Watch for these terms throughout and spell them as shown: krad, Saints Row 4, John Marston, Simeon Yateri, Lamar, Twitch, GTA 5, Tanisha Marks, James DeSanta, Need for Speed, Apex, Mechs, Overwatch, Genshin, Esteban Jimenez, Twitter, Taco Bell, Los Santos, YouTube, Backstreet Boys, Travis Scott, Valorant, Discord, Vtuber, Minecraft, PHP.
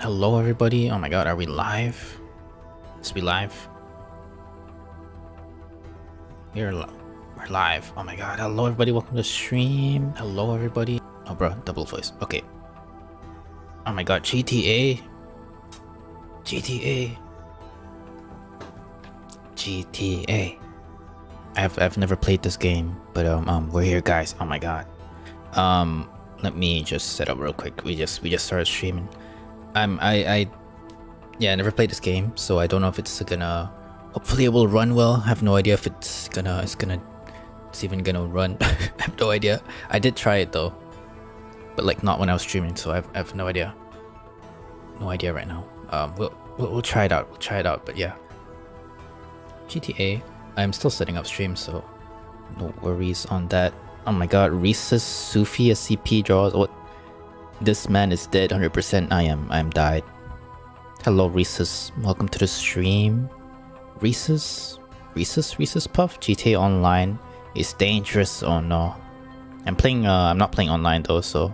Hello, everybody. Oh my god, are we live? Is we live? We're live. Oh my god. Hello, everybody. Welcome to the stream. Hello, everybody. Oh, bro. Double voice. Okay. Oh my god. GTA. I've never played this game, but we're here, guys. Oh my god. Let me just set up real quick. We just started streaming. Yeah, I never played this game, so I don't know if it's gonna. Hopefully, it will run well. I have no idea if it's even gonna run. I have no idea. I did try it though, but like not when I was streaming, so I've no idea. No idea right now. We'll try it out. We'll try it out. But yeah, GTA. I'm still setting up streams, so no worries on that. Oh my god, Reese's Sufi SCP draws. What? This man is dead 100%. I am died. Hello, Reese's. Welcome to the stream. Reese's Puff. GTA Online is dangerous. Oh no. I'm not playing online though, so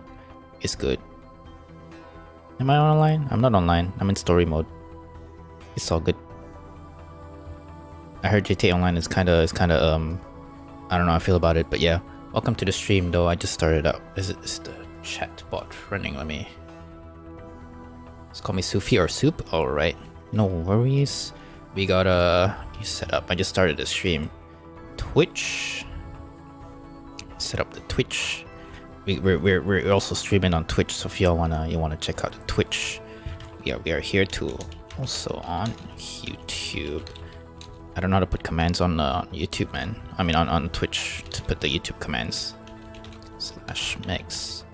it's good. Am I online? I'm not online. I'm in story mode. It's all good. I heard GTA Online is kind of I don't know how I feel about it, but yeah. Welcome to the stream though. I just started up. Is the chat bot running? Just call me Sufi or Soup. All right. No worries. We got a new setup. I just started the stream. Twitch. Set up the Twitch. We're also streaming on Twitch, so if you wanna check out the Twitch. Yeah, we are here too. Also on YouTube. I don't know how to put commands on YouTube, man. I mean on Twitch to put the YouTube commands. / Mechs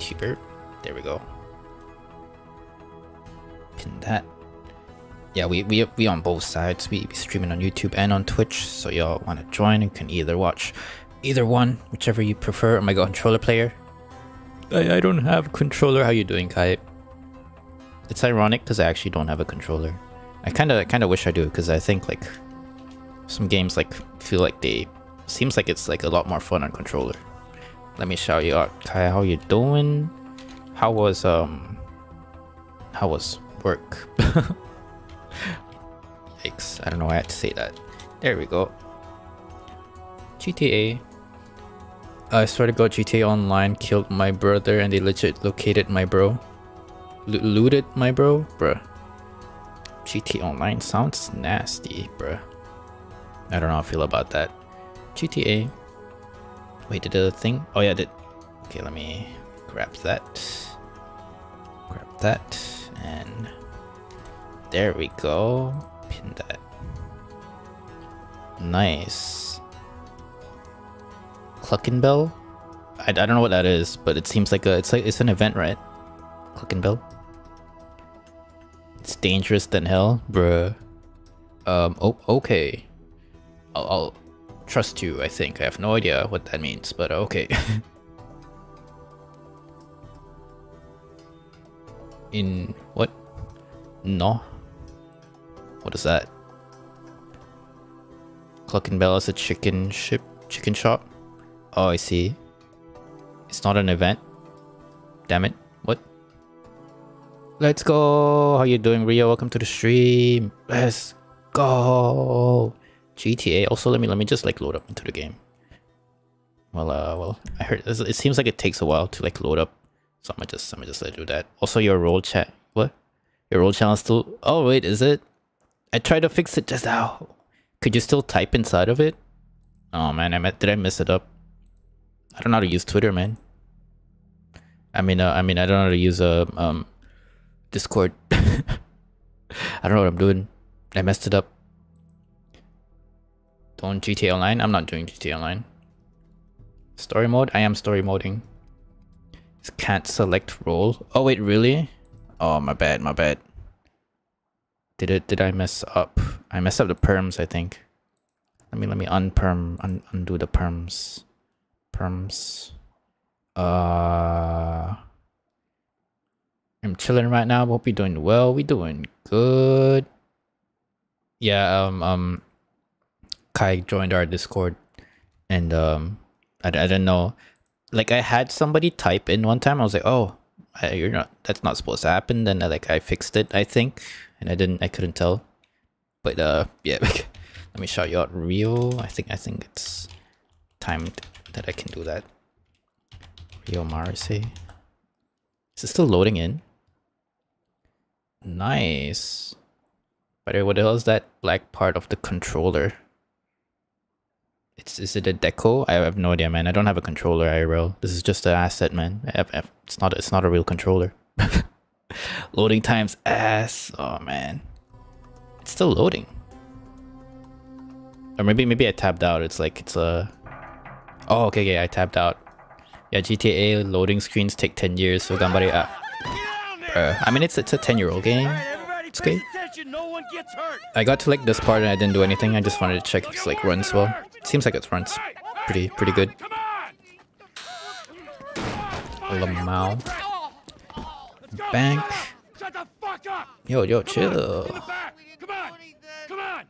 Vtuber. There we go. Pin that. Yeah, we on both sides. We streaming on YouTube and on Twitch, so y'all wanna join, you can either watch. Either one, whichever you prefer. Oh my god, controller player? I don't have a controller. How you doing, Kai? It's ironic because I actually don't have a controller. I kind of wish I do, because I think like some games like feel like they seems like it's like a lot more fun on controller. Let me shout you out, Kai. How you doing? How was work? Yikes! I don't know why I had to say that. There we go. GTA. I swear to god, GTA Online killed my brother and they legit located my bro. Looted my bro? Bruh. GTA Online sounds nasty, bruh. I don't know how I feel about that. GTA. Wait, did the thing? Oh yeah, did. Okay, let me grab that. Grab that. And there we go. Pin that. Nice. Cluckin' Bell? I don't know what that is, but it seems like it's an event, right? Cluckin' Bell? It's dangerous than hell, bruh. Oh, okay. I'll trust you, I think. I have no idea what that means, but okay. In what? No. What is that? Cluckin' Bell is a chicken shop. Oh, I see. It's not an event. Damn it. What? Let's go. How you doing, Rio? Welcome to the stream. Let's go. GTA. Also, let me just like load up into the game. Well, I heard it seems like it takes a while to like load up. So I'm just let do that. Also, your roll chat. What? Your roll channel is still. Oh wait, is it? I tried to fix it just now. Could you still type inside of it? Oh man, did I mess it up? I don't know how to use Twitter, man. I mean, I don't know how to use Discord. I don't know what I'm doing. I messed it up. Don't GTA Online. I'm not doing GTA Online. Story mode. I am story moding. Can't select role. Oh wait, really? Oh my bad. Did I mess up? I messed up the perms, I think. Let me undo the perms. I'm chilling right now. Hope you're doing well. We doing good. Yeah. Kai joined our Discord, and I didn't know. like I had somebody type in one time. I was like, oh, you're not, that's not supposed to happen. Then I fixed it, I think, and I couldn't tell. But yeah, let me shout you out real. I think it's time that I can do that. Rio Marise. Is it still loading in? Nice. By the way, what the hell is that black part of the controller? Is it a deco? I have no idea, man. I don't have a controller IRL. This is just an asset, man. It's not a real controller. Loading times ass. Oh man, it's still loading. Or maybe I tabbed out. It's like it's a. Oh okay, yeah, I tabbed out. Yeah, GTA loading screens take 10 years. So Gambari. I mean, it's a 10-year-old game. It's okay. I got to like this part and I didn't do anything. I just wanted to check if it's like runs well. It seems like it runs pretty good. Lamau. Bank. Yo, chill.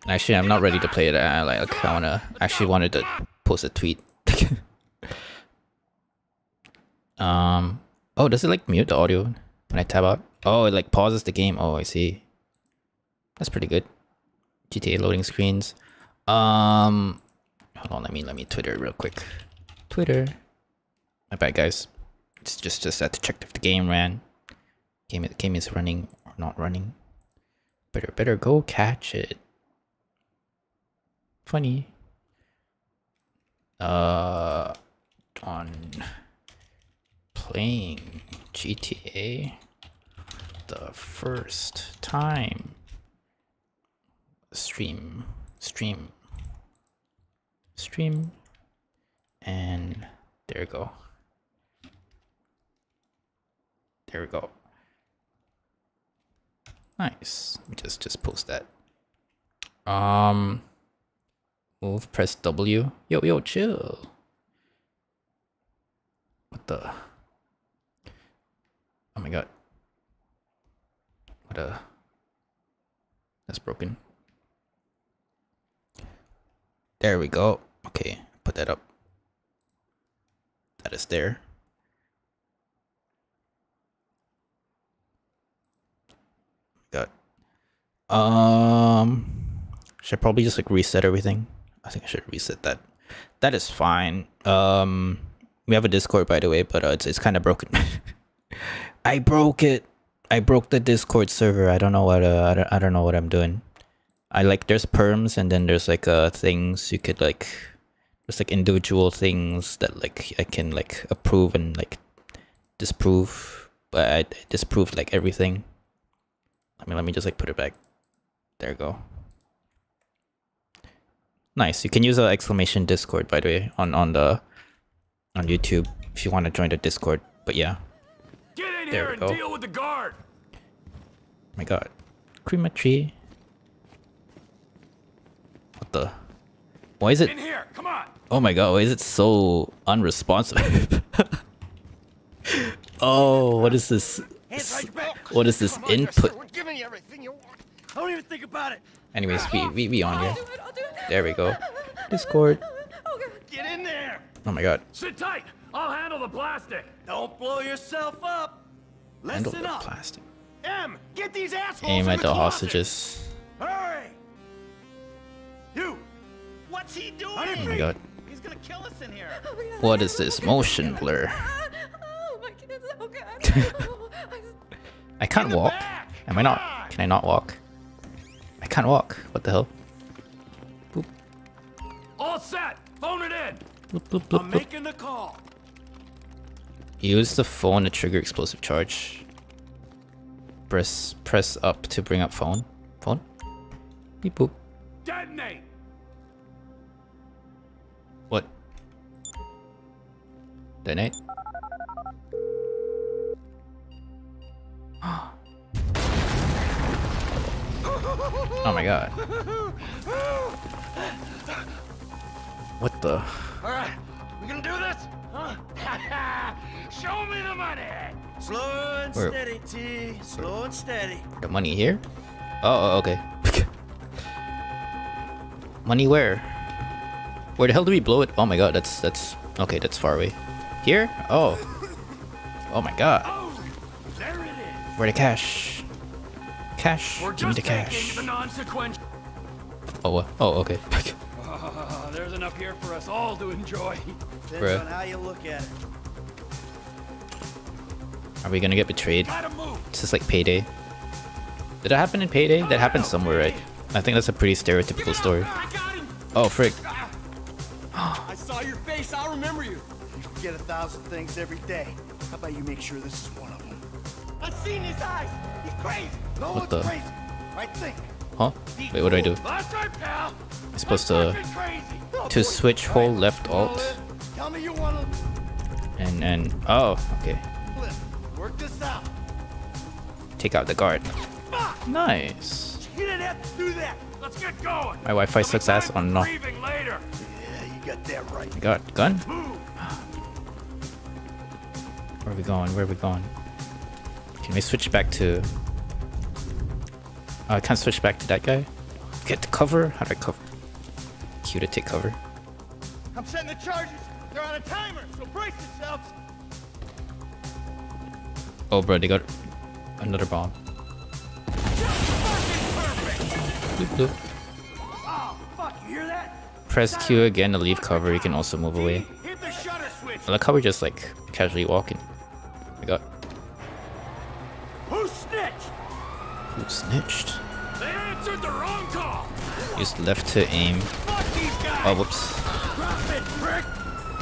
Actually, I'm not ready to play it. I wanted to post a tweet. Oh, does it like mute the audio when I tab out? Oh, it like pauses the game. Oh, I see. That's pretty good. GTA loading screens. Hold on, let me Twitter real quick. Twitter. My bad, guys. It's just had to check if the game ran. Game is running or not running. Better go catch it. Funny. On playing GTA the first time. Stream, and there we go. Nice. Just post that. Move, press W. Yo, chill. What the? Oh my god. What a. That's broken. There we go. Okay, put that up. That is there. Got. Should I probably just like reset everything? I think I should reset that. That is fine. We have a Discord, by the way, but it's kind of broken. I broke it. I broke the Discord server. I don't know what I don't know what I'm doing. I like there's perms and then there's like things you could like there's like individual things that like I can like approve and like disapprove, but I disapproved like everything. Let me just like put it back. There we go. Nice. You can use exclamation Discord, by the way, on YouTube if you want to join the Discord. But yeah. Get in there here and go. Deal with the guard. Oh my god. Crematory. What the? Why is it? In here, come on. Oh my god, why is it so unresponsive? Oh, what is this? What is this input? Anyways, we on here. There we go. Discord. Get in there. Oh my god. Sit tight. I'll handle the plastic. Don't blow yourself up. Listen up. Plastic. Get these assholes. Aim at the hostages. Hurry. You. What's he doing? Oh my god. He's gonna kill us in here. What is this motion blur? Oh my goodness. Oh god. I can't walk. Am I not? Can I not walk? I can't walk. What the hell? Boop. All set. Phone it in. Bloop, bloop, bloop, I'm bloop. Making the call. Use the phone to trigger explosive charge. Press up to bring up phone. Phone. Beep boop. Detonate. What? Detonate. Oh my god. What the? Alright, we gonna do this? Huh? Show me the money! Slow and steady, T. Slow and steady. The money here? Oh, okay. Money where? Where the hell do we blow it? Oh my god, that's okay, that's far away. Here? Oh. Oh my god. Oh, there it is. Where the cash? Cash. Give me the cash. Oh. Oh. Okay. There's enough here for us all to enjoy. Depends on how you look at it. Are we gonna get betrayed? It's just like Payday. Did that happen in Payday? That happened somewhere, right? I think that's a pretty stereotypical story. Oh, frick. I saw your face. I'll remember you. You forget 1,000 things every day. How about you make sure this is one of them? I've seen his eyes. He's crazy. No, what the? Crazy. I think. Huh? Wait, what do I do? I'm supposed to switch hold left alt. Tell me you want to... And... Oh, okay. Work this out. Take out the guard. Nice. You didn't have to do that. Let's get going. My Wi-Fi sucks ass on no. Later. Yeah, you got that right. I got gun. Where are we going? Where are we going? Can we switch back to? Oh, I can't switch back to that guy. Get the cover. How do I cover? Q to take cover. I'm setting the charges. They're on a timer, so brace yourselves. Oh, bro, they got another bomb. Bloop, bloop. Oh, fuck, you hear that? Press Q again to leave cover. You can also move away. I like how we're just like casually walking. Oh my god. Who snitched? Who snitched? They answered the wrong call. Use left to aim. Fuck these guys. Oh,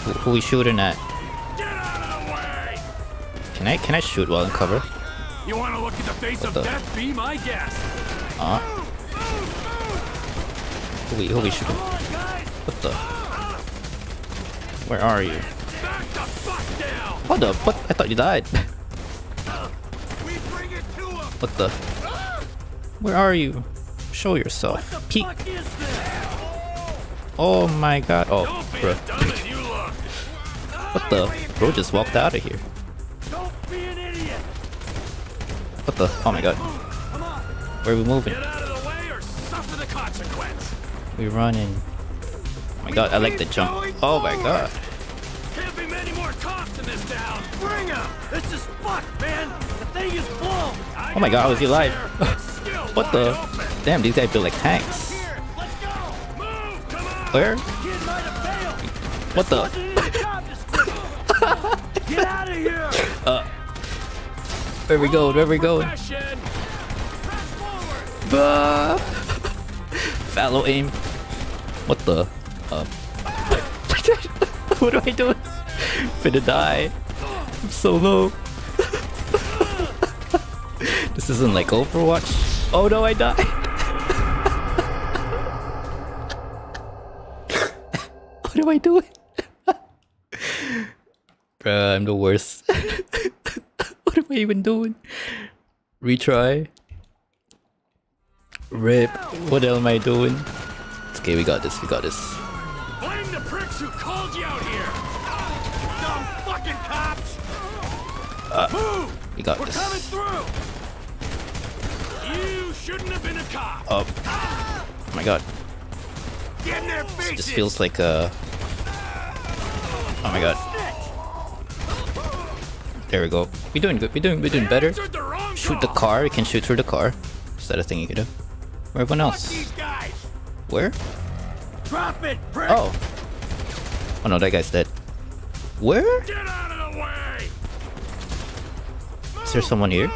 whoops. Who we shooting at? Can I shoot while in cover? You want to look at the face of death? Be my guest. Who we shooting? What the? Where are you? Back the fuck down. What the? What? I thought you died. What the? Where are you? Show yourself. Peek. Oh my god. Oh, bro. What the? Bro just walked out of here. What the? Oh my god. Where are we moving? Get out of the way or suffer the consequence. We're running. Oh my god, I like the jump. Oh my god. Can't be many more cops in this town. Bring him. This is fucked, man. The thing is blown. Oh my god, how is he alive? What the? Damn, these guys build like tanks. Where? What the? Get out of here. Where we go? Where we go? Fallow aim. What the? What do I do? I'm finna die. I'm so low. This isn't like Overwatch. Oh no, I died. What am I doing? Bruh, I'm the worst. What am I even doing? Retry. Rip. What else am I doing? It's okay, we got this. We got this. Blame the pricks who called you out here. Dumb fucking cops. Move. We got this. We're coming through. You shouldn't have been a cop. Oh my god. Get in their faces. This feels like a. Oh my god. There we go. We're doing good. We're doing better. Shoot the car. We can shoot through the car. Is that a thing you can do? Where everyone else? Where? Drop it, prick. Oh. Oh no, that guy's dead. Where? Get out of the way. Is there someone here?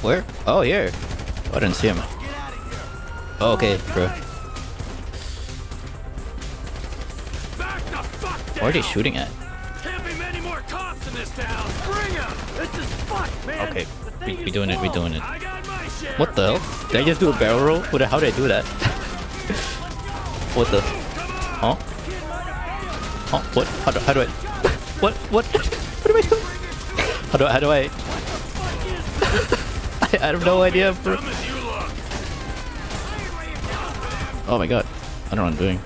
Where? Oh, here. Yeah. Oh, I didn't see him. Oh, okay, bro. Where are they shooting at? Okay, we're doing it. What the hell? Did I just do a barrel roll? How did I do that? What the? Huh? Huh? What? How do I? What? What? What am I doing? How do I? I have no idea, bro. Oh my god. I don't know what I'm doing.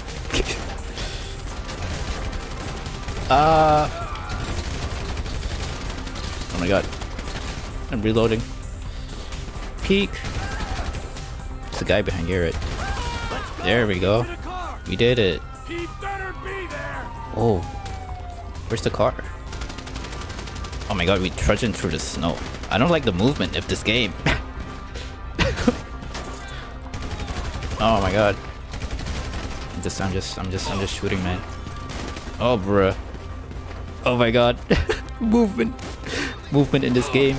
Oh my god. I'm reloading. Peek. There's a guy behind here, right? There we go. We did it. Oh. Where's the car? Oh my god, we trudging through the snow. I don't like the movement of this game. Oh my god. I'm just shooting, man. Oh bruh. Oh my god. Movement in this game.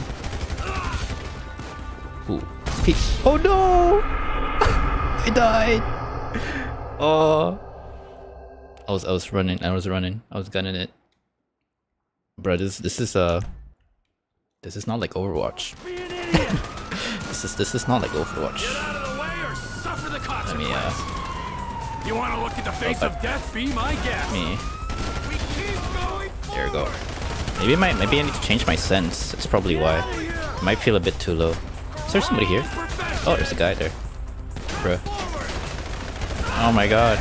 Ooh. Oh no! I died. Oh. I was gunning it. Bro, this is not like Overwatch. This is not like Overwatch. Get out of the way or suffer the consequence. Let me you want to look at the face of death? Be my guest. Me. We keep going. There we go. Maybe I need to change my sense. That's probably why. It might feel a bit too low. Is there somebody here? Oh, there's a guy there. Bruh. Oh my god.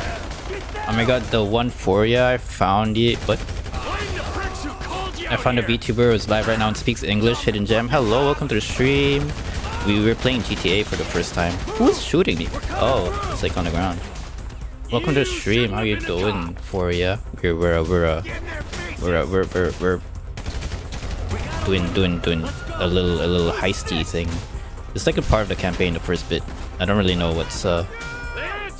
Oh my god, the 1 4, I found it. What? I found a VTuber who's live right now and speaks English. Hidden Gem. Hello, welcome to the stream. We were playing GTA for the first time. Who's shooting me? Oh, it's like on the ground. Welcome to the stream. How you doing, Foria? We're doing a little heisty thing. It's like a part of the campaign, the first bit. I don't really know what's I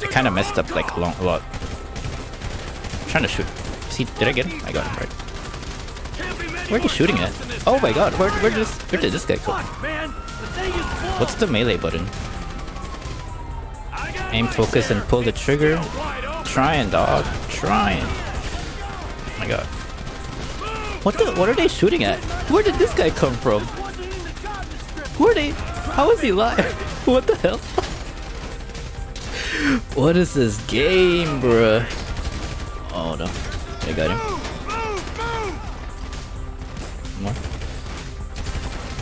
kind of messed up like a lot. I'm trying to shoot. See, did I get it? I got it right. Where are you shooting at? Oh my god, where did this guy go? What's the melee button? Aim, focus, and pull the trigger. Trying, dog. Trying. Oh my god. What are they shooting at? Where did this guy come from? Who are they? How is he alive? What the hell? What is this game, bruh? Oh no. I got him. More.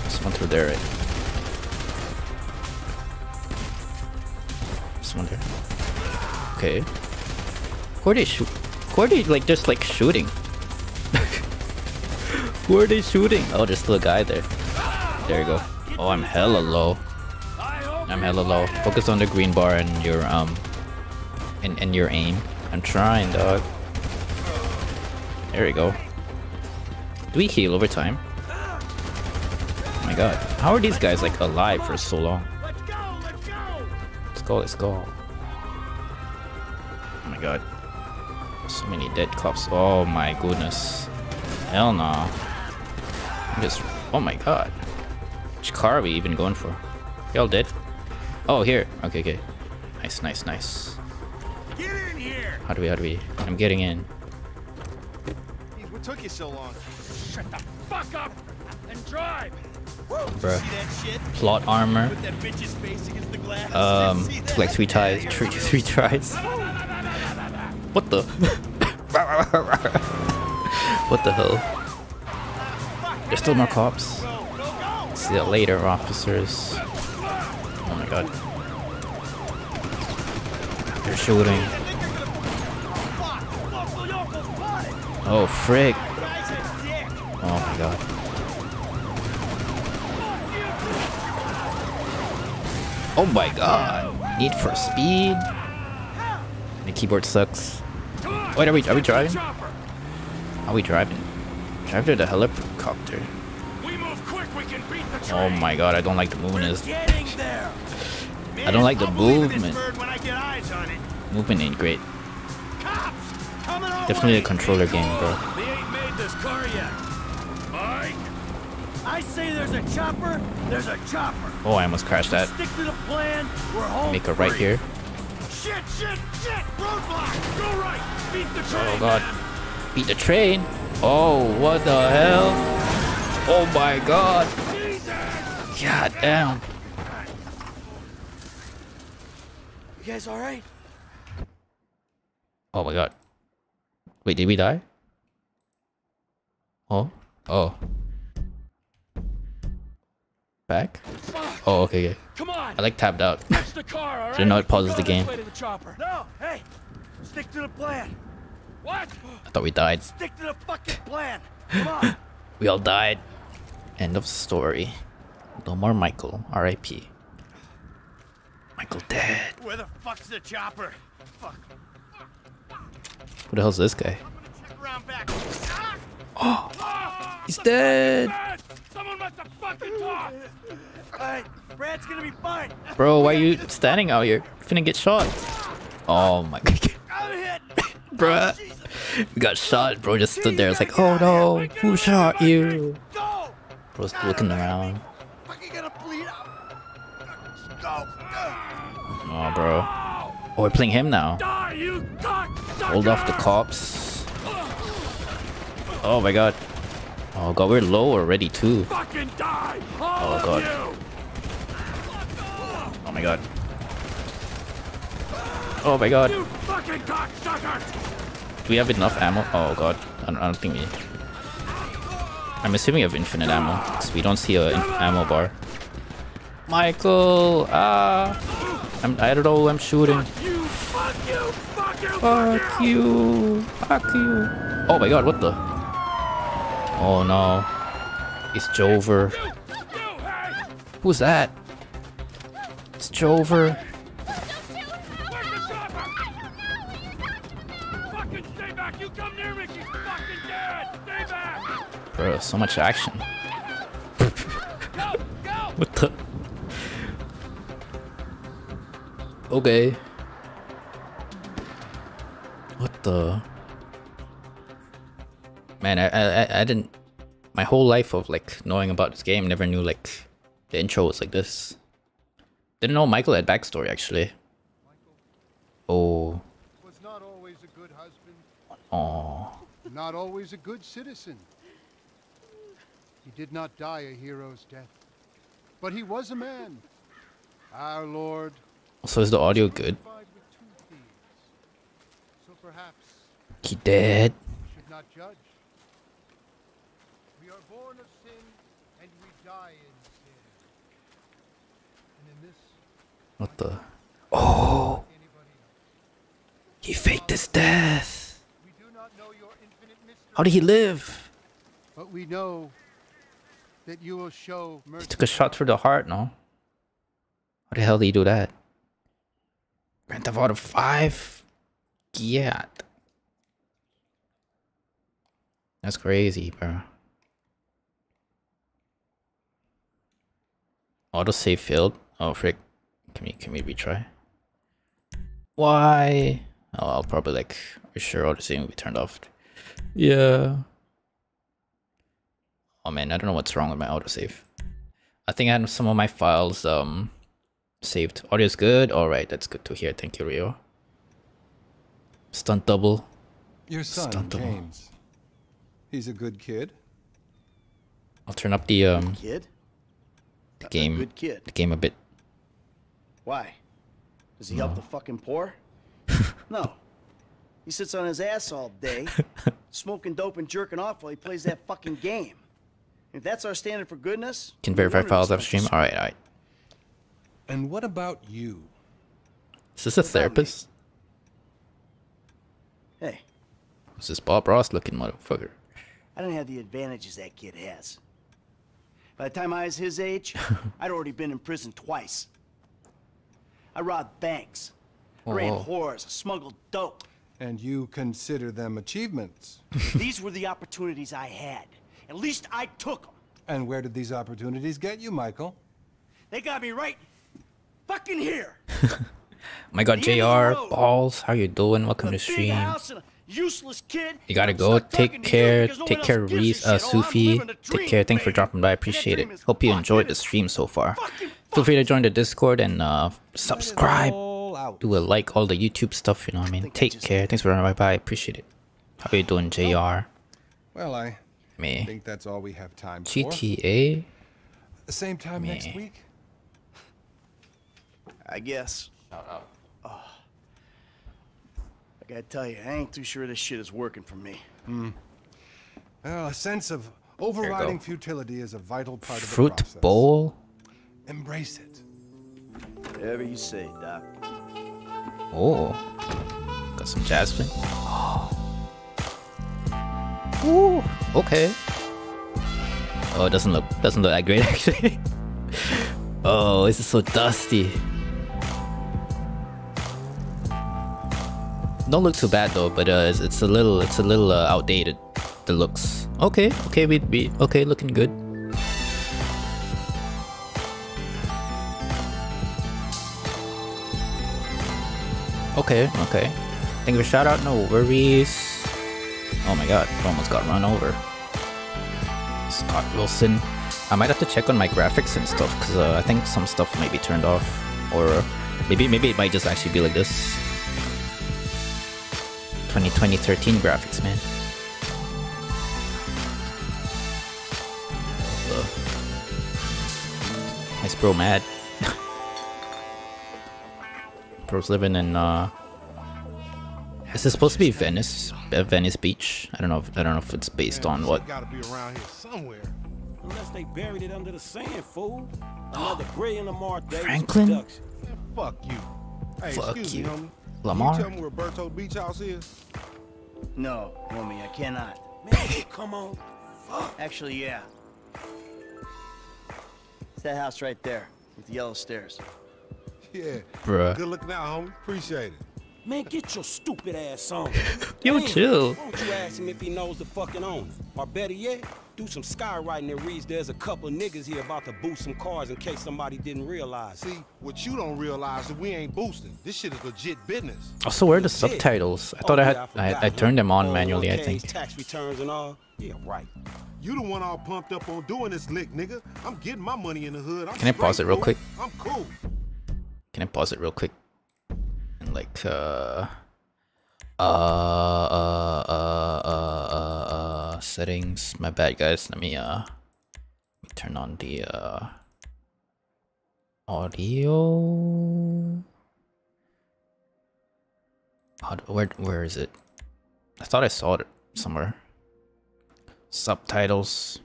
Someone through there, right? Someone there. Okay. Who are they shooting? Who are they shooting? Oh, there's still a guy there. There you go. Oh, I'm hella low. Focus on the green bar and your and your aim. I'm trying, dog. There we go. Do we heal over time? Oh my god. How are these guys like alive for so long? Let's go. Oh my god. So many dead cops. Oh my goodness. Hell no. Oh my god. Which car are we even going for? Y'all dead? Oh, here. Okay. Nice. Get in here. How do we? I'm getting in. What took you so long? Shut the fuck up and drive. Bruh. See that shit? Plot armor. With that bitch's face against the glass. Like three tries. What the? What the hell? There's still more cops. See that later, officers. Oh my god. They're shooting. Oh frick. Oh my god. Oh my god. Need for Speed. The keyboard sucks. Wait, are we driving? Are we driving? Drive to the helicopter. Oh my god, I don't like the movement. I don't like the movement. Movement ain't great. Definitely a controller game, bro. They ain't made this car yet. I say there's a chopper. There's a chopper. Oh, I almost crashed that. Stick to the plan. We're home. Make a right here. Shit! Roadblock. Go right. Beat the train. Oh god. Man. Beat the train. Oh, what the hell? Oh my god. Jesus. God damn. You guys all right? Oh my god. Wait, did we die? Oh? Oh. Back? Oh, okay. Come on. I like tapped out. The car, right? So now it pauses the game. No, hey. Stick to the plan. What? I thought we died. Stick to the fucking plan. Come on. We all died. End of story. No more Michael. R.I.P. Michael dead. Where the fuck's the chopper? Fuck. Who the hell's this guy? Oh, he's dead. Someone must have fucking talked. Brad's gonna be fine. Bro, why are you standing out here? You're finna get shot. Oh my god. Bruh. We got shot, bro. Just stood there. It's like, oh no, who shot you? Bro's looking around. Oh, bro. Oh, we're playing him now. Hold off the cops. Oh my god. Oh god, we're low already too. Oh god. Oh my god. Oh my god. Do we have enough ammo? Oh god. I don't think we... I'm assuming we have infinite ammo, because we don't see an ammo bar. Michael! I don't know who I'm shooting. Fuck you! Fuck you! Fuck you! Fuck you! Fuck you! Oh my god, what the? Oh no. It's Jover. Who's that? It's Jover. Bro, so much action. What the? Okay. What the? Man, I didn't... My whole life of like knowing about this game, never knew like the intro was like this. Didn't know Michael had backstory actually. Oh. Was not always a good husband. Oh. Not always a good citizen. He did not die a hero's death, but he was a man. Our Lord. So is the audio good? So perhaps he dead. Should not judge. We are born of sin and we die in sin. And in this. What the? Oh. He faked his death. We do not know your infinite mystery. How did he live? But we know that you will show mercy. He took a shot through the heart, no? How the hell did he do that? Grand Theft Auto 5? Yeah. That's crazy, bro. Autosave failed. Oh, frick. Can we retry? Why? Oh, I'll probably like... Are sure autosave will be turned off? Yeah. Oh man, I don't know what's wrong with my autosave. I think I had some of my files saved. Audio's good. Alright, that's good to hear. Thank you, Rio. Stunt double. Your son, Stunt double. James. He's a good kid. I'll turn up the game a bit. Why? Does he help the fucking poor? No. He sits on his ass all day, smoking dope and jerking off while he plays that fucking game. If that's our standard for goodness... Can verify files off stream? Alright, alright. And what about you? Is this a therapist? Hey. Who's this Bob Ross looking motherfucker? I don't have the advantages that kid has. By the time I was his age, I'd already been in prison twice. I robbed banks. I ran whores. I smuggled dope. And you consider them achievements? These were the opportunities I had. At least I took them. And where did these opportunities get you, Michael? They got me right fucking here. My god, JR, Balls, how you doing? Welcome to stream. You gotta go. Take care. Take care, Reese, Sufi. Take care. Thanks for dropping by. I appreciate it. Hope you enjoyed the stream so far. Feel free to join the Discord and subscribe. Do a like, all the YouTube stuff, you know what I mean? Take care. Thanks for dropping by. I appreciate it. How you doing, JR? Well, I think that's all we have time for. GTA? The same time next week? I guess. Oh, I gotta tell you, I ain't too sure this shit is working for me. Well, a sense of overriding futility is a vital part of the process. Fruit bowl? Embrace it. Whatever you say, Doc. Oh. Got some jasmine. Oh. Ooh, okay. Oh, it doesn't look that great actually. Oh, this is so dusty. Don't look too bad though, but it's a little outdated. the looks. Okay, okay, okay, looking good. Okay, okay. Thank you for shout out, no worries. Oh my god, almost got run over. Scott Wilson. I might have to check on my graphics and stuff, because I think some stuff might be turned off. Or maybe it might just actually be like this. 2013 graphics, man. Nice bro mad. Bro's living in is this supposed to be Venice? Venice Beach? I don't know if it's based on what. Gotta be around here somewhere. Unless they buried it under the sand, fool. Another brilliant Lamar Davis Franklin? Production. Man, fuck you. Hey, fuck you. Me, Lamar? Can you tell me where Berto Beach House is? No, homie, I cannot. Man, come on. Fuck. Actually, yeah. It's that house right there with the yellow stairs. Yeah, bruh. Good looking out, homie. Appreciate it. Man, get your stupid ass on. You too. Why don't you ask him if he knows the fucking owner? Or better yet, do some skywriting that reads there's a couple niggas here about to boost some cars in case somebody didn't realize. See, what you don't realize is we ain't boosting. This shit is legit business. Also, where are the subtitles? I thought I turned them on manually, I think. Tax returns and all. Yeah, right. You the one all pumped up on doing this lick, nigga. I'm getting my money in the hood. Can I pause it real quick? I'm cool. Can I pause it real quick? And like, settings. My bad, guys. Let me turn on the audio. Where is it? I thought I saw it somewhere. Subtitles.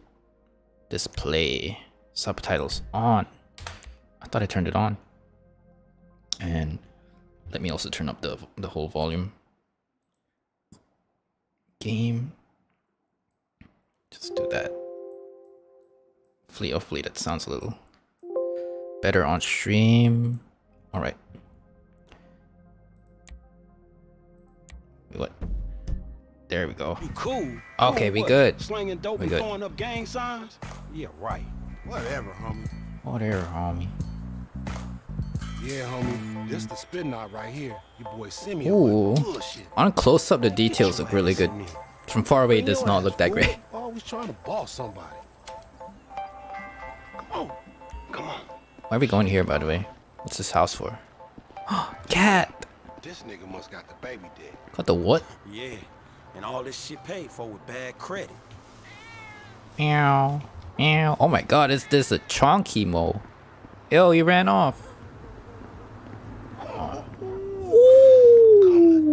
Display. Subtitles on. I thought I turned it on. And let me also turn up the whole volume. Game. Just do that. Hopefully that sounds a little better on stream. All right. What? There we go. You cool? Okay, we good. Slinging dope and throwing up gang signs? Yeah, right. Whatever, homie. Whatever, homie. Yeah, homie, this the spin out right here. Your boy Simeon. Ooh, on close up the details look really good. From far away, it does not look that great. Always trying to boss somebody. Come on, come on. Why are we going here, by the way? What's this house for? Oh, cat. This nigga must got the baby dick. Got the what? Yeah, and all this shit paid for with bad credit. Meow, meow. Oh my God, is this a chonky mo? Yo, he ran off.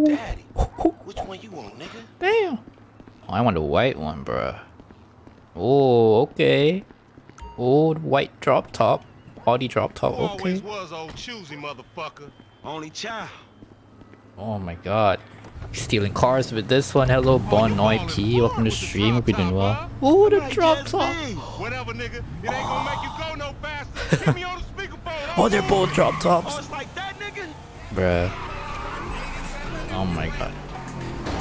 Daddy, which one you want, nigga? Damn. Oh, I want the white one, bruh. Oh, okay. Old white drop top. Hardy drop top, okay. Always was old choosy, motherfucker. Only child. Oh my god. Stealing cars with this one. Hello, Bon Noi P. Welcome to the stream. Hope you're doing well. Oh, the drop top. Whatever, nigga. It ain't gonna make you go no faster. Keep me on the speakerphone. Oh, they're both drop tops. Oh, it's like that, nigga? Bruh. Oh my god.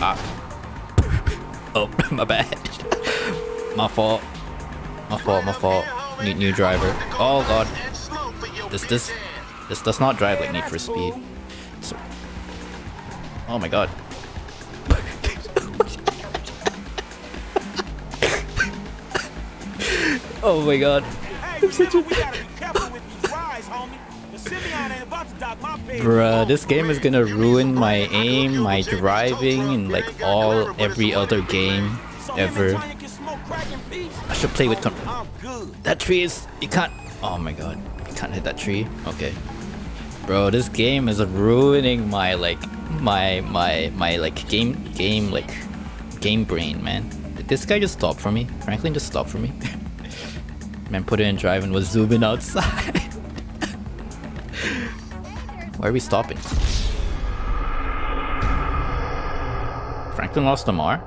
Ah. Oh, my bad. My fault. New driver. Oh god. This does not drive like Need for Speed. So, oh my god. Oh my god. I'm such a... Bruh, this game is gonna ruin my aim, my driving, and like every other game ever. I should play with that tree is... You can't... Oh my god. You can't hit that tree? Okay. Bro, this game is ruining my like... My like game brain, man. Did this guy just stop for me? Franklin just stopped for me. Man, put it in drive and was zooming outside. Why are we stopping? Franklin lost Lamar?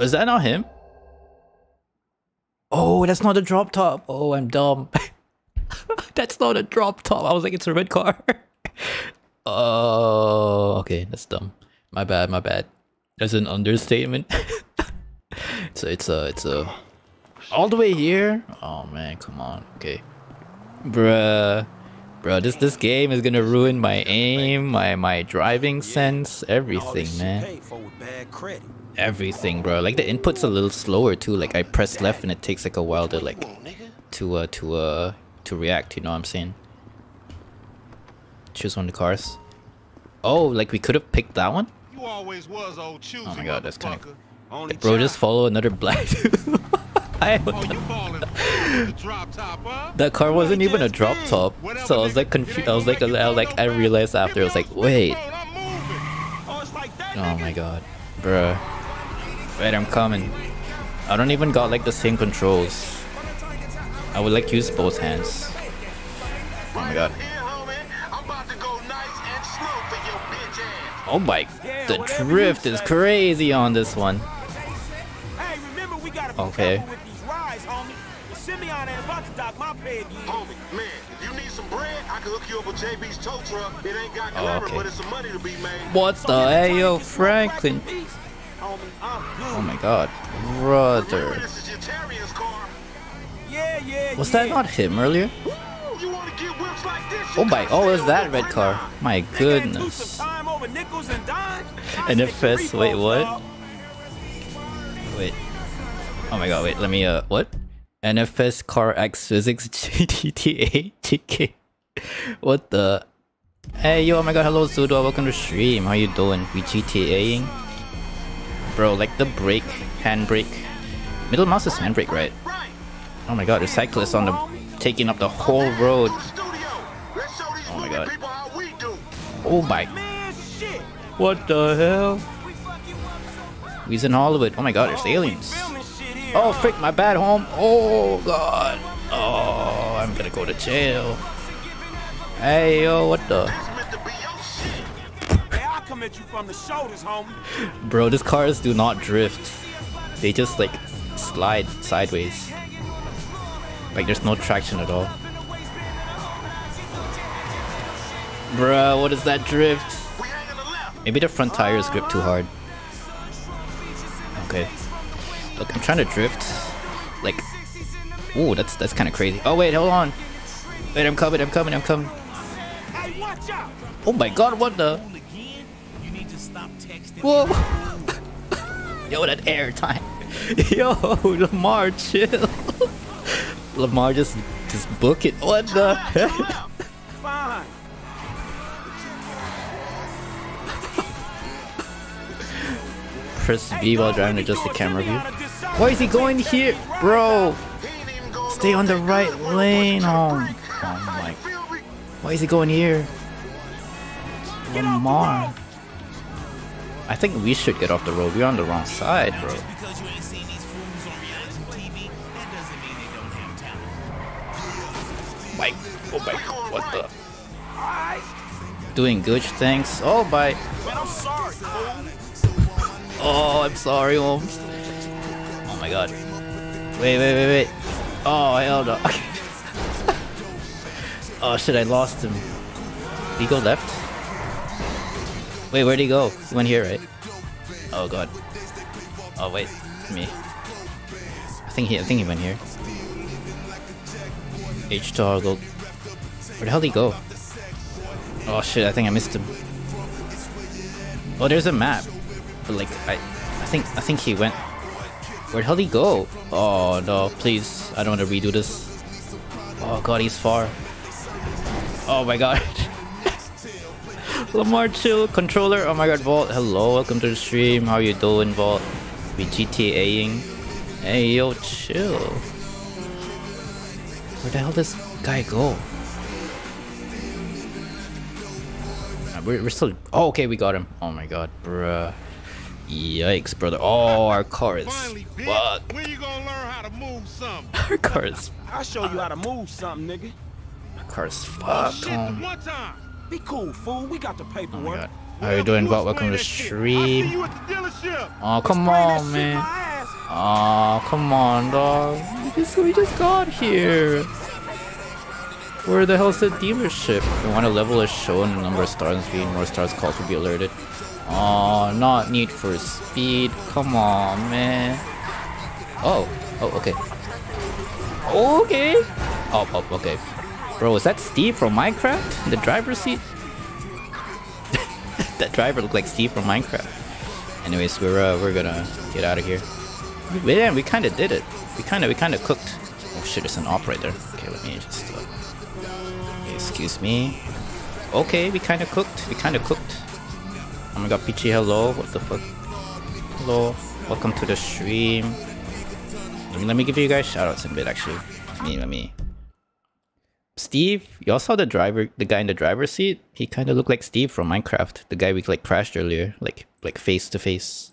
Is that not him? Oh, that's not a drop top. Oh, I'm dumb. That's not a drop top. I was like, it's a red car. Oh, okay. That's dumb. My bad. That's an understatement. It's a all the way here. Oh man, come on. Okay, bro, this game is gonna ruin my aim, my driving sense, everything, man. Everything, bro. Like the input's a little slower too. Like I press left and it takes like a while to like to react. You know what I'm saying? Choose one of the cars. Oh, like we could have picked that one. You always was old choosing. Oh my god, that's kind of. Bro, just follow another black dude. That car wasn't even a drop top, so I was like confused. I realized after, I was like, wait. Oh my god, bruh. Wait, I'm coming. I don't even got like the same controls. I would like use both hands. Oh my god. Oh my, the drift is crazy on this one. Okay. What the hell, yo, Franklin? Oh my god, brother. Was that not him earlier? Oh my, oh, is that red car? My goodness. NFS, wait, what? Wait. Oh my god, wait, let me, what? NFS Car X Physics GTA GK. What the? Hey, yo, oh my god, hello, Zudo, welcome to stream. How you doing? We GTAing? Bro, like the brake, handbrake. Middle mouse is handbrake, right? Oh my god, there's cyclists on the, taking up the whole road. Oh my god. Oh my. What the hell? We's in Hollywood. Oh my god, there's aliens. Oh frick, my bad, home. Oh god. Oh, I'm gonna go to jail. Hey yo, what the? Bro, these cars do not drift. They just like slide sideways. Like there's no traction at all. Bruh, what is that drift? Maybe the front tires grip too hard. Okay. Look, I'm trying to drift, like, ooh, that's kind of crazy. Oh wait, hold on, wait, I'm coming. Oh my god, what the? Whoa! Yo, that airtime. Yo, Lamar, chill. Lamar, just book it. What the heck? Press V while driving to adjust the camera view. Why is he going here? Bro! Stay on the right lane. Oh my. Why is he going here? Lamar. I think we should get off the road. We're on the wrong side, bro. Mike. Oh my. What the? Doing good, thanks. Oh my. Oh, I'm sorry, Holmes. Oh my god. Wait. Oh, hell no. Oh shit, I lost him. Did he go left? Wait, where'd he go? He went here, right? Oh god. Oh wait, me. I think he went here. H toggle. Where the hell did he go? Oh shit, I think I missed him. Oh, there's a map. But like I think he went. Where the hell did he go? Oh no, please, I don't want to redo this. Oh god, he's far. Oh my god. Lamar, chill. Controller. Oh my god, Vault. Hello, welcome to the stream. How you doing, Vault? We GTAing. Hey yo, chill. Where the hell does this guy go? We're still. Oh okay, we got him. Oh my god, bruh. Yikes, brother. Oh, our car is fucked. When you gonna learn how to move something? Our car is fucked. I'll show you how to move something, nigga. Our car is fucked. One time. Be cool, fool. We got the paperwork. Oh, how are you doing, Vault? Welcome to the stream. Oh, come on, man. Oh, come on, dog. We just got here. Where the hell's the dealership? If you want to level is shown, the number of stars being more stars calls will be alerted. Oh, not Need for Speed. Come on, man. Oh. Oh, okay. Okay. Oh, oh, okay. Bro, is that Steve from Minecraft? In the driver's seat? That driver looked like Steve from Minecraft. Anyways, we're gonna get out of here. Yeah, we kind of did it. We kind of cooked. Oh shit, it's an operator. Okay, let me just... excuse me. Okay, we kind of cooked. Oh my god, Peachy, hello. What the fuck? Hello. Welcome to the stream. Let me give you guys shoutouts in a bit, actually. Let me. Steve, y'all saw the guy in the driver's seat? He kind of looked like Steve from Minecraft. The guy we like crashed earlier, like face to face.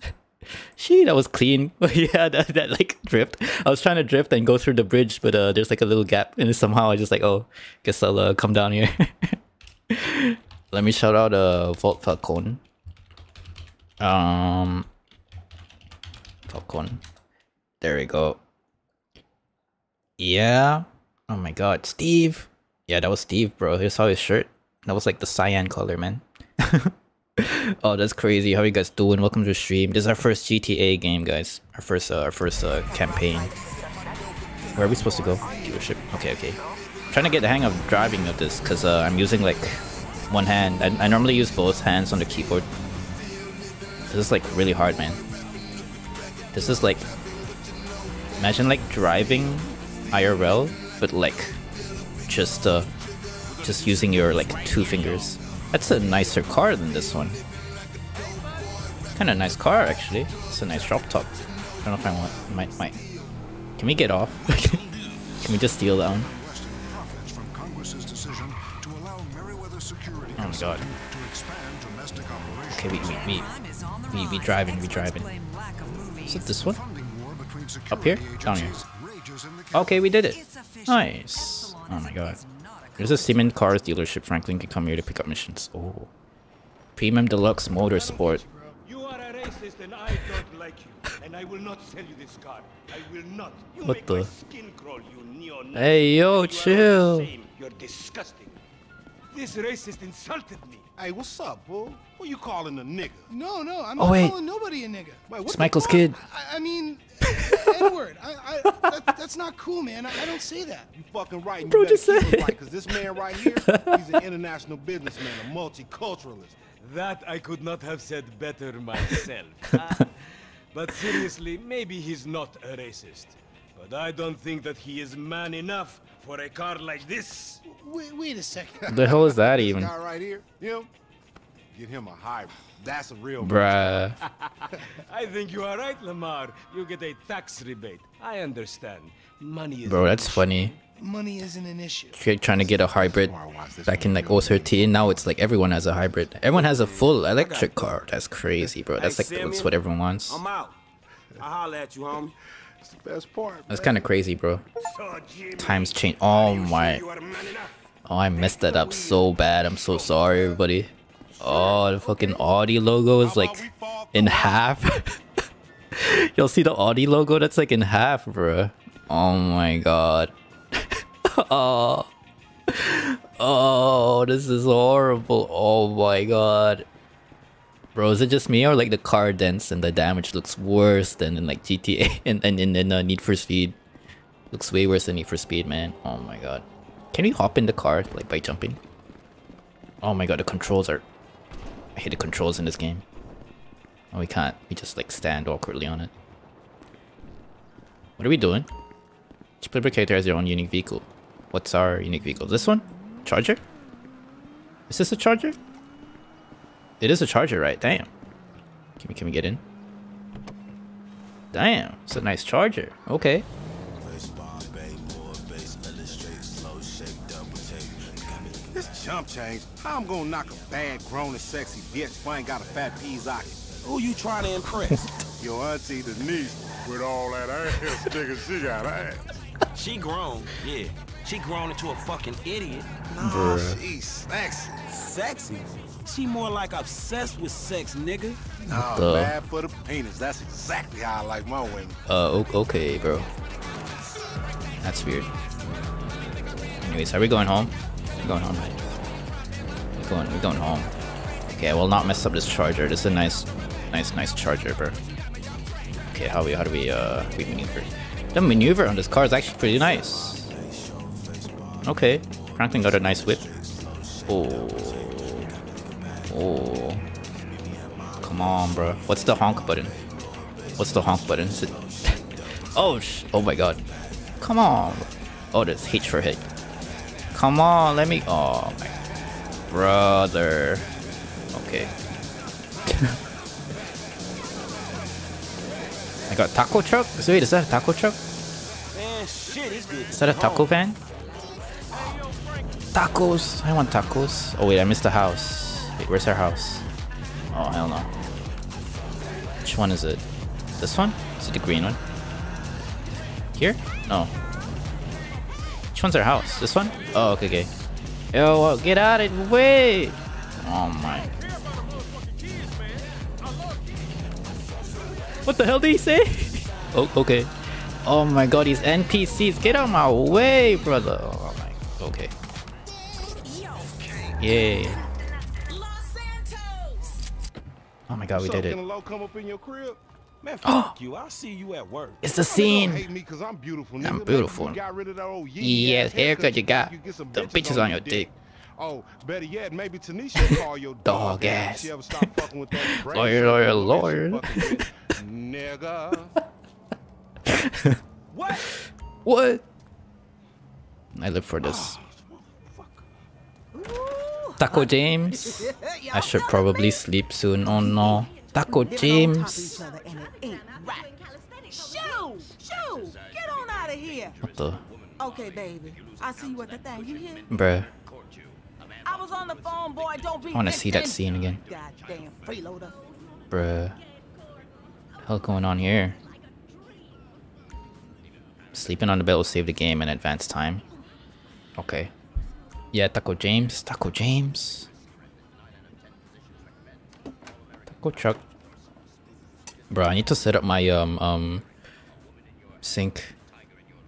She, that was clean. Yeah, that like drift. I was trying to drift and go through the bridge, but there's like a little gap, and somehow I just like, oh, guess I'll come down here. Let me shout out Volt Falcone. Falcone. There we go. Yeah. Oh my god, Steve. Yeah, that was Steve, bro. Here's how his shirt. That was like the cyan color, man. Oh, that's crazy. How are you guys doing? Welcome to the stream. This is our first GTA game, guys. Our first campaign. Where are we supposed to go? Dealership. Okay. I'm trying to get the hang of driving of this because I'm using like one hand. I normally use both hands on the keyboard. This is like really hard, man. This is like... imagine like driving IRL, but like just using your like two fingers. That's a nicer car than this one. Kind of nice car, actually. It's a nice drop top. I don't know if I want. Might. Can we get off? Can we just steal down? Oh my god. Okay, we driving. We driving. Is it this one? Up here? Down here. Okay, we did it. Nice. Oh my god. There's a cement cars dealership. Franklin can come here to pick up missions. Oh. Premium Deluxe Motorsport. You are a racist and I don't like you. And I will not sell you this car. I will not. You what the? Skin crawl, you hey, yo, chill. You're disgusting. This racist insulted me. Hey, what's up, bro? What you calling a nigga? No, I'm not calling nobody a nigga. Wait, it's Michael's kid. I mean, Edward, that's not cool, man. I don't say that. You fucking right. You bro, just say it. Right, because this man right here, he's an international businessman, a multiculturalist. That I could not have said better myself. But seriously, maybe he's not a racist. But I don't think that he is man enough for a car like this. Wait a second. The hell is that even? This guy right here, get him a hybrid. That's a real. Bruh. I think you are right, Lamar. You get a tax rebate. I understand. Money is. Bro, that's funny. Money isn't an issue. You're trying to get a hybrid back in like 2013. Now it's like everyone has a hybrid. Everyone has a full electric car. That's crazy, bro. That's like that's what everyone wants. I'm out. I'll holler at you, homie. The best part, that's kind of crazy, bro. So, Jimmy, times change. Oh my. Oh, I messed that up so bad. I'm so sorry, everybody. Oh, the fucking Audi logo is like in half. You'll see the Audi logo that's like in half, bro. Oh my god. Oh. Oh, this is horrible. Oh my god. Bro, is it just me or like the car dents and the damage looks worse than in like GTA and Need for Speed? Looks way worse than Need for Speed, man. Oh my god. Can we hop in the car like by jumping? Oh my god, the controls are... I hate the controls in this game. Oh, we can't. We just like stand awkwardly on it. What are we doing? Each player character has their own unique vehicle. What's our unique vehicle? This one? Charger? Is this a Charger? It is a Charger, right? Damn. Can we get in? Damn, it's a nice Charger. Okay. This jump change. How I'm gonna knock a bad, grown, and sexy bitch who ain't got a fat pea socket? Who you trying to impress? Your auntie Denise with all that ass, nigga. She got ass. She grown, yeah. She grown into a fucking idiot. Nah, she's sexy. Sexy? She more like obsessed with sex, nigga. Nah, bad for the penis. That's exactly how I like my women. Okay, bro. That's weird. Anyways, are we going home? We're going home, right? We're going home. Okay, I will not mess up this Charger. This is a nice Charger, bro. Okay, how do we maneuver? The maneuver on this car is actually pretty nice. Okay, Franklin got a nice whip. Oh, oh, come on, bro. What's the honk button? What's the honk button? Is it... oh, oh my God. Come on. Oh, that's H for hit. Come on, let me. Oh, my brother. Okay. I got taco truck? So wait, is that a taco truck? Man, shit, he's good. Is that a taco van? Tacos! I want tacos. Oh wait, I missed the house. Wait, where's our house? Oh, hell no. Which one is it? This one? Is it the green one? Here? No. Which one's our house? This one? Oh, okay, okay. Yo, well, get out of the way! Oh my... What the hell did he say? Oh, okay. Oh my God, these NPCs, get out of my way, brother. Oh my, okay. Yay. Oh my God, we did it. Oh, it's the scene. I'm beautiful. Yes, haircut you got. The bitches on your dick. Oh, better yet, maybe Tanisha will call your dog ass. Lawyer, lawyer, lawyer. Nigga. What? What? I live for this. Taco James. I should probably sleep soon. Oh no. Taco James. Get on out of here. What the? Okay, baby. I'll see you at the thing. You hear? Bruh. I was on the phone, boy. Don't be. I want to see that scene again. Goddamn freeloader. Bruh. Hell going on here? Sleeping on the bed will save the game in advance time. Okay. Yeah, Taco James. Taco James. Taco truck. Bruh, I need to set up my sink.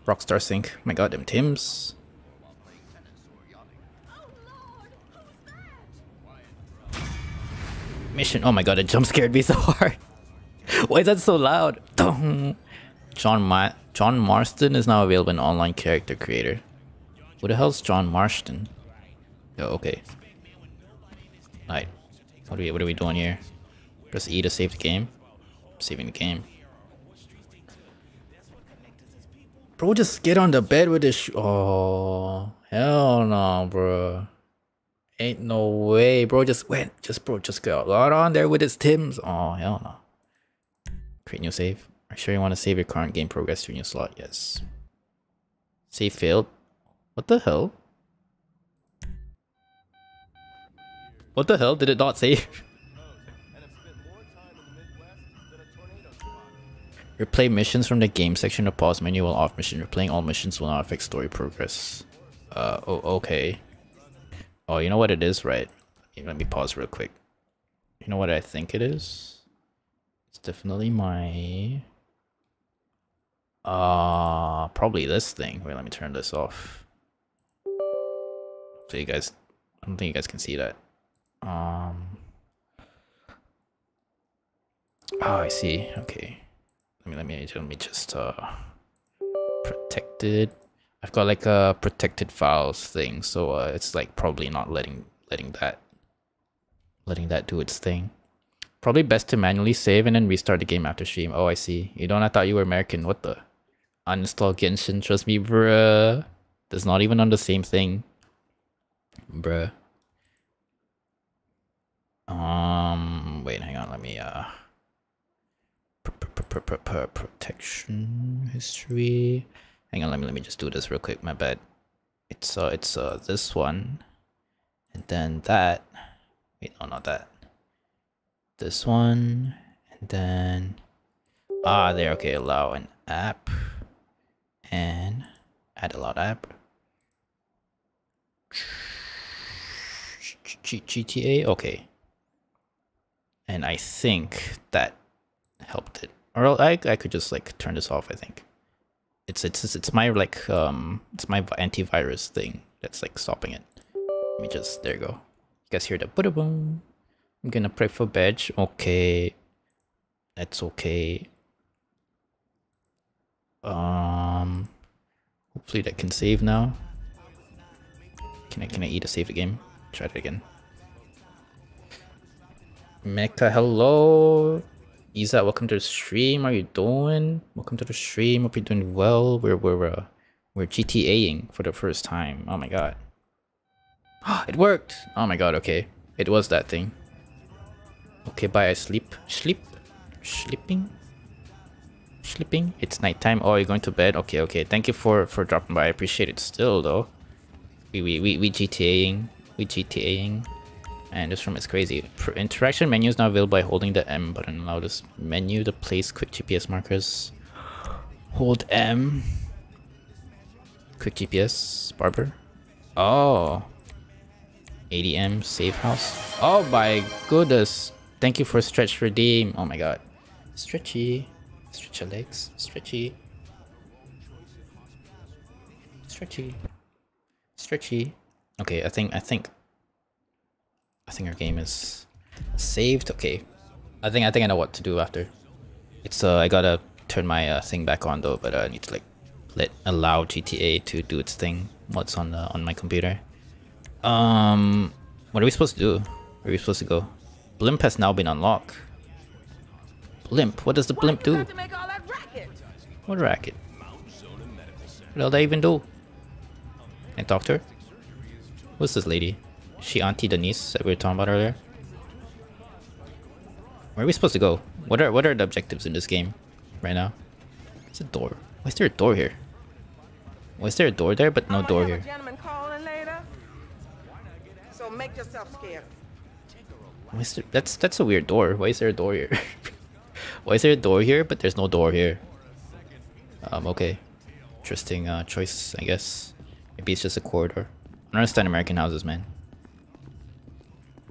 Rockstar sink. My God, them Tims. Mission. Oh my God, it jump scared me so hard. Why is that so loud? John Marston is now available in online character creator. Who the hell's John Marston? Oh, okay. Alright. What are we doing here? Press E to save the game. Saving the game. Bro, just get on the bed with this. Oh, hell no, bro. Ain't no way, bro. Just got on there with his Tims. Oh, hell no. Create new save. Make sure you want to save your current game progress to your new slot. Yes. Save failed. What the hell? What the hell? Did it not save? Replay missions from the game section to pause menu while off mission. Replaying all missions will not affect story progress. Oh, okay. Oh, you know what it is, right? Let me pause real quick. You know what I think it is? It's definitely my... probably this thing. Wait, let me turn this off. So you guys... I don't think you guys can see that. Oh, I see. Okay. Let me just, protected... I've got like a protected files thing, so it's like probably not letting that do its thing. Probably best to manually save and then restart the game after stream. Oh, I see. You don't. I thought you were American. What the? Uninstall Genshin. Trust me, bruh. That's not even on the same thing, bruh. Wait, hang on. Let me protection history. Hang on, let me just do this real quick. My bad. It's this one, and then that. Wait, no, not that. This one, and then there. Okay, allow an app, and add allowed app. GTA. Okay, and I think that helped it. Or I could just like turn this off, I think. It's my like it's my antivirus thing that's like stopping it. Let me just, there you go. You guys hear the bada boom? I'm gonna pray for badge. Okay, that's okay. Hopefully that can save now. Can I eat to save the game? Try it again. Mecca, hello. Isa, welcome to the stream. How are you doing? Welcome to the stream. Hope you're doing well. We're GTAing for the first time. Oh my god. It worked! Oh my god, okay. It was that thing. Okay, bye, I sleep. Sleep? Sleeping? Sleeping? It's nighttime. Oh, you're going to bed? Okay, okay. Thank you for dropping by. I appreciate it still, though. We GTAing. We GTAing. And this room is crazy. Interaction menu is now available by holding the M button. Allow this menu to place quick GPS markers. Hold M. Quick GPS. Barber. Oh. ADM. Safe house. Oh my goodness. Thank you for stretch redeem. Oh my god. Stretchy. Stretch your legs. Stretchy. Stretchy. Stretchy. Okay, I think our game is saved. Okay, I think I know what to do after. It's I gotta turn my thing back on though, but I need to like allow GTA to do its thing. What's on my computer? What are we supposed to do? Where are we supposed to go? Blimp has now been unlocked. Blimp. What does the blimp do? What racket? What did I even do? Can I talk to her? Who's this lady? She Auntie Denise that we were talking about earlier. Where are we supposed to go? What are the objectives in this game right now? It's a door. Why is there a door here? Why is there a door there but no door here? So make yourself scared. Why is there, that's a weird door. Why is there a door here? Why is there a door here but there's no door here? Okay. Interesting choice, I guess. Maybe it's just a corridor. I don't understand American houses, man.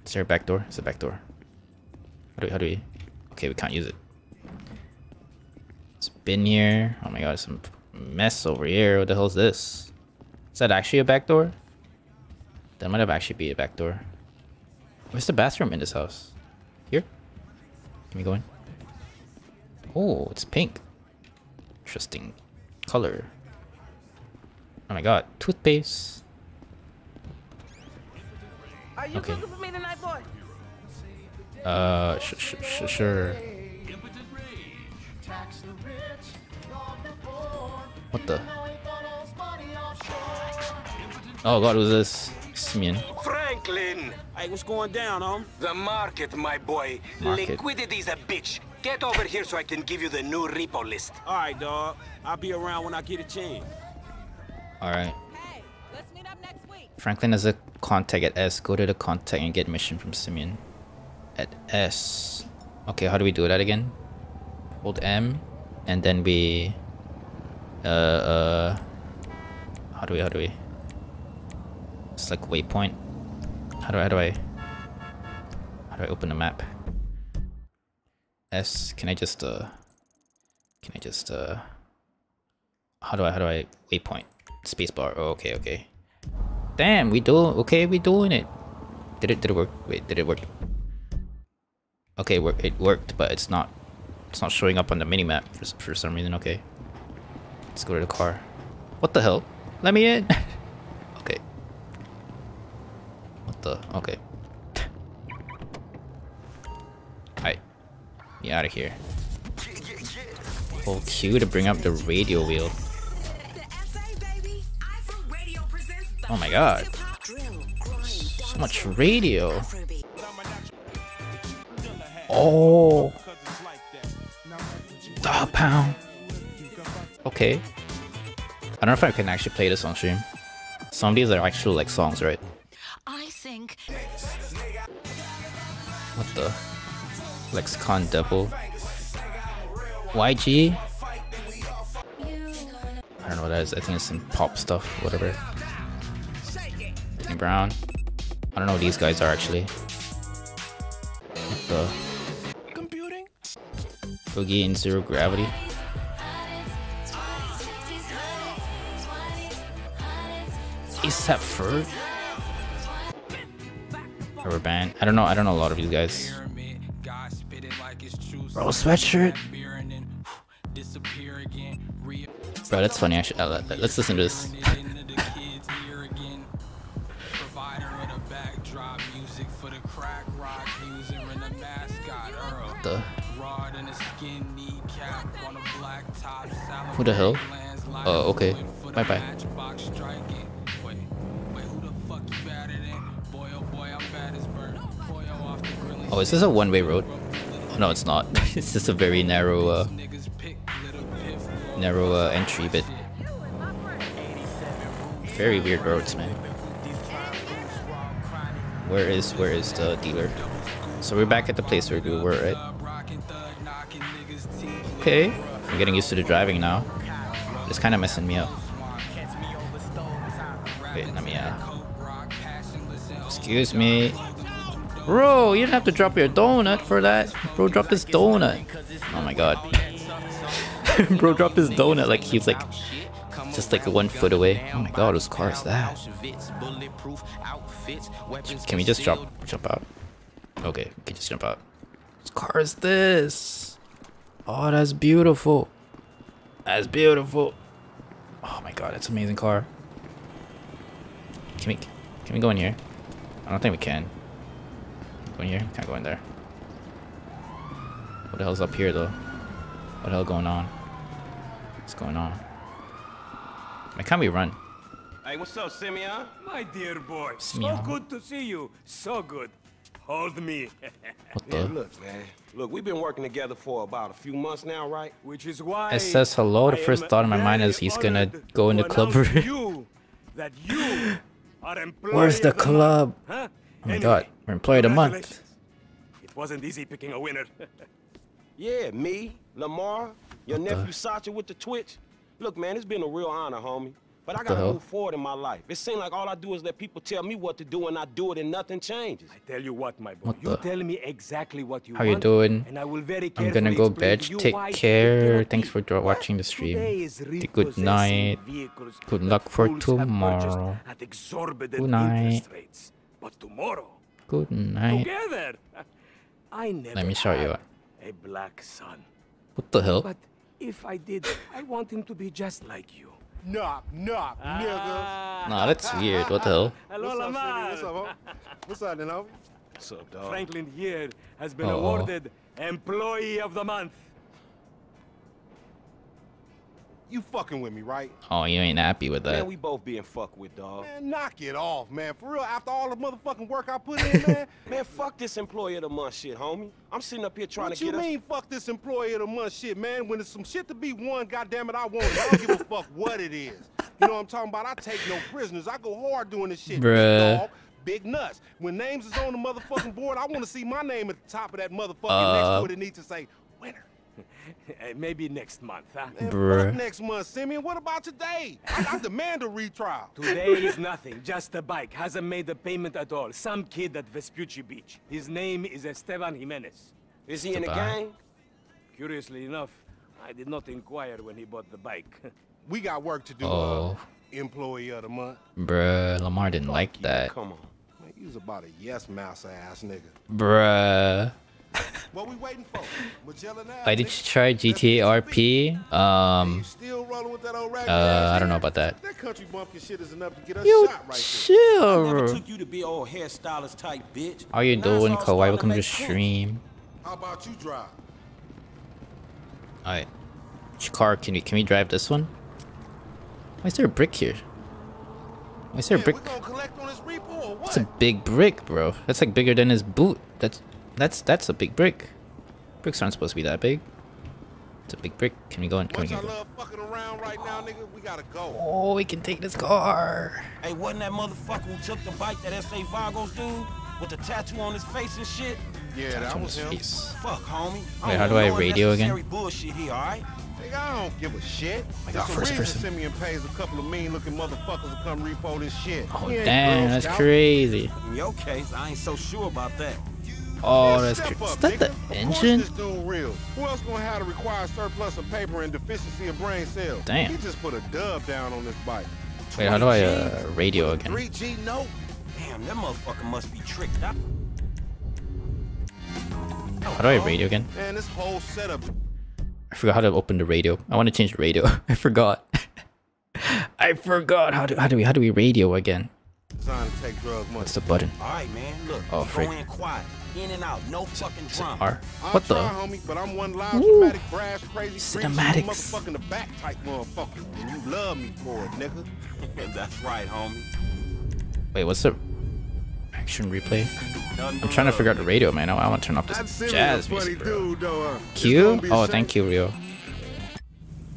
Is there a back door? It's a back door. How do we? Okay, we can't use it. It's been here. Oh my god, some mess over here. What the hell is this? Is that actually a back door? That might have actually be a back door. Where's the bathroom in this house? Here? Can we go in? Oh, it's pink. Interesting color. Oh my god, toothpaste. Are you cooking for me tonight, boy? Sure. What the? Oh god, who's this? Smean. Franklin! I was going down, the market, my boy. Liquidity's a bitch. Get over here so I can give you the new repo list. Alright, dog. I'll be around when I get a chance. Alright. Hey, let's meet up next week. Franklin is a contact at S. Go to the contact and get mission from Simeon at S. Okay, how do we do that again? Hold M and then we how do we it's like waypoint. How do I open the map? S. Can I just how do I waypoint? Spacebar. Oh, okay. Damn, we doing it. Did it work? Wait, did it work? Okay, it worked, but it's not showing up on the minimap for some reason. Okay. Let's go to the car. What the hell? Let me in. Okay. What the? Okay. Alright. Get out of here. Hold Q to bring up the radio wheel. Oh my god. So much radio. Oh. Dog pound. Okay. I don't know if I can actually play this on stream. Some of these are actual like songs, right? I think. What the? Lexicon Devil. YG? I don't know what that is. I think it's some pop stuff, whatever. Brown. I don't know what these guys are actually. What the? Computing? Boogie in Zero Gravity. ASAP Ferg. Rubber Band. I don't know a lot of these guys. Bro, sweatshirt. Bro, that's funny. Actually, oh, let's listen to this. Who the hell? Oh, okay. Bye bye. Oh, is this a one-way road? Oh, no, it's not. It's just a very narrow, entry bit. Very weird roads, man. Where is the dealer? So we're back at the place where we were, right? Okay. I'm getting used to the driving now. It's kind of messing me up. Wait, let me excuse me. Bro, you didn't have to drop your donut for that. Bro, drop his donut. Oh my god. Bro, drop his donut like he's like just like 1 foot away. Oh my god, whose car is that? Can we just jump out? Okay, we can just jump out. Whose car is this? Oh, that's beautiful. That's beautiful. Oh my god, that's an amazing car. Can we go in here? I don't think we can. Go in here? Can't go in there. What the hell's up here though? What the hell going on? What's going on? Why can't we run? Hey, what's up, Simeon? My dear boy. Simeon. So good to see you. So good. Hold me. What the? Yeah, look, man. Look, we've been working together for about a few months now, right? Which is why it says hello. The first thought in my mind is he's gonna go in the club. You are where's the club? Huh? Oh my god, we're employee of the month. It wasn't easy picking a winner. Yeah, me, Lamar, your nephew Sacha with the Twitch. Look, man, it's been a real honor, homie. But I gotta move forward in my life. It seems like all I do is let people tell me what to do, and I do it, and nothing changes. I tell you what, my boy. You tell me exactly what you want. How you doing? And I will very carefully. I'm gonna go bed. Take care. Thanks for watching the stream. Good night. Good luck for tomorrow. Good night. But tomorrow, good night. Together, I never let me show you a black son. What the hell? But if I did, I want him to be just like you. Nah, that's weird. What the hell? Hello, Lamar. What's up, homie? What's up, dog? Franklin here has been awarded Employee of the Month. You fucking with me, right? Oh, you ain't happy with that. Man, we both being fucked with, dog. Man, knock it off, man. For real, after all the motherfucking work I put in, man. Man, fuck this Employee of the Month shit, homie. I'm sitting up here trying to get us... What you mean, fuck this Employee of the Month shit, man? When there's some shit to be won, goddammit, I want it. I don't give a fuck what it is. You know what I'm talking about? I take no prisoners. I go hard doing this shit, dog. Big nuts. When names is on the motherfucking board, I want to see my name at the top of that motherfucking next to it. It needs to say, winner. Maybe next month, huh? Bruh. Next month, Simeon. What about today? I demand a retrial. Today is nothing. Just a bike. Hasn't made a payment at all. Some kid at Vespucci Beach. His name is Esteban Jimenez. Is he in the gang? Curiously enough, I did not inquire when he bought the bike. We got work to do. Employee of the month. Bruh, Lamar didn't like that. Come on. Man, he was about a yes mouse ass nigga. Bruh. What we waiting for? I did try GTA RP. I don't know about that. That country bumpkin shit is enough to get us shot right there. I never took you to be old hairstylist type bitch. How you doing, Kawhi? Welcome to the stream. How about you drive? Alright. Which car can we drive this one? Why is there a brick here? Why is there a brick? That's a big brick, bro. That's like bigger than his boot. That's a big brick. Bricks aren't supposed to be that big. It's a big brick. Can we go in? Can we go? Right now, nigga, we gotta go. Oh, we can take this car. Hey, wasn't that motherfucker who took the bike that S.A. Vagos dude with the tattoo on his face and shit? Yeah, that was him. Fuck, homie. Wait, how do I radio again? Bullshit here, all right? Nigga, I don't give a shit. I got first person. Simeon pays a couple of mean-looking motherfuckers to come repo this shit. Oh, damn, that's crazy. In your case, I ain't so sure about that. Oh, that's true. Is that the engine? Who else gonna have to require surplus of paper and deficiency of brain cells? Damn. He just put a dub down on this bike. Wait, how do I radio again? 3G note? Damn, that motherfucker must be tricked up. How do I radio again? Man, this whole setup. I I forgot how to open the radio. I want to change the radio. I forgot. I forgot how do we radio again? Time to take drug money. What's the button? All right, man. Look, oh, freak. Go in quiet. In and out. No fucking drama. R. What the? Homie, but I'm one live dramatic, brash, crazy, cinematics. Motherfucking the back type motherfucker. You love me for it, nigga. That's right, homie. Wait, what's the action replay? I'm trying to figure out the radio, man. I want to turn off this jazz music, bro. Q? Oh, thank you, Rio.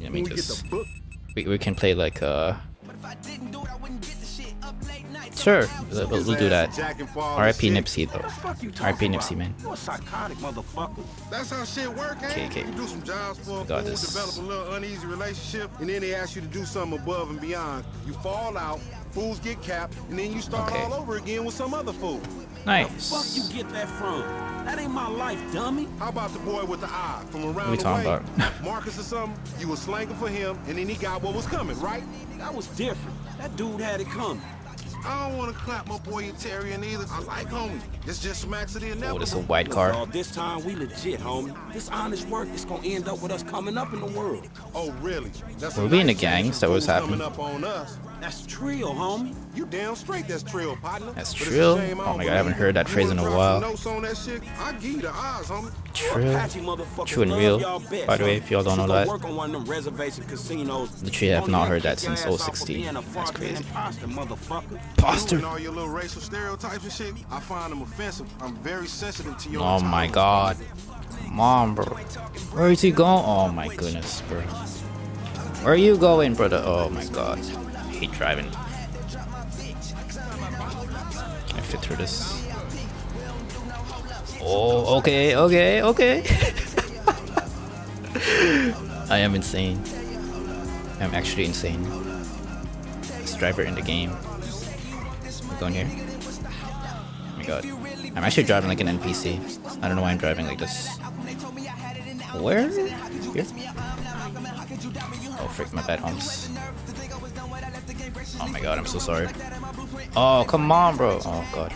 Let me just... We can play like, Sure, we'll do that. R.I.P. Nipsey, though. R.I.P. Nipsey, man. Okay, okay. We got this. Okay. Nice. What the fuck you get that from? That ain't my life, dummy. How about the boy with the eye from around the way? What are we talking about? Marcus or something? You were slanging for him, and then he got what was coming, right? That was different. That dude had it coming. I don't want to clap my boy Etarian either. I like homie. It's just smacks of the inevitable. Oh, this is a white car. Well, this time we legit, homie. This honest work is going to end up with us coming up in the world. Oh, really? We're being a gang, so what's happening? Up on us. That's trill, homie. You damn straight that's trill, partner. That's trill? Oh, my God, I haven't heard that phrase in a while. Trill. True and real. By the way, if y'all don't know that, literally have not heard that since 016. That's crazy. Imposter. Oh, my God. Mom, bro. Where is he going? Oh, my goodness, bro. Where are you going, brother? Oh, my God. I hate driving. Can I fit through this? Oh, okay, okay, okay. I am insane. I'm actually insane. Best driver in the game. What's going here? Oh my God. I'm actually driving like an NPC. I don't know why I'm driving like this. Where? Here? Oh, freak, my bad, Holmes. Oh my God, I'm so sorry. Oh, come on, bro. Oh, God.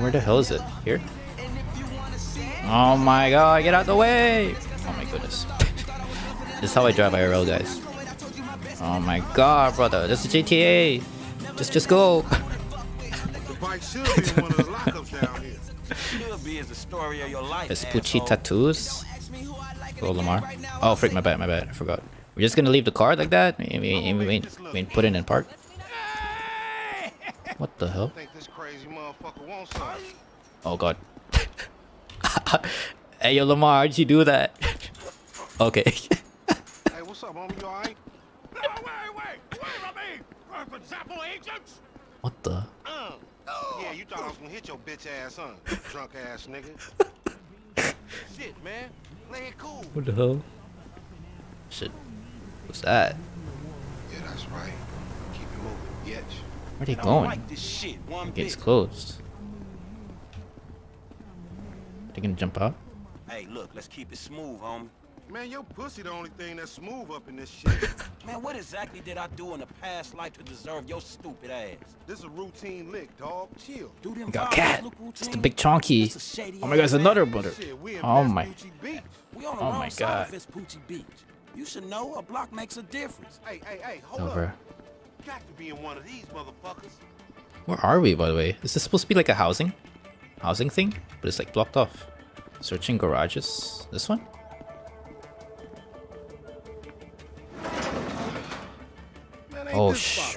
Where the hell is it? Here? Oh my God, get out the way! Oh my goodness. This is how I drive IRL, guys. Oh my God, brother. This is GTA. Just go. Vespucci tattoos. Oh, Lamar. Oh, freak, my bad, I forgot. We're just gonna leave the car like that? We put it in park? What the hell? Oh God. Hey, yo, Lamar, how'd you do that? Okay. Hey, what's up, homie? You alright? No, wait, I mean, for agents? What the? Yeah, you thought I was gonna hit your bitch ass, huh? Drunk ass nigga. Shit, man. Play it cool. What the hell? Shit. What's that? Yeah, that's right. Keep it moving, bitch. Where are they going? It gets closed. They gonna jump out? Hey, look, let's keep it smooth, homie. Man, your pussy the only thing that's smooth up in this shit. Man, what exactly did I do in the past life to deserve your stupid ass? This is a routine lick, dog. Chill. Do them. We got Cat. It's the big chonky. Oh my God, it's another butter. Oh my. Oh my God. You should know a block makes a difference. Hey, hold up. Got to be in one of these motherfuckers. Where are we, by the way? Is this supposed to be like a housing thing? But it's like blocked off. Searching garages. This one? Man, oh shh.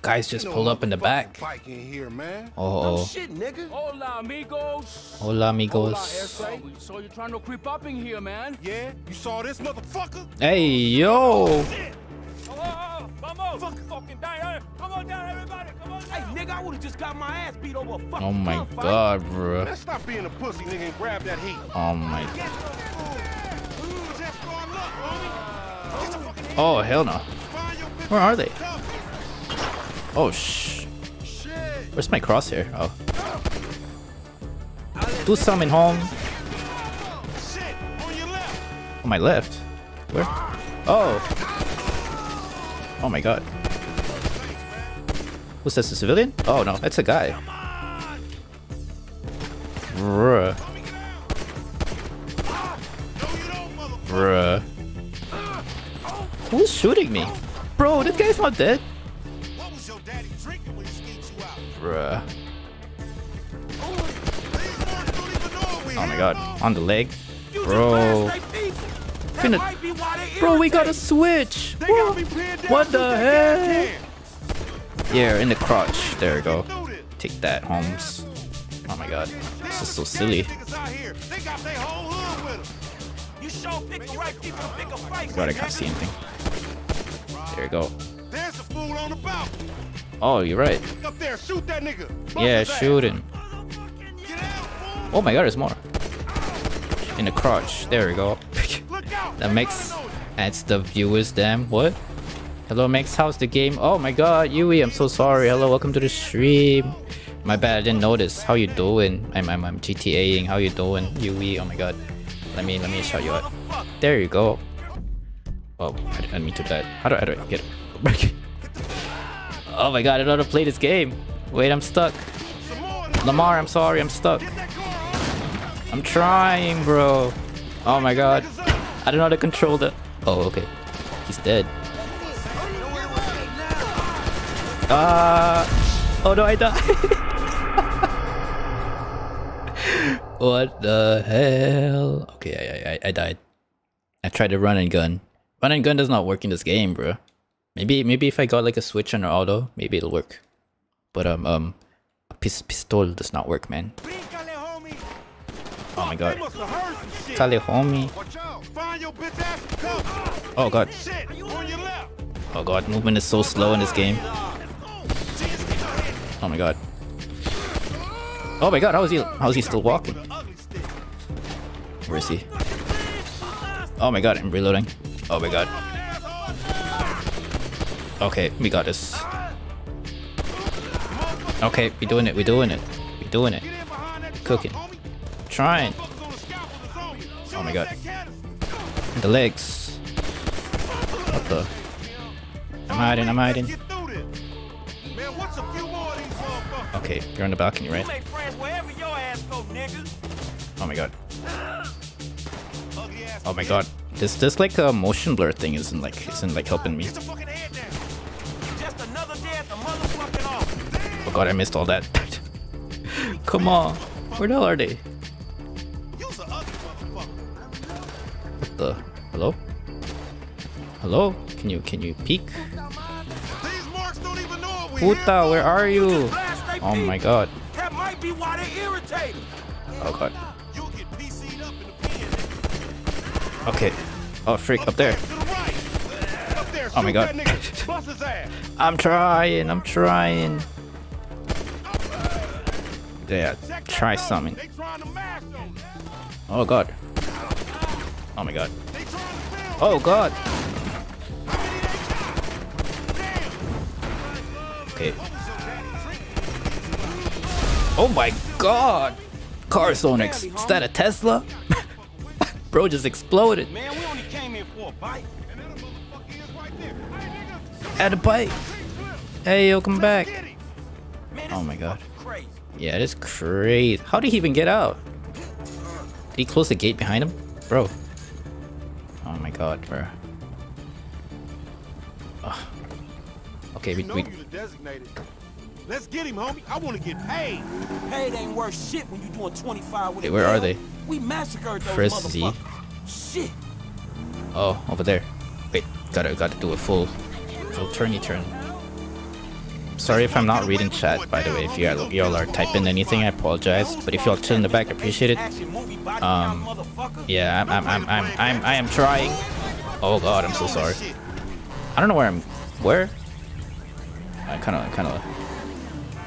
Guys just pulled up in the back. In here, man. Oh. No shit, nigga. Hola, amigos. Hola, amigos. Hola, so you trying to creep up in here, man? Yeah. You saw this motherfucker? Hey, yo. Oh my God, bro. Let's stop being a pussy, nigga, and grab that heat. Oh my God. Oh hell no. Where are they? Oh shh. Where's my crosshair? Oh. Do something, home. On my left. Where? Oh. Oh my God. Who's this, a civilian? Oh no, that's a guy. Bruh. Bruh. Who's shooting me? Bro, this guy's not dead. What was your daddy drinking when he skates you out? Bruh. Oh my god. On the leg. Bro. Bro, we got a switch. What the heck? Yeah, in the crotch. There we go. Take that, Holmes. Oh my god. This is so silly. God, I can't see anything. There we go. Oh, you're right. Yeah, shoot him. Oh my god, there's more. In the crotch. There we go. That makes... That's the viewers, damn. What? Hello, Mechs. How's the game? Oh my god, Yui, I'm so sorry. Hello, welcome to the stream. My bad, I didn't notice. How you doing? I'm GTAing. How you doing, Yui? Oh my god. Let me shout you out. There you go. Oh, I didn't mean to do that. How do I get it? Oh my god, I don't know how to play this game. Wait, I'm stuck. Lamar, I'm sorry, I'm stuck. I'm trying, bro. Oh my god. I don't know how to control the... Oh, okay. He's dead. Oh no, I died. What the hell? Okay, I died. I tried to run and gun. Run and gun does not work in this game, bro. Maybe if I got like a switch on or auto, maybe it'll work. But a pistol does not work, man. Oh my god. Tally homie. Oh god. Oh god, movement is so slow in this game. Oh my god. Oh my god, how is he still walking? Where is he? Oh my god, I'm reloading. Oh my god. Okay, we got this. Okay, we're doing it. Cooking. Trying. Oh my god. The legs. What the? I'm hiding. Okay, you're on the balcony, right? Oh my god. Oh my god. This like a motion blur thing isn't like helping me. Oh god, I missed all that. Come on. Where the hell are they? What the? Hello? Hello? Can you peek? Puta, where are you? Oh my god. That might be why they irritate. Oh god. Okay. Oh freak, up there. Oh my god. I'm trying. Yeah, try something. Oh god. Oh my god. Oh god. Okay. Oh my god! Carsonics! Is that a Tesla? Bro just exploded. At a bike! Hey, yo, come back. Oh my god. Yeah, it is crazy. How did he even get out? Did he close the gate behind him? Bro. Oh my god, bro. Ugh. Okay, we let's get him, homie. I want to get paid. Paid ain't worth shit when you're doing 25 with it. Hey, where are they? We massacred those motherfuckers. Shit. Oh, over there. Wait, gotta do a full turn. Sorry if I'm not reading chat, by the way. If y'all are typing anything, I apologize. But if y'all chill in the back, I appreciate it. Yeah, I am trying. Oh god, I'm so sorry. I don't know where I'm. Where? I kind of.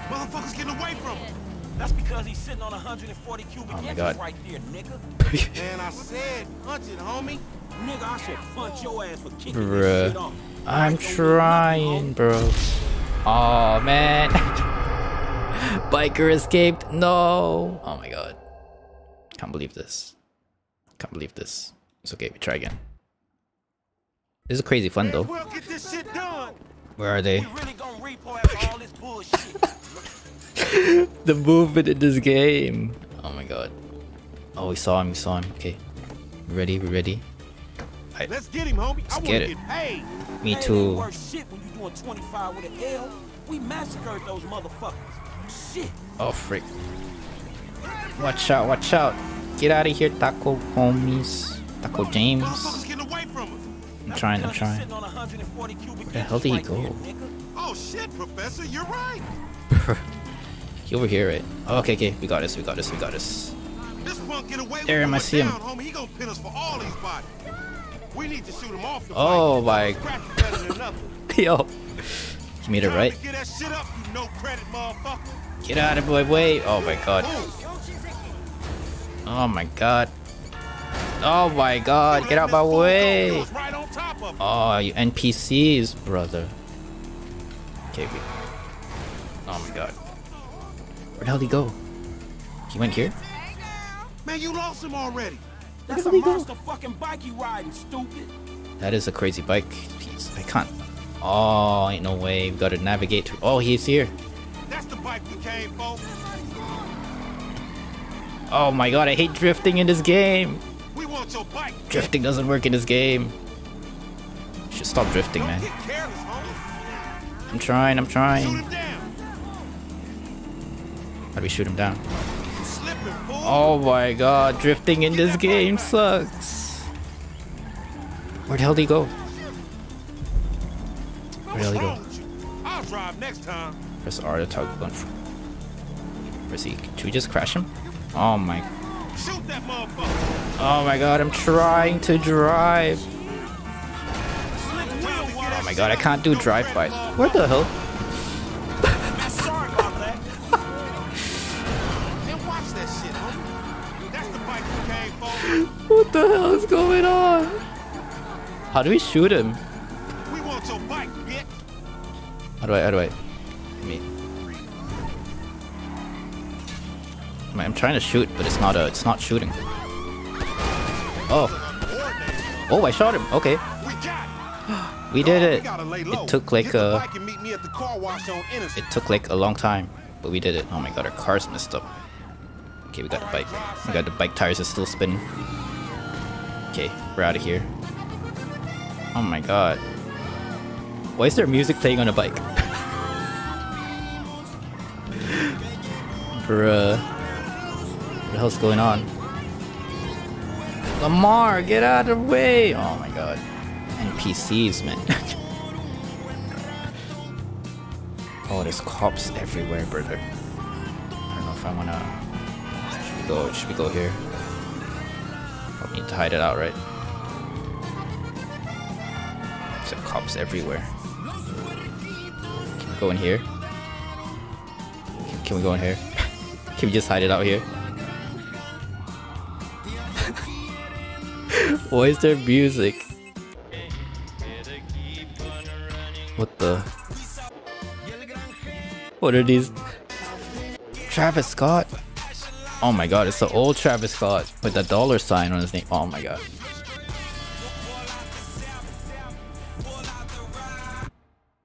Motherfuckers getting away from him. That's because he's sitting on 140 cubic inches right there, nigga. Man, I said, punch it, homie. Nigga, I should punch your ass for kicking this shit off. I'm trying, bro. Oh man, biker escaped. No. Oh my god. Can't believe this. It's okay. We try again. This is crazy fun though. Where are they? The movement in this game. Oh my god. Oh, we saw him. Okay. We're ready. Let's get him, homie. I want to get paid. Me too. We massacred those motherfuckers. Shit. Oh freak. Watch out, watch out. Get out of here, Taco homies. Taco James. I'm trying. Where the hell did he go? Oh shit, Professor, you're right. He over here, right? Oh, okay, okay, we got this, we got this, we got this. There, I see him. Oh my. Yo. You made it right. Get out of my way. Oh my god. Oh my god. Oh my god. Get out my way. Oh, you NPCs, brother. Okay. Oh my god. Where the hell did he go? He went here? Man, you lost him already. That's a monster fucking bike you riding, stupid. That is a crazy bike. Jeez, I can't. Oh, ain't no way. We gotta navigate to. Oh, he's here. That's the bike we came for. Oh my god, I hate drifting in this game. We want your bike. Drifting doesn't work in this game. Should stop drifting, man. Careless, I'm trying. How do we shoot him down? Oh my god, drifting in this game sucks. Where the hell did he go? Where the hell did he go? I'll drive next time. Press R to toggle gun. Where's he? Should we just crash him? Oh my. Shoot that motherfucker. Oh my god, I'm trying to drive. Oh my god, I can't do drive-bys. Where the hell? What the hell is going on? How do we shoot him? We want your bike, bitch. How do I? Me. I'm trying to shoot, but it's not shooting. Oh. Oh, I shot him. Okay. We did it. It took like a long time, but we did it. Oh my god, our car's messed up. Okay, we got the bike. We got the bike tires are still spinning. Okay, we're out of here. Oh my god. Why is there music playing on a bike? Bruh. What the hell's going on? Lamar, get out of the way! Oh my god. NPCs, man. Oh, there's cops everywhere, brother. I don't know if I wanna... Should we go here? Probably need to hide it out, right? There's like cops everywhere. Can we go in here? Can we go in here? Can we just hide it out here? Why is there music? What the? What are these? Travis Scott? Oh my god, it's the old Travis Scott with the dollar sign on his name. Oh my god.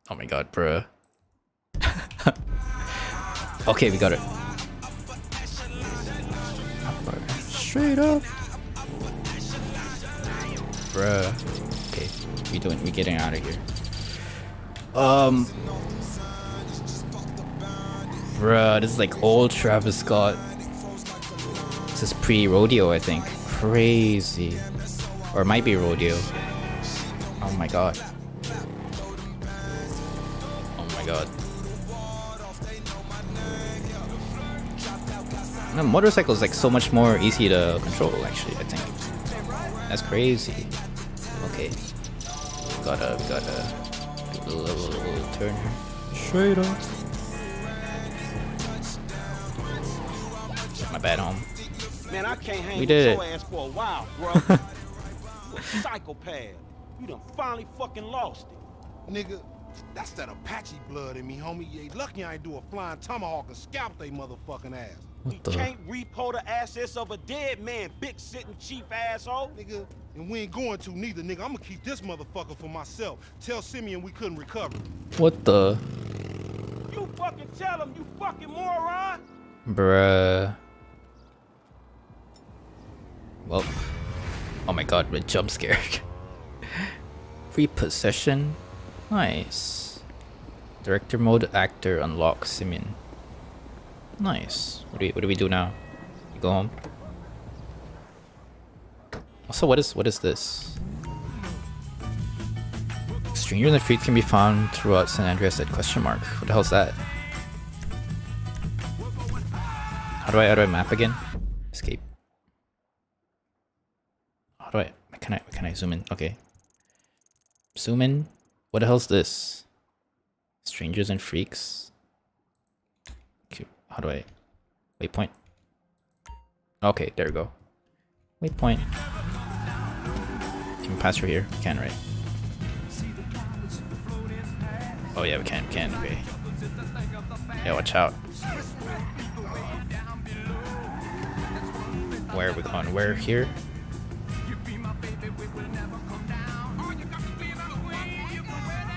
Oh my god, bruh. Okay, we got it. Straight up. Bruh. Okay, we're getting out of here. Bruh, this is like old Travis Scott. This is pre-rodeo, I think. Crazy. Or it might be rodeo. Oh my god. Oh my god. The motorcycle is like so much more easy to control, actually, I think. That's crazy. Okay. Gotta do a little turn here. Straight up. My bad, home. Man, I can't hang with your ass for a while, bro. You a psychopath. You done finally fucking lost it. Nigga, that's that Apache blood in me, homie. You ain't lucky I ain't do a flying tomahawk and scalp they motherfucking ass. You can't repo the assets of a dead man, big sitting cheap asshole. Nigga, and we ain't going to neither, nigga. I'm gonna keep this motherfucker for myself. Tell Simeon we couldn't recover. What the? You fucking tell him, you fucking moron. Bruh. Well, oh my god, we're jump scared. free possession. Nice. Director mode actor unlock Simeon. Nice. What do we do now? We go home. Also, what is this? Stranger in the Street can be found throughout San Andreas at question mark. What the hell's that? How do I map again? Escape. Can I zoom in? Okay. Zoom in. What the hell's this? Strangers and Freaks. Okay. How do I waypoint? Okay, there we go. Waypoint. Can we pass through here? We can, right? Oh yeah, we can. Okay. Yeah, watch out. Where are we going? Where here?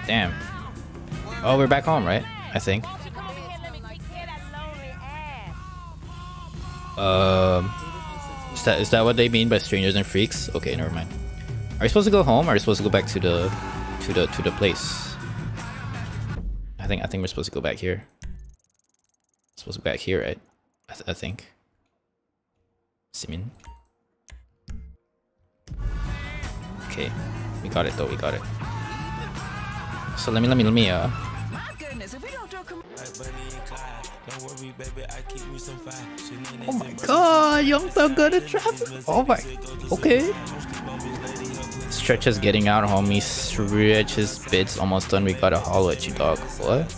Damn. Oh, we're back home, right? I think. Is that what they mean by strangers and freaks? Okay, never mind. Are we supposed to go home? Or are we supposed to go back to the place? I think we're supposed to go back here. Supposed to go back here, right? I think. Simeon. Okay, we got it though. We got it. So let me. Oh my god, Young Thug got a trap. Oh my. Okay. Stretch is getting out, homie. Stretch his bits almost done. We gotta holler at you, dog. What?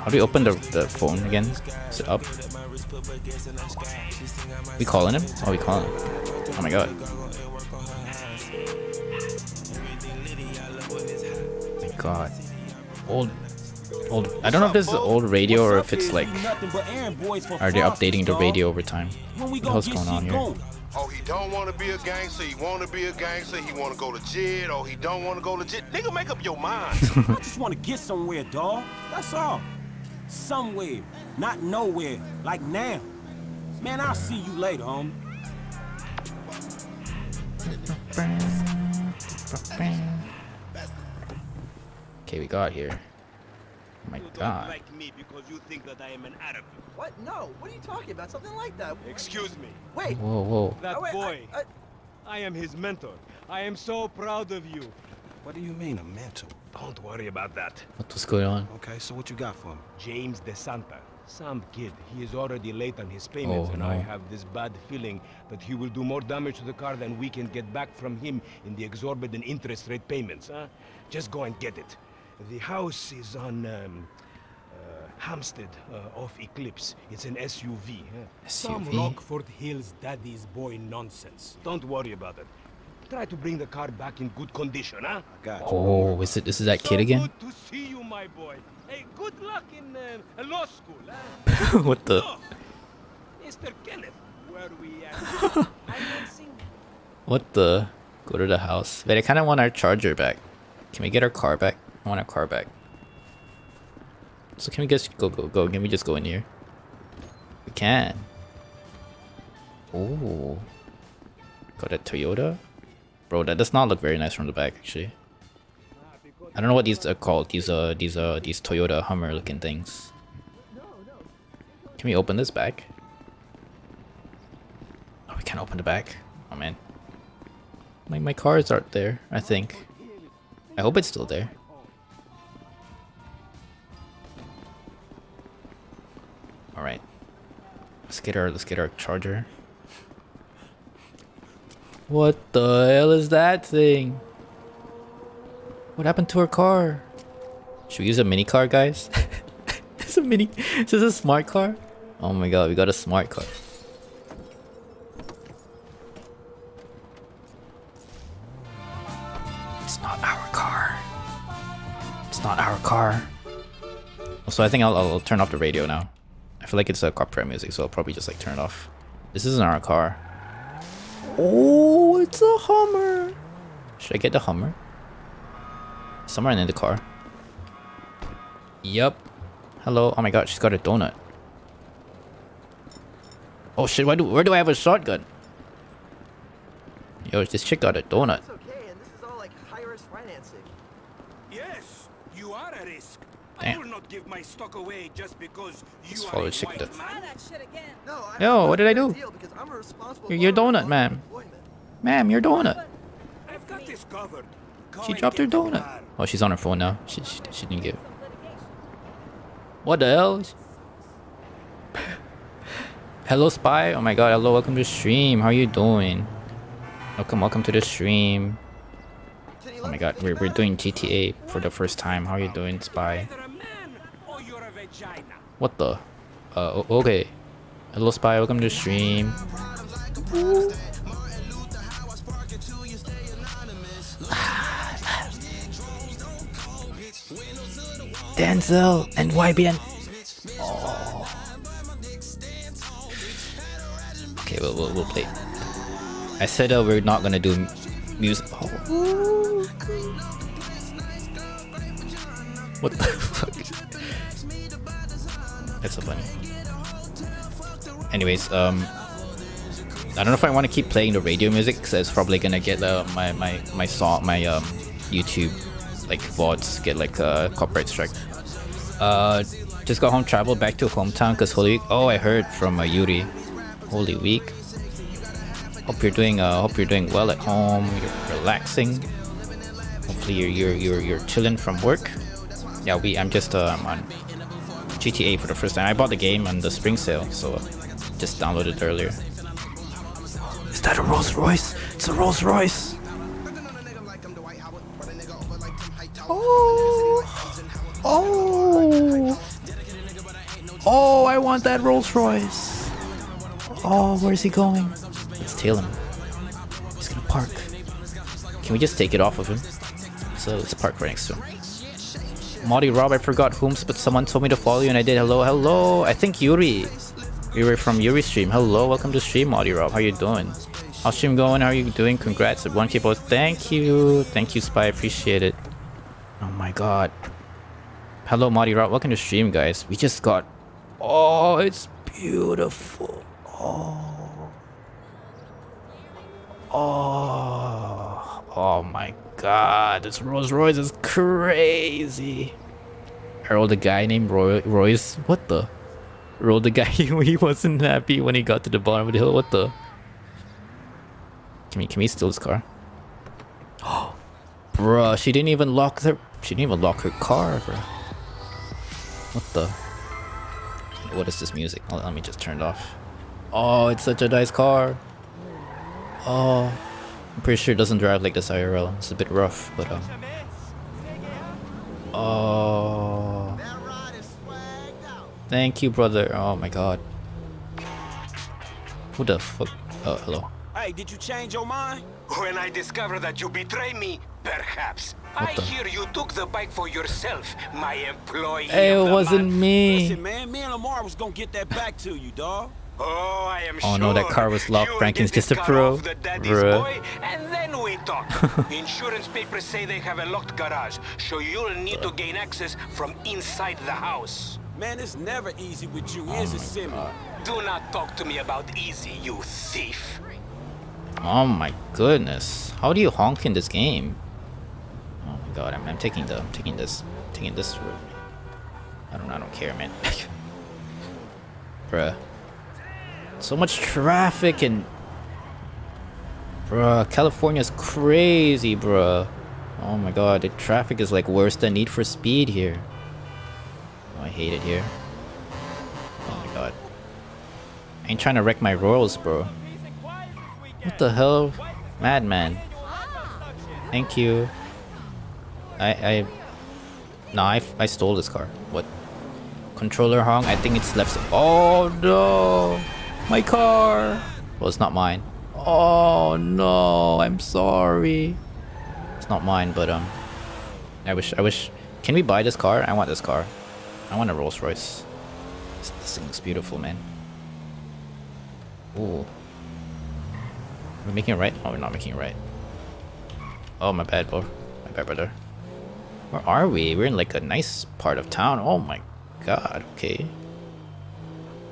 How do we open the phone again? Is it up? We calling him? Oh, we calling him. Oh my god. God, old. I don't know if this is old radio or if it's like, are they updating the radio over time? What the hell's going on here? Oh, he don't want to be a gangster. He want to be a gangster. He want to go legit. Oh, he don't want to go legit. Nigga, make up your mind. I just want to get somewhere, dog. That's all. Somewhere, not nowhere. Like now. Man, I'll see you later, homie. Okay, we got here. Oh my god. You like me because you think that I am an Arab. What? No. What are you talking about? Something like that. Excuse me. Wait. Whoa. That boy. I am his mentor. I am so proud of you. What do you mean a mentor? Don't worry about that. What's going on? Okay, so what you got for him? James DeSanta. Some kid. He is already late on his payments, and I have this bad feeling that he will do more damage to the car than we can get back from him in the exorbitant interest rate payments. Huh? Just go and get it. The house is on Hampstead off Eclipse. It's an SUV. Some Rockford Hills daddy's boy nonsense. Don't worry about it. Try to bring the car back in good condition, huh? Oh, is it that kid again? Good to see you, my boy. Hey, good luck in law school. Huh? What the? Mr. Kenneth, where we at? What the? Go to the house. But I kind of want our charger back. Can we get our car back? I want a car back. So can we just go? Can we just go in here? We can. Oh, got a Toyota, bro. That does not look very nice from the back, actually. I don't know what these are called. These Toyota Hummer looking things. Can we open this back? Oh, we can't open the back. Oh man, my cars aren't there. I think. I hope it's still there. Alright. Let's get our charger. What the hell is that thing? What happened to her car? Should we use a mini car, guys? Is this a smart car? Oh my god, we got a smart car. It's not our car. It's not our car. So I think I'll turn off the radio now. I feel like it's copyright music, so I'll probably just like turn it off. This isn't our car. Oh, it's a Hummer. Should I get the Hummer? Somewhere in the car. Yep. Hello. Oh my god, she's got a donut. Oh shit, where do I have a shotgun? Yo, this chick got a donut. give my stock away just because you are a white man. Yo, what did I do? Your donut, ma'am. Ma'am, your donut. I've got this covered. She dropped her donut. Oh, she's on her phone now. She didn't get it. What the hell? Hello, spy. Oh my god, hello, welcome to the stream. How are you doing? Welcome to the stream. Oh my god, we're doing GTA for the first time. How are you doing, spy? What the? Okay. Hello, spy. Welcome to the stream. Ooh. Denzel and YBN. Oh. Okay, we'll play. I said we're not gonna do music. Oh. What the fuck? That's so funny. Anyways, I don't know if I want to keep playing the radio music because it's probably gonna get my song, my YouTube like VODs get like a copyright strike. Just got home, traveled back to hometown because Holy Week. Oh, I heard from Yuri. Holy Week. Hope you're doing well at home. You're relaxing. Hopefully you're chilling from work. Yeah, I'm just on GTA for the first time. I bought the game on the spring sale, so just downloaded it earlier. Is that a Rolls Royce? It's a Rolls Royce. Oh! Oh! Oh, I want that Rolls Royce! Oh, where's he going? Let's tail him. He's gonna park. Can we just take it off of him? So let's park right next to him. Marty Rob, I forgot whom, but someone told me to follow you and I did. Hello, hello! I think Yuri. We were from Yuri's stream. Hello, welcome to stream, Marty Rob. How you doing? How's stream going? How are you doing? Congrats at 1K post. Thank you! Thank you, Spy. I appreciate it. Oh my god. Hello, Marty Rob. Welcome to stream, guys. We just got... Oh, it's beautiful. Oh. Oh. Oh my god. This Rolls Royce is crazy. I rolled a guy named Royce. What the? Rolled a guy who he wasn't happy when he got to the bottom of the hill. What the? Can we steal this car? Oh. Bruh, she didn't even lock their... She didn't even lock her car, bro. What the? What is this music? Oh, let me just turn it off. Oh, it's such a nice car. Oh, I'm pretty sure it doesn't drive like this IRL. It's a bit rough, but oh, thank you, brother. Oh my god. Who the fuck? Oh, hello. Hey, did you change your mind? When I discovered that you betrayed me, perhaps. I hear you took the bike for yourself, my employee. Hey, it wasn't me. Listen, man, me and Lamar was gonna get that back to you, dog. Oh, I am sure. Oh no, that car was locked. Franklin's just a pro. The daddy's boy, and then we talked. Insurance papers say they have a locked garage, so you'll need to gain access from inside the house. Man, it's never easy with you, is it, Simon? Do not talk to me about easy, you thief. Oh my goodness! How do you honk in this game? Oh my god! I'm taking the, I'm taking this route. I don't care, man. Bruh, so much traffic and bruh, California's crazy, bruh. Oh my god, the traffic is like worse than Need for Speed here. Oh, I hate it here. Oh my god, I ain't trying to wreck my Royals, bro. What the hell? Madman. Thank you. I stole this car. What? Controller honk? I think it's left. Oh no! My car! Well, it's not mine. Oh no! I'm sorry. It's not mine, but I wish... Can we buy this car? I want this car. I want a Rolls Royce. This thing looks beautiful, man. Ooh. We're making it right? Oh, we're not making it right. Oh, my bad, bro. My bad, brother. Where are we? We're in like a nice part of town. Oh my god, okay.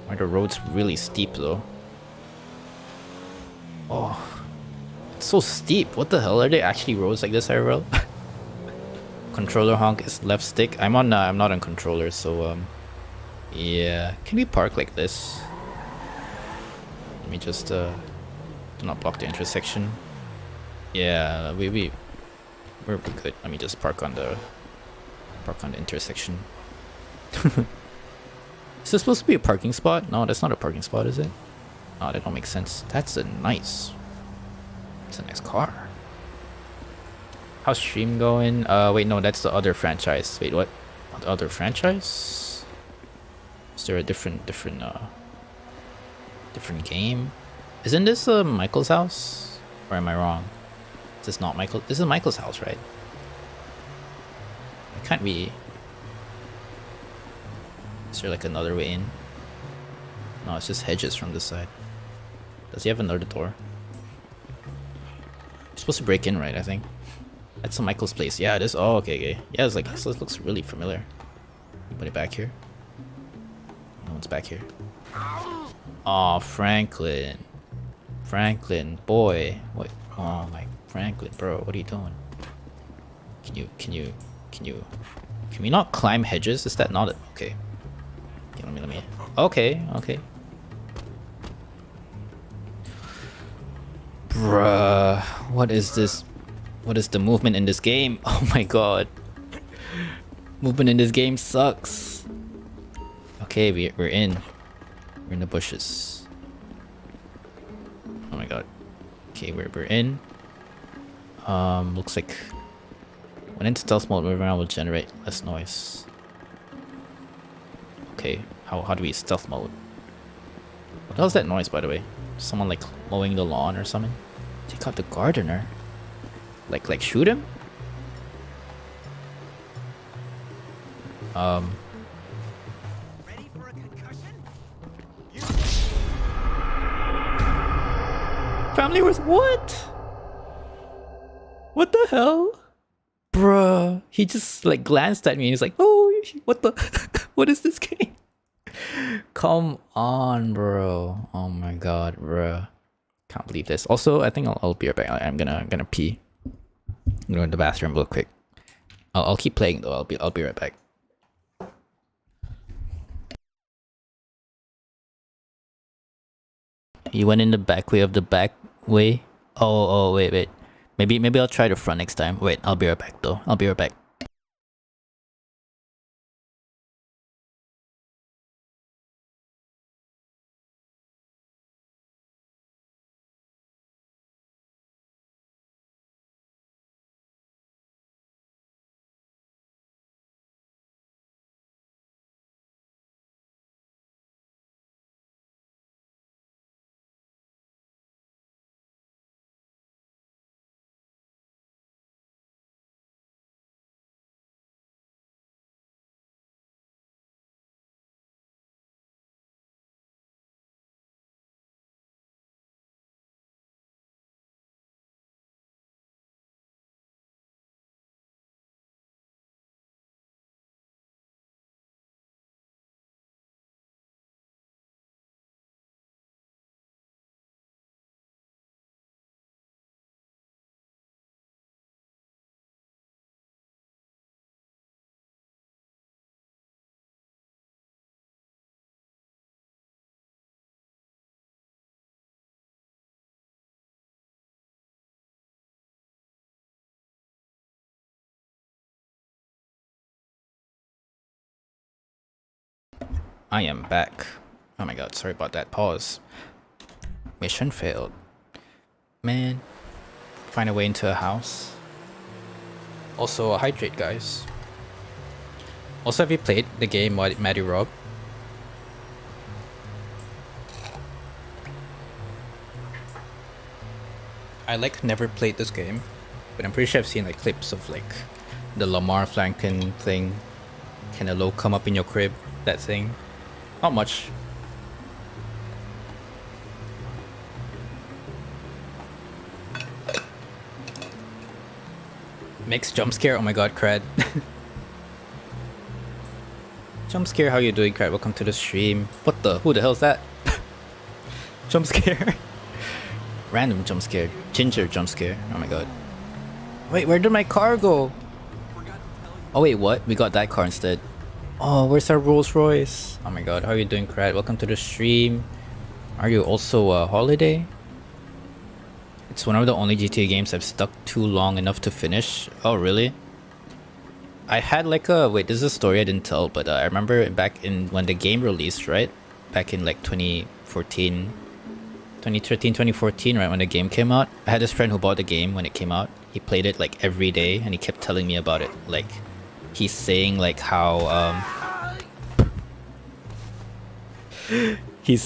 Why the road's really steep though. Oh. It's so steep. What the hell? Are there actually roads like this, IRL? Controller honk is left stick. I'm not on controller, so yeah. Can we park like this? Let me just do not block the intersection. Yeah, we're good. Let me just park on the intersection. Is this supposed to be a parking spot? No, that's not a parking spot, is it? Oh, that don't make sense. That's a nice car. How's stream going? Wait, no, that's the other franchise. Wait, what? The other franchise? Is there a different game? Isn't this Michael's house? Or am I wrong? Is this not Michael? This is Michael's house, right? It can't be. Is there like another way in? No, it's just hedges from this side. Does he have another door? You're supposed to break in, right? I think. That's Michael's place. Yeah, it is. Oh, okay. Yeah, it's like, this looks really familiar. Put it back here. No one's back here. Oh, Franklin. Franklin, boy. What? Oh, my Franklin, bro. What are you doing? Can we not climb hedges? Is that not it? Okay. Okay, let me. Okay. Bruh. What is this? What is the movement in this game? Oh my god. Movement in this game sucks. Okay, we're in. We're in the bushes. Oh my god. Okay, we're in. Looks like when in stealth mode, moving around will generate less noise. Okay, how do we stealth mode? What was that noise, by the way? Someone like mowing the lawn or something? Take out the gardener. Like shoot him? Ready for a concussion? Family was what? What the hell? Bruh. He just like glanced at me and he's like, oh, what the? What is this game? Come on, bro. Oh my god, bruh. Can't believe this. Also, I think I'll be right back. I'm gonna pee. I'm going to the bathroom real quick. I'll keep playing though. I'll be right back. You went in the back way of the back way. Oh wait. Maybe I'll try the front next time. Wait, I'll be right back though. I'll be right back. I am back. Oh my god, sorry about that pause. Mission failed. Man. Find a way into a house. Also, hydrate, guys. Also, have you played the game Matty Rob? I like never played this game, but I'm pretty sure I've seen like clips of like the Lamar Flanken thing. Can a low come up in your crib? That thing. Not much. Mechs jump scare? Oh my god, Crad. Jump scare, how you doing, Crad? Welcome to the stream. What the? Who the hell is that? Jump scare? Random jump scare. Ginger jump scare. Oh my god. Wait, where did my car go? Oh wait, what? We got that car instead. Oh, where's our Rolls Royce? Oh my god, how are you doing, Krat? Welcome to the stream. Are you also a holiday? It's one of the only GTA games I've stuck too long enough to finish. Oh really? I had like a... wait, this is a story I didn't tell, but I remember back in when the game released, right? Back in like 2013, 2014, right when the game came out. I had this friend who bought the game when it came out. He played it like every day and he kept telling me about it. Like, he's saying like how he kept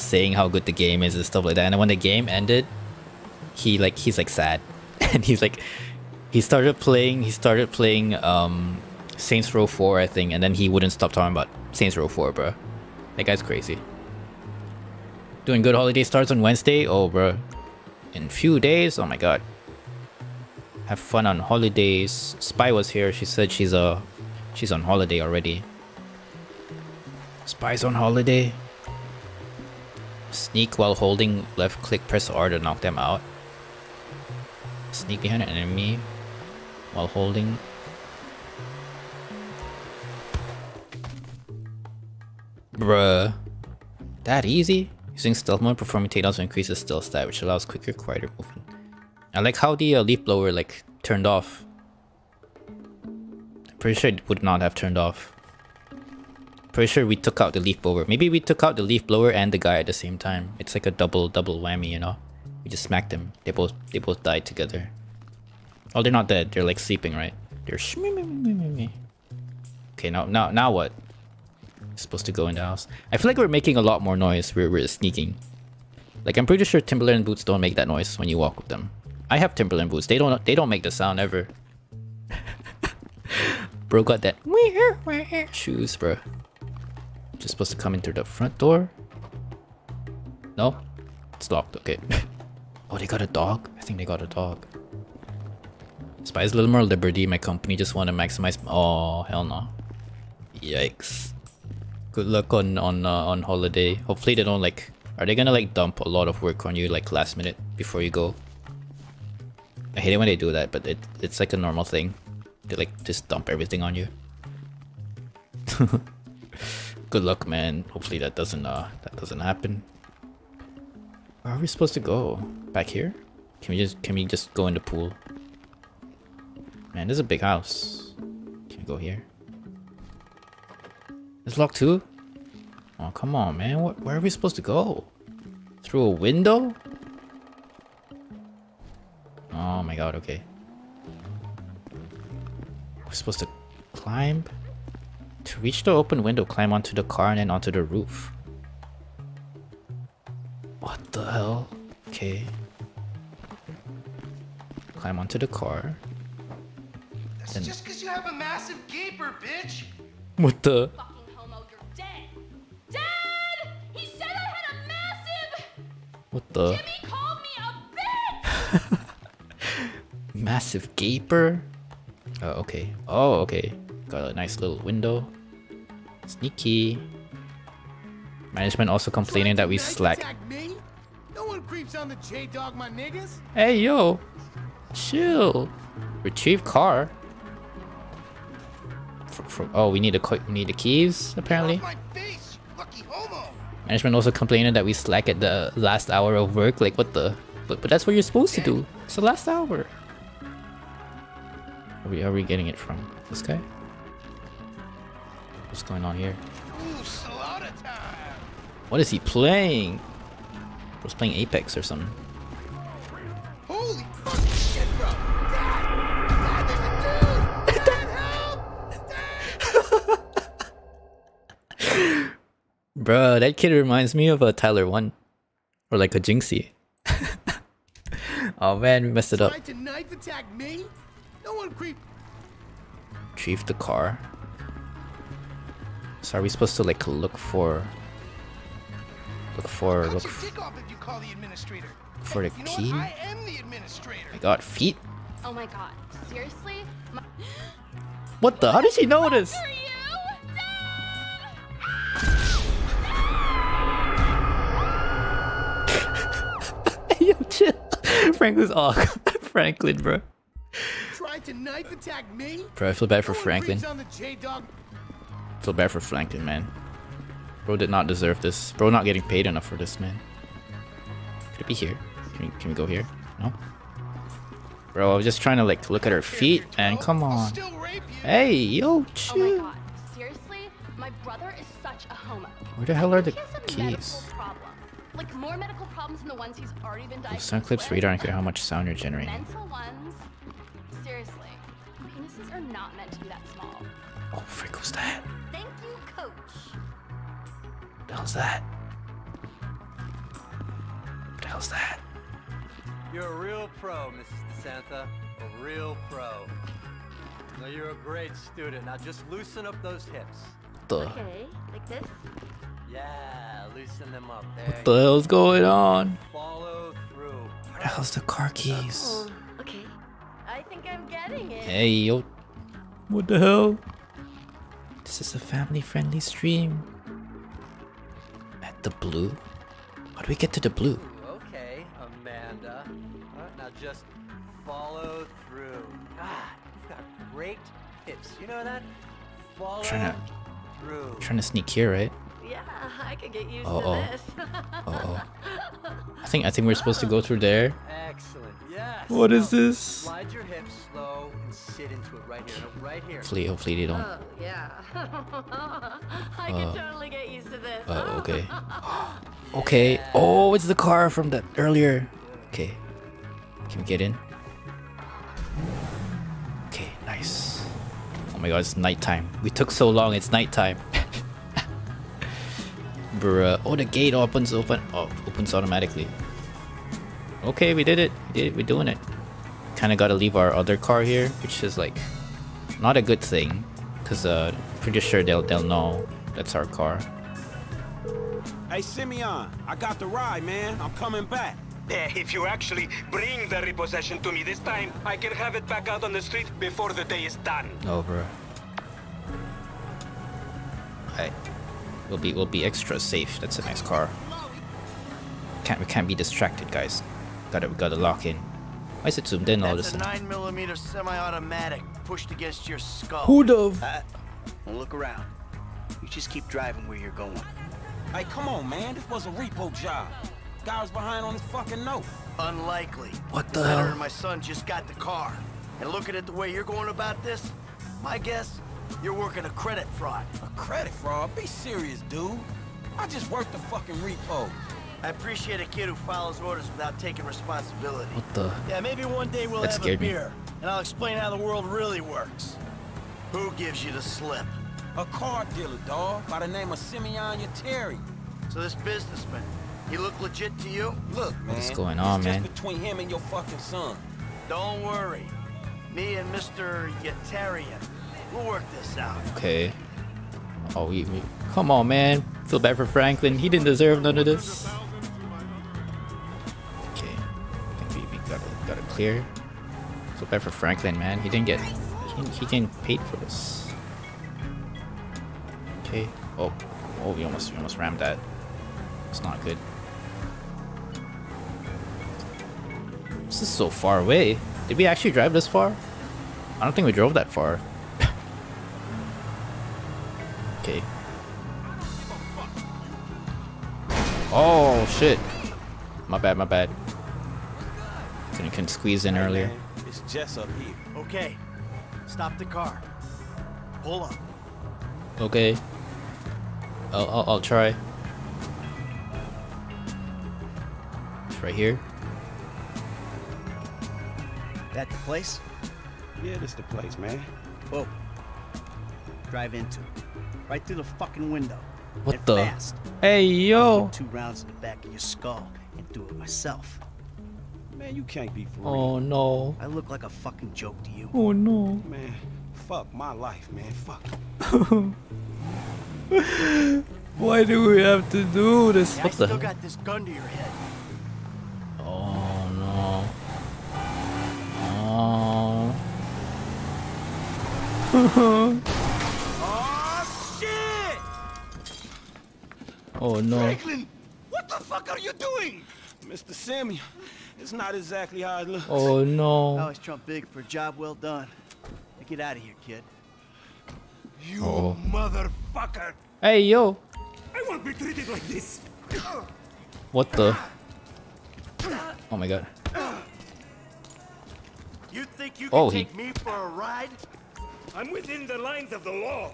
saying how good the game is and stuff like that. And when the game ended, he's like sad. And he started playing Saints Row 4, I think, and then he wouldn't stop talking about Saints Row 4, bro. That guy's crazy. Doing good. Holiday starts on Wednesday. Oh, bro. In few days. Oh my god. Have fun on holidays. Spy was here. She said she's on holiday already. Spy's on holiday. Sneak while holding left click. Press R to knock them out. Sneak behind an enemy while holding. Bruh. That easy? Using stealth mode, performing takedowns increases stealth stat, which allows quicker, quieter movement. I like how the leaf blower like turned off. I'm pretty sure it would not have turned off. Pretty sure we took out the leaf blower. Maybe we took out the leaf blower and the guy at the same time. It's like a double whammy, you know? We just smacked them. They both died together. Oh, they're not dead. They're like sleeping, right? They're okay, now what? Supposed to go in the house. I feel like we're making a lot more noise. We're sneaking. Like, I'm pretty sure Timberland boots don't make that noise when you walk with them. I have Timberland boots. They don't make the sound ever. Bro got that shoes, bro. Just supposed to come into the front door. No, it's locked. Okay. Oh, they got a dog. I think they got a dog. Spy's a little more liberty. My company just want to maximize. Oh hell no. Yikes. Good luck on holiday. Hopefully they don't like... are they gonna like dump a lot of work on you like last minute before you go? I hate it when they do that, but it's like a normal thing. They like just dump everything on you. Good luck, man. Hopefully that doesn't happen. Where are we supposed to go? Back here? Can we just go in the pool? Man, this is a big house. Can we go here? It's locked too? Oh, come on, man. Where are we supposed to go? Through a window? Oh my god, okay. We're supposed to climb? To reach the open window, climb onto the car and then onto the roof. What the hell? Okay. Climb onto the car. That's just because you have a massive gaper, bitch! What the? What the? Jimmy called me a bitch! Massive gaper? Oh, okay. Oh, okay. Got a nice little window. Sneaky. Management also complaining that we slack. No one creeps on the J-Dog, my niggas. Hey, yo. Chill. Retrieve car. Oh, we need the keys, apparently. Management also complaining that we slack at the last hour of work. Like, what the? But that's what you're supposed to do. It's the last hour. Are we getting it from this guy? What's going on here? What is he playing? He's playing Apex or something. Holy fucking shit, bro! Dad, there's a dude! Dad, help! Dad! Bro, that kid reminds me of a Tyler 1 or like a Jinxie. Oh man, we messed it up. Retrieve the car. So are we supposed to like look for the key? I got feet. Oh my god, seriously? What the? How did she notice? Yo, chill. Franklin's all Franklin, bro. Try tried to knife attack me? Bro, I feel bad for Franklin. Feel bad for Franklin, man. Bro did not deserve this. Bro not getting paid enough for this, man. Could it be here? Can we go here? No? Bro, I was just trying to like look at her feet and come on. Hey, yo, chill. Oh my God. Seriously? My brother is such a homo. Where the hell are the keys? Like more medical problems than the ones he's already been diagnosed with. Sound clips radar and care how much sound you're generating. Mental ones? Seriously. Penises are not meant to be that small. Oh, frick, who's that? Thank you, coach. What the hell's that? What the hell's that? You're a real pro, Mrs. DeSanta. A real pro. No, you're a great student. Now just loosen up those hips. Okay, like this? Yeah, loosen them up. There. What the hell's going on? Follow through. Where the hell's the car keys? Oh, okay. I think I'm getting it. Hey, yo. What the hell? This is a family-friendly stream. At the blue? How do we get to the blue? Okay, Amanda. Now just follow through. God, you've got great hips. You know that? Follow through. I'm trying to sneak here, right? Yeah, I could get used to this. I think we're supposed to go through there. Excellent. Yes. What is this? Slide your hips slow and sit into it right here. No, right here. Hopefully they don't. Oh, yeah. I could totally get used to this. Okay. Okay. Yeah. Oh, it's the car from that earlier. Okay. Can we get in? Okay, nice. Oh my God, it's nighttime. We took so long. It's nighttime. Bruh. Oh, the gate opens automatically. Okay, we did it. We're doing it. Kind of gotta leave our other car here, which is like not a good thing, cause pretty sure they'll know that's our car. Hey Simeon, I got the ride, man. I'm coming back. Yeah, if you actually bring the repossession to me this time, I can have it back out on the street before the day is done. No, bruh. Alright. We'll be extra safe. That's a nice car. We can't be distracted, guys. We gotta lock in. Why is it zoomed in all this? 9mm semi-automatic pushed against your skull. Who the? Well, look around. You just keep driving where you're going. Hey, come on, man. This was a repo job. Guy was behind on his fucking note. Unlikely. What the hell? And my son just got the car. And looking at the way you're going about this, my guess. You're working a credit fraud. A credit fraud? Be serious, dude. I just worked the fucking repo. I appreciate a kid who follows orders without taking responsibility. What the? Yeah, maybe one day we'll have a beer, and I'll explain how the world really works. Who gives you the slip? A car dealer, dawg, by the name of Simeon Yateri. So this businessman, he look legit to you? Look, man. What's going on, man? It's just between him and your fucking son. Don't worry. Me and Mr. Yaterian. We'll work this out. Okay. Oh, we come on, man. Feel bad for Franklin. He didn't deserve none of this. Okay. I think we gotta clear. Feel bad for Franklin, man. He didn't get paid for this. Okay. Oh, we almost rammed that. It's not good. This is so far away. Did we actually drive this far? I don't think we drove that far. Okay. Oh shit! My bad. Couldn't squeeze in earlier. It's Jess up here. Okay. Stop the car. Pull up. Okay. I'll try. It's right here. That the place? Yeah, that's the place, man. Whoa. Drive into it. Right through the fucking window. What and the? Fast. Hey, yo. 2 rounds in the back of your skull and do it myself. Man, you can't be for real. Oh, no. I look like a fucking joke to you. Oh, no. Man, fuck my life, man. Fuck. Why do we have to do this? Yeah, what the? I still got this gun to your head. Oh, no. Oh. Oh no. Franklin, what the fuck are you doing? Mr. Samuel, It's not exactly how it looks. Oh no. I always trump big for a job well done. Now get out of here, kid. You motherfucker. Hey yo. I won't be treated like this. What the? Oh my god. You think you can take me for a ride? I'm within the lines of the law.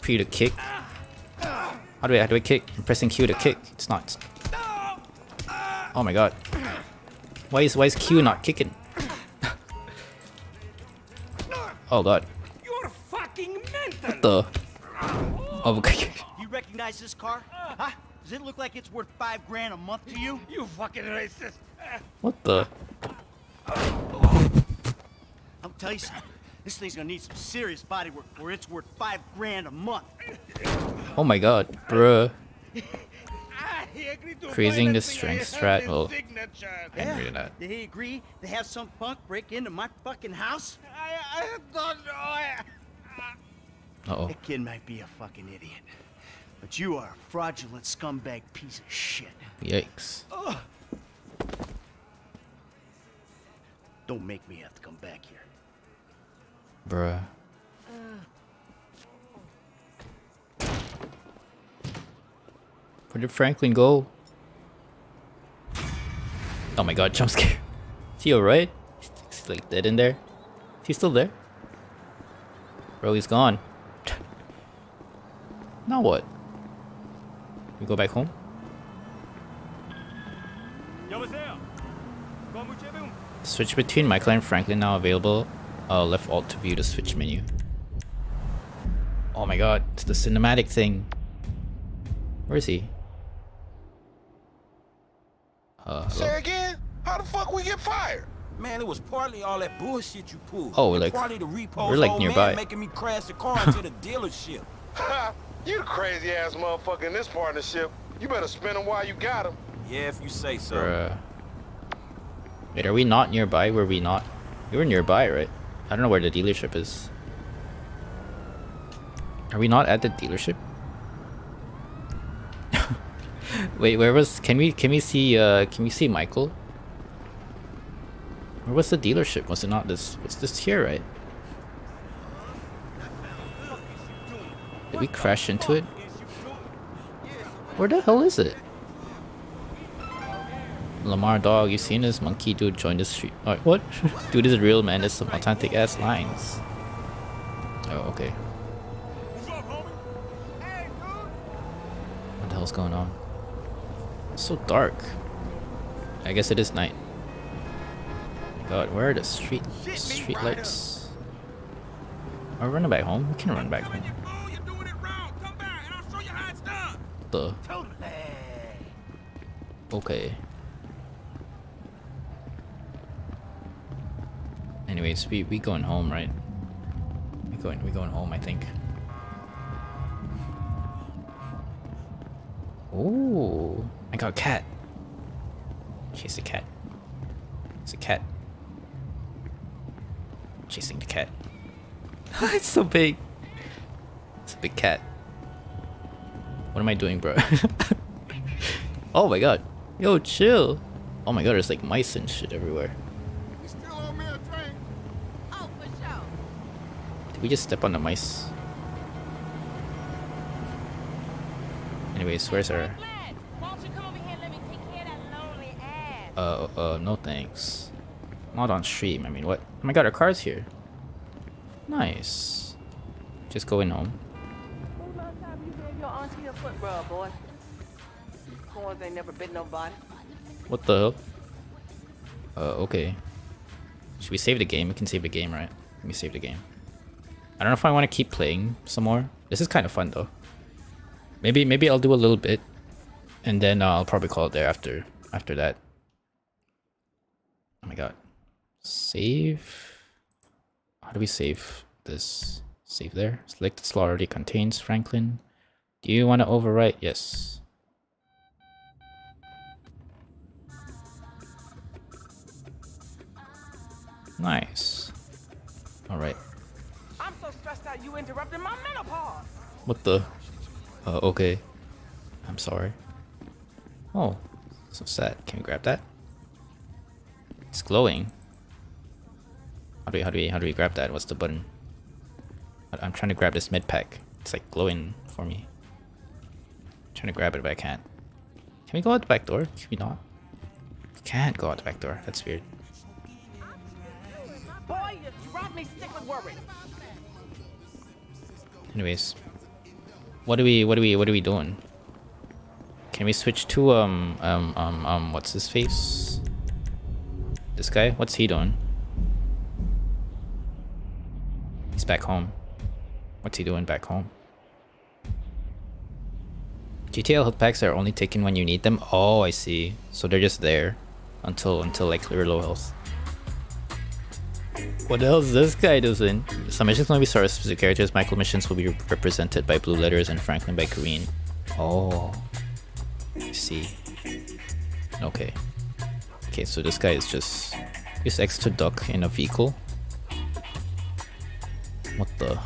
P to kick. How do I kick? I'm pressing Q to kick. It's not. Oh my god. Why is Q not kicking? Oh god. You're fucking mental. What the? Oh god. You recognize this car? Huh? Does it look like it's worth $5 grand a month to you? You fucking racist. What the? I'll tell you something. This thing's gonna need some serious body work or it's worth $5 grand a month. Oh my god, bruh. Creasing the strength strat. Oh, angry at that. Did he agree to have some punk break into my fucking house? I don't know. Uh oh. That kid might be a fucking idiot, but you are a fraudulent scumbag piece of shit. Yikes. Ugh. Don't make me have to come back here. Bruh. Where did Franklin go? Oh my god, jump scare. Is he alright? He's like dead in there. Is he still there? Bro, he's gone. Now what? We go back home? Switch between Michael and Franklin now available. Left alt to view the switch menu. Oh my god, it's the cinematic thing. Where is he? Say again? How the fuck we get fired? Man, it was partly all that bullshit you pulled. Oh, we're like nearby. Making me crash the car into the dealership. Ha! You the crazy ass motherfucker in this partnership. You better spend him while you got him. Yeah, if you say so. Bruh. Wait, are we not nearby? Were we not? We were nearby, right? I don't know where the dealership is. Are we not at the dealership? Wait, where was? Can we see Michael? Where was the dealership? Was it not this? Was this here, right? Did we crash into it? Where the hell is it? Lamar dog, you seen this monkey dude join the street? Oh, what? Dude is real, man. That's some authentic ass lines. Oh, okay. What the hell's going on? It's so dark. I guess it is night. God, where are the street lights? Are we running back home? We can run back home. The. Okay. Anyways, we going home, right? We going home, I think. Oh, I got a cat. Chase the cat. It's a cat. Chasing the cat. It's so big. It's a big cat. What am I doing, bro? Oh my god. Yo, chill. Oh my god, there's like mice and shit everywhere. We just step on the mice. Anyways, where's our... no thanks. Not on stream, I mean what? Oh my god, our car's here. Nice. Just going home. When was the last time you gave your auntie a foot rub, boy? Corns ain't never bit nobody. What the hell? Okay. Should we save the game? We can save the game, right? Let me save the game. I don't know if I want to keep playing some more. This is kind of fun though. Maybe I'll do a little bit, and then I'll probably call it there after that. Oh my god, save. How do we save this? Save there. Select the slot already contains Franklin. Do you want to overwrite? Yes. Nice. All right. You interrupted my menopause. What the? Okay. I'm sorry. Oh, so sad. Can we grab that? It's glowing. How do we grab that? What's the button? I'm trying to grab this mid pack. It's like glowing for me. I'm trying to grab it, but I can't. Can we go out the back door? Can we not? We can't go out the back door. That's weird. Boy, you dropped me sick with worry. Anyways, what are we doing? Can we switch to what's his face? This guy? What's he doing? He's back home. What's he doing back home? GTA health packs are only taken when you need them. Oh, I see. So they're just there until like clear low health. What the hell is this guy doing? Some missions will be started with specific characters. Michael missions will be represented by blue letters and Franklin by green. Oh, I see. Okay. Okay, so this guy is just... Use X to duck in a vehicle. What the...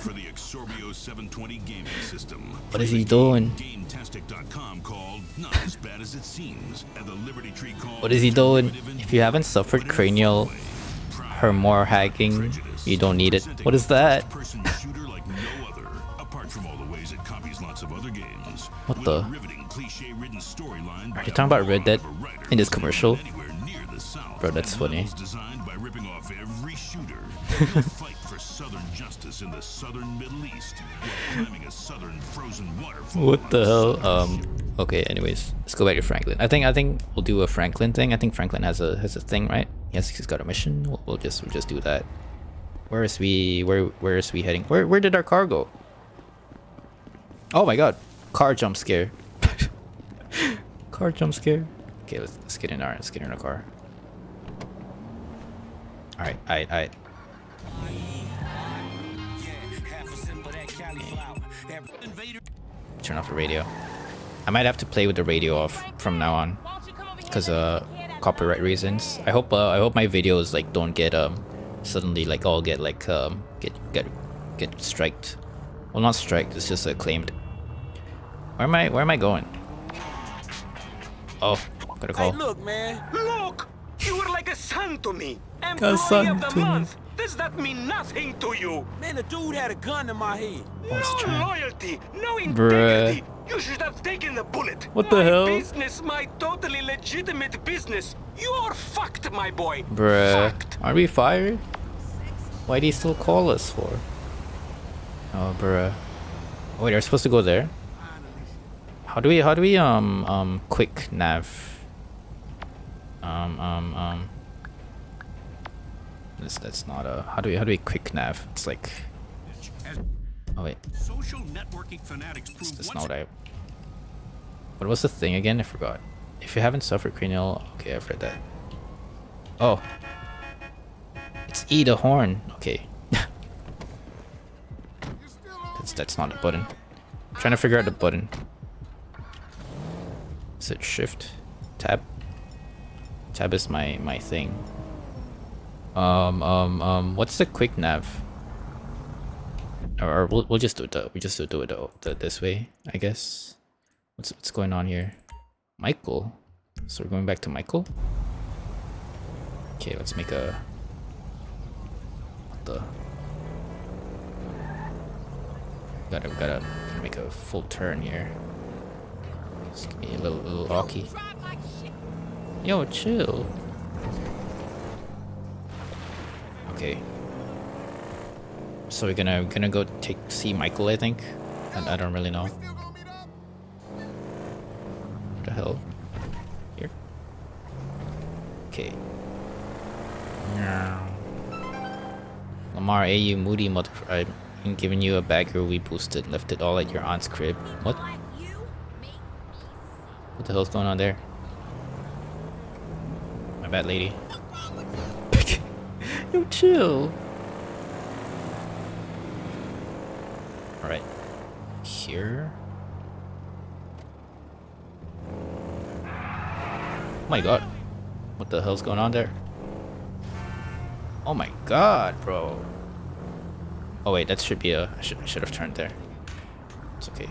For the Exorbio 720 gaming system. What is he doing? Called not as bad as it seems, and the Liberty Tree called. What is he doing? If you haven't suffered cranial hermor hacking, you don't need it. What is that? What the? Are you talking about Red Dead in this commercial? Bro, that's funny. Southern justice in the southern Middle East while climbing a southern frozen waterfall. What the hell? Okay, anyways, let's go back to Franklin. I think we'll do a Franklin thing. I think Franklin has a thing, right? Yes, he's got a mission. We'll just do that. Where is we heading? Where did our car go? Oh my god, car jump scare. Car jump scare. Okay, let's get in our car. All right, I. Turn off the radio. I might have to play with the radio off from now on, cause copyright reasons. I hope my videos like don't get suddenly like all get like get striked. Well, not striked. It's just claimed. Where am I going? Oh, got a call. Hey, look, man. Look, you were like a son to me. Employee of the month. Does that mean nothing to you? Man, the dude had a gun to my head. No loyalty, no integrity. Bruh. You should have taken the bullet. What the hell? My business, my totally legitimate business. You're fucked, my boy. Bruh. Fucked. Are we fired? Why'd he still call us for? Oh, bruh. Oh, wait, are we supposed to go there? How do we quick nav? That's not a... How do we quick nav? It's like... Oh wait. That's not what I... What was the thing again? I forgot. If you haven't suffered cranial... Okay, I've read that. Oh. It's E the horn. Okay. That's not a button. I'm trying to figure out the button. Is it shift? Tab? Tab is my thing. What's the quick nav? Or we'll just do it. We just do it this way, I guess. What's going on here? Michael. So we're going back to Michael. Okay, let's make a. What the? Gotta make a full turn here. Just give me a little hockey. Yo, chill. Okay, so we're gonna go see Michael, I think. I don't really know. What the hell? Here? Okay. Lamar, A.U. Moody, mother... I'm giving you a bagger we boosted. Left it all at your aunt's crib. What? What the hell's going on there? My bad, lady. Yo, chill. Alright. Here. Oh my god. What the hell's going on there? Oh my god, bro. Oh wait, that should be a... I should have turned there. It's okay.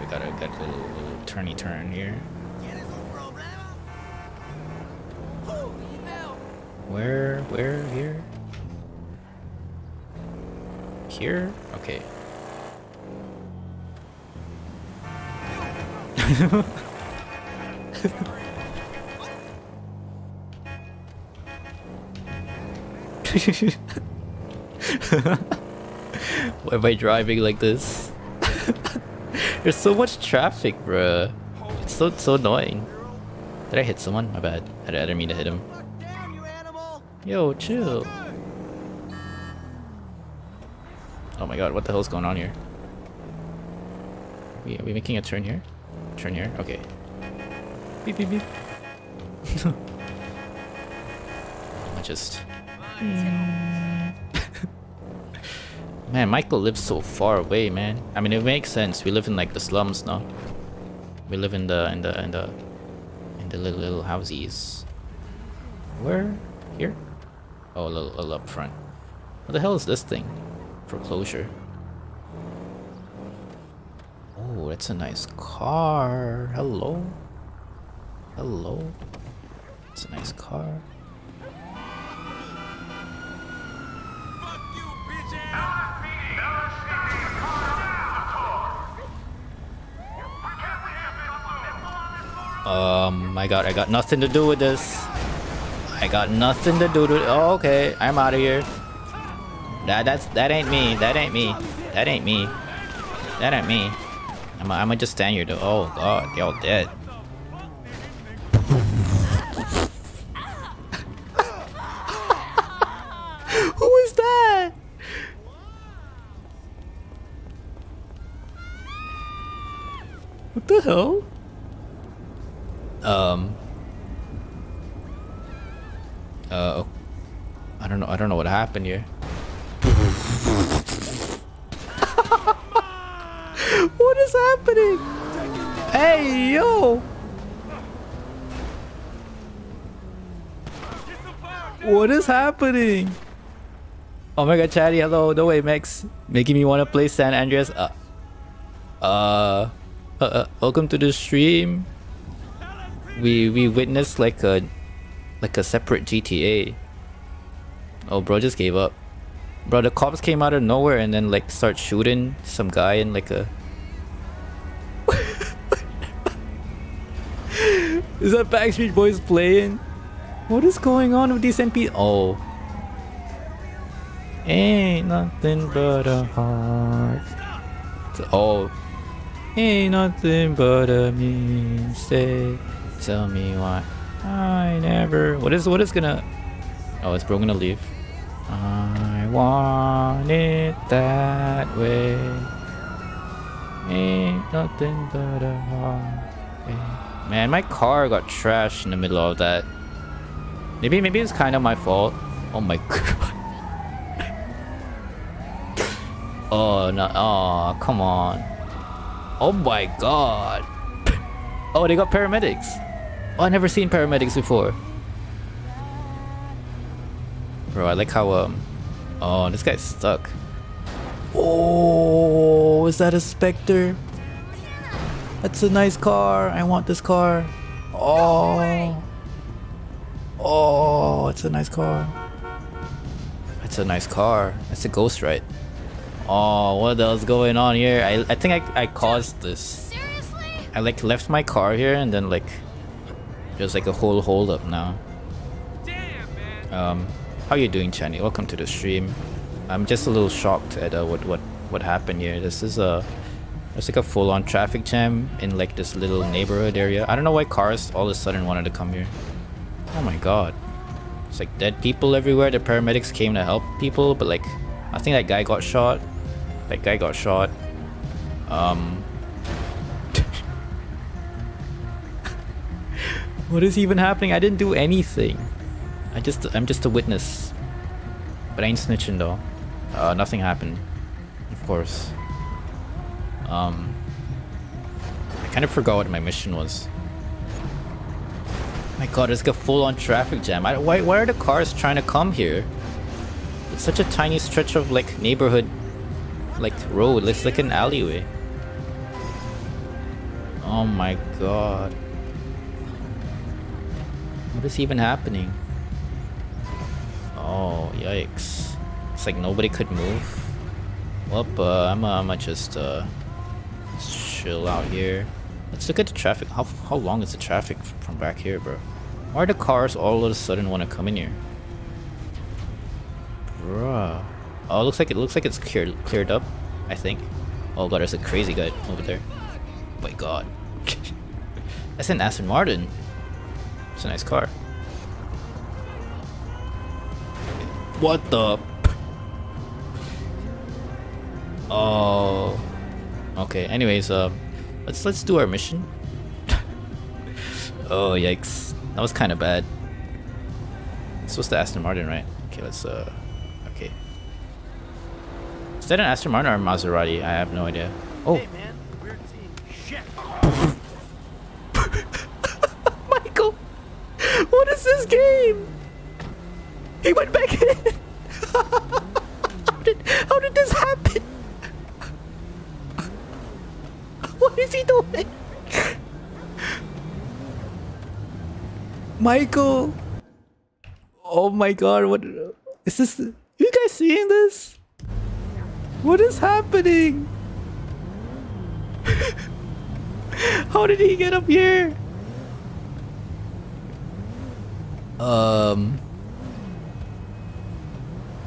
we got a good little turny turn here. Where, here? Here? Okay. Why am I driving like this? There's so much traffic, bruh. It's so annoying. Did I hit someone? My bad. I didn't mean to hit him. Yo, chill. Oh my god, what the hell's going on here? Are we making a turn here? Turn here? Okay. Beep, beep, beep. I just... Man, Michael lives so far away, man. I mean, it makes sense. We live in like the slums now. We live in the little houses. Where? Here? Oh, a little up front. What the hell is this thing? Foreclosure. Oh, that's a nice car. Hello? Hello? It's a nice car. Fuck you, bitch ass! I got nothing to do with this. I got nothing to do with. Oh, okay, I'm out of here. That ain't me. That ain't me. That ain't me. That ain't me. I'ma just stand here though. Oh god, y'all dead. Who is that? What the hell? I don't know what happened here. What is happening? Hey, yo! What is happening? Oh my god, Chatty, hello. No way, Mex. Making me want to play San Andreas. Welcome to the stream. We witnessed like a separate GTA. Oh, bro just gave up. Bro, the cops came out of nowhere and then like start shooting some guy in like a... Is that Backstreet Boys playing? What is going on with these NPCs? Oh. Ain't nothing but a heart. Oh. Ain't nothing but a mistake. Tell me why I never... What is gonna... Oh, it's bro gonna leave. I want it that way. Ain't nothing but a heart. Man, my car got trashed in the middle of that. Maybe it's kind of my fault. Oh my god. Oh no! Oh, come on. Oh my god. Oh, they got paramedics. Oh, I never seen paramedics before. Bro, I like how, oh, this guy's stuck. Oh, is that a Spectre? That's a nice car. I want this car. Oh. Oh, it's a nice car. It's a nice car. That's a ghost ride. Oh, what the hell's going on here? I think I caused this. Seriously? I, like, left my car here and then, like, there's, like, a whole holdup now. Damn, man. How you doing, Chani? Welcome to the stream. I'm just a little shocked at what happened here. This is a... It's like a full-on traffic jam in like this little neighborhood area. I don't know why cars all of a sudden wanted to come here. Oh my god. It's like dead people everywhere. The paramedics came to help people, but like... I think that guy got shot. That guy got shot. What is even happening? I didn't do anything. I'm just a witness. But I ain't snitching though. Nothing happened. Of course. I kind of forgot what my mission was. My god, it's like a full-on traffic jam. Why are the cars trying to come here? It's such a tiny stretch of like neighborhood... like road. It's like an alleyway. Oh my god. What is even happening? Oh, yikes. It's like nobody could move. Well, I'ma just chill out here. Let's look at the traffic. How long is the traffic from back here, bro? Why do cars all of a sudden want to come in here? Bruh. Oh, it looks like it's cleared up, I think. Oh god, there's a crazy guy over there. Oh my god. That's an Aston Martin. It's a nice car. What the? Oh. Okay, anyways, let's do our mission. Oh, yikes. That was kind of bad. It's supposed to Aston Martin, right? Okay, let's okay. Is that an Aston Martin or a Maserati? I have no idea. Oh. Hey man, we're team. Shit. Michael. What is this game? He went back in. How did this happen? What is he doing? Michael! Oh my god, what is this? Are you guys seeing this? What is happening? How did he get up here?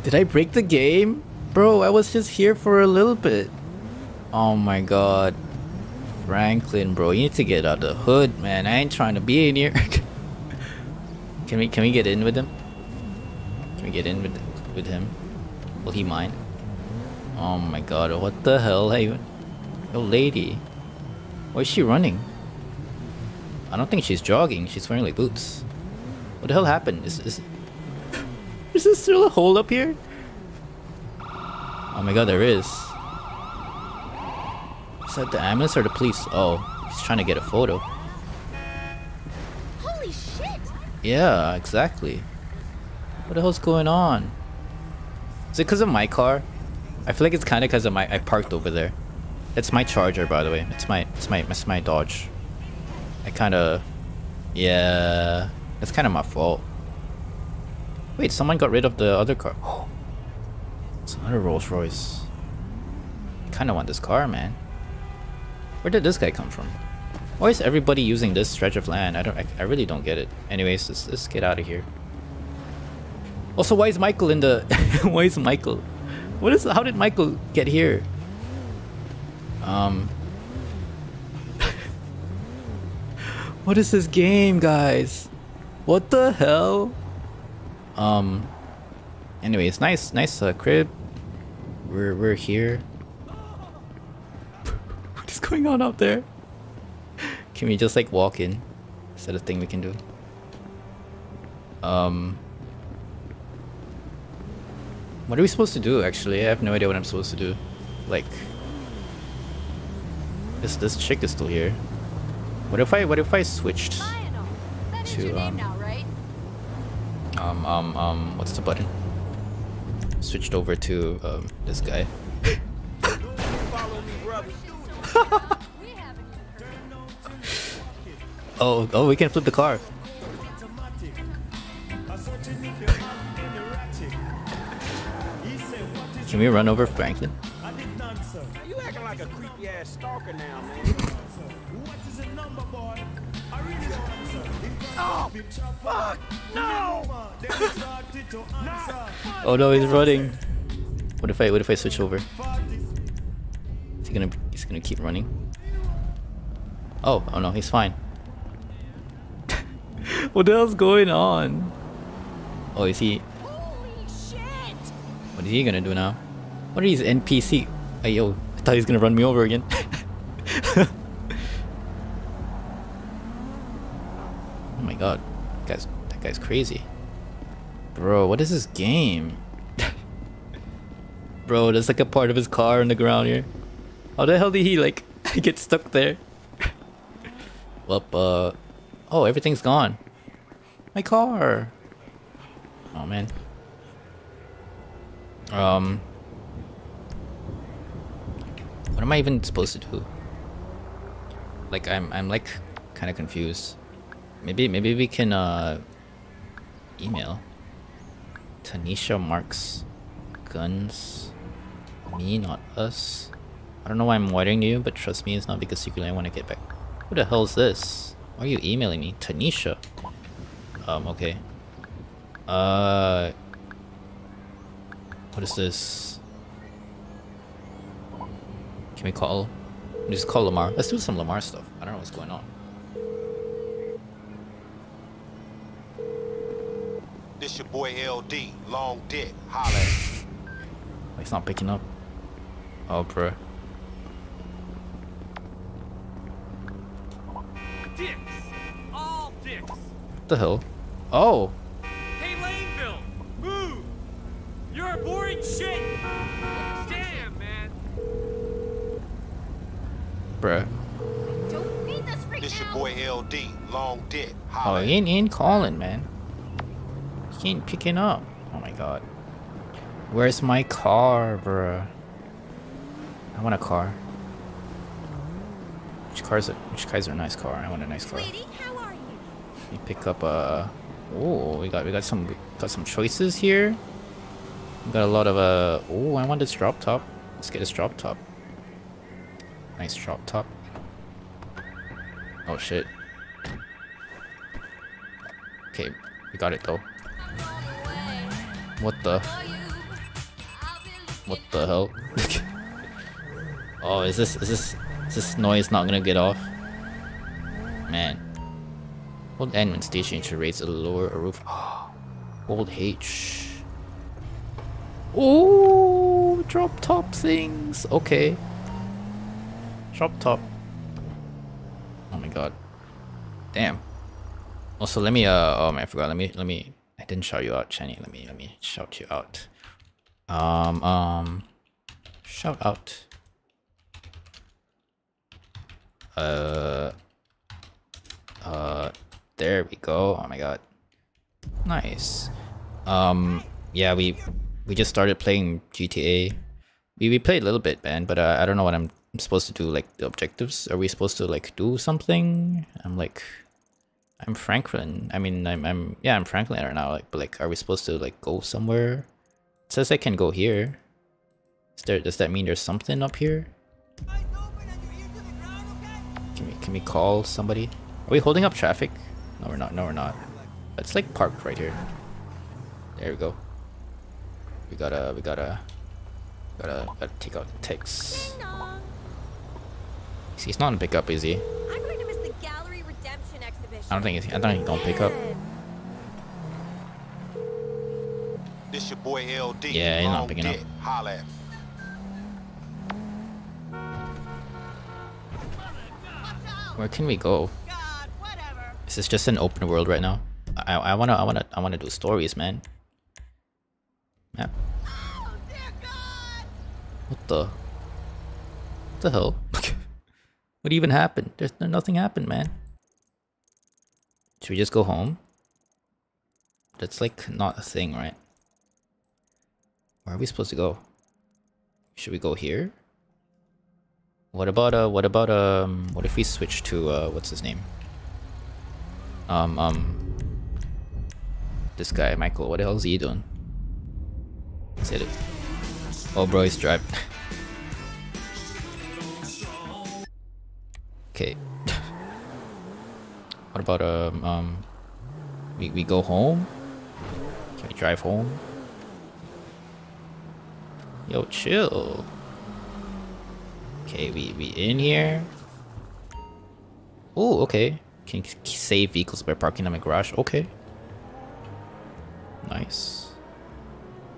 Did I break the game? Bro, I was just here for a little bit. Oh my god. Franklin, bro, you need to get out of the hood, man. I ain't trying to be in here. Can we get in with him? Can we get in with him? Will he mind? Oh my god, what the hell? Hey, yo lady. Why is she running? I don't think she's jogging. She's wearing like boots. What the hell happened? Is there still a hole up here? Oh my god, there is. Is that the ambulance or the police? Oh, he's trying to get a photo. Holy shit! Yeah, exactly. What the hell's going on? Is it because of my car? I feel like it's kind of because of I parked over there. That's my Charger, by the way. It's my Dodge. Yeah, that's kind of my fault. Wait, someone got rid of the other car. Oh, it's another Rolls Royce. I kind of want this car, man. Where did this guy come from? Why is everybody using this stretch of land? I really don't get it. Anyways, let's get out of here. Also, why is Michael in the? How did Michael get here? What is this game, guys? What the hell? Anyways, nice crib. We're here. What is going on out there? Can we just like walk in? Is that a thing we can do? What are we supposed to do actually? I have no idea what I'm supposed to do. Like this chick is still here. What if I switched to what's the button? Switched over to this guy. oh, we can flip the car. Can we run over Franklin? You acting like a creepy ass stalker now, man. What is the number, boy? I really don't answer. Oh, fuck! No! Oh no, he's running. What if I switch over? He's gonna keep running. Oh no, he's fine. What the hell's going on? Oh, is he? Holy shit! What is he gonna do now? What are these NPC? Hey, yo, I thought he was gonna run me over again. Oh my god, guys, that guy's crazy. Bro, what is this game? Bro, there's like a part of his car on the ground here. How the hell did he like get stuck there? Well, oh, everything's gone. My car. Oh man. What am I even supposed to do? Like, I'm like, kind of confused. Maybe we can, email. Tanisha Marks Guns. Me, not us. I don't know why I'm wiring you, but trust me, it's not because secretly I want to get back. Who the hell is this? Why are you emailing me? Tanisha. Okay. What is this? Can we call? Just call Lamar. Let's do some Lamar stuff. I don't know what's going on. This your boy LD. Long dick. Holla. He's not picking up. Oh, bro. Dicks. All dicks. What the hell? Oh. Hey, Laneville. Move. You're a boring shit. Damn, man. Bruh. Don't beat this freak out. This your boy LD. Long dick. Holla. Oh, he ain't calling, man. He ain't picking up. Oh my god. Where's my car, bruh? I want a car. Which cars are a nice car? I want a nice car. Sweetie, how are you? You pick up a. Oh, we got some choices here. We got a lot of Oh, I want this drop top. Let's get this drop top. Nice drop top. Oh shit. Okay, we got it though. What the? What the hell? Oh, is this noise not gonna get off? Man. Old N when stationing charades a lower a roof. Oh, old H. Oh, drop top things. Okay. Drop top. Oh my god. Damn. Also, let me. Oh man, I forgot. Let me. I didn't shout you out, Channy. Let me shout you out. Shout out. There we go. Oh my god, nice. Yeah, we just started playing GTA. We played a little bit, man, but I don't know what I'm supposed to do. Like the objectives, are we supposed to like do something? I'm Franklin. I mean, I'm Franklin right now. Like, but like, are we supposed to like go somewhere? It says I can go here. Does that mean there's something up here? Can we call somebody? Are we holding up traffic? No, we're not. No, we're not. It's like parked right here. There we go. We gotta take out the text. See, he's not gonna pick up, is he? I'm going to miss the gallery redemption exhibition. I don't think he's gonna pick up. This your boy LD. Yeah, he's not picking up. Where can we go? God, is this just an open world right now? I wanna do stories, man. Map. Oh, dear God. What the hell? What even happened? Nothing happened, man. Should we just go home? That's like not a thing, right? Where are we supposed to go? Should we go here? What if we switch to, what's his name? This guy, Michael, what the hell is he doing? Let's hit it. Oh bro, he's driving. Okay. What about, we go home? Can we drive home? Yo, chill. Okay, we in here. Oh, okay. Can save vehicles by parking in my garage. Okay. Nice.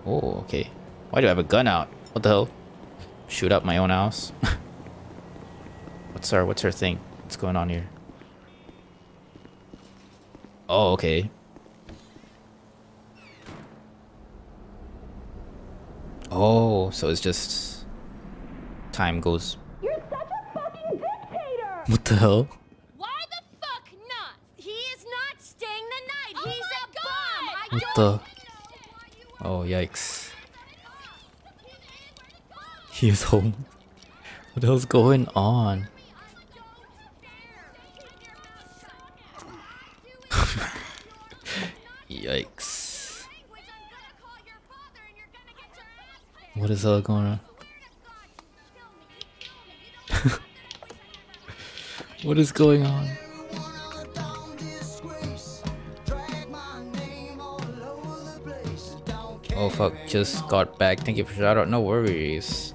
Oh, okay. Why do I have a gun out? What the hell? Shoot up my own house. What's our thing? What's going on here? Oh, okay. Oh, so it's just time goes. You're such a fucking dictator. What the hell? Why the fuck not? He is not staying the night. Oh, he's a bum. What the? Oh yikes. He is home. What the hell's going on? Yikes. What is all going on? What is going on? Oh fuck, just got back. Thank you for shout out. No worries.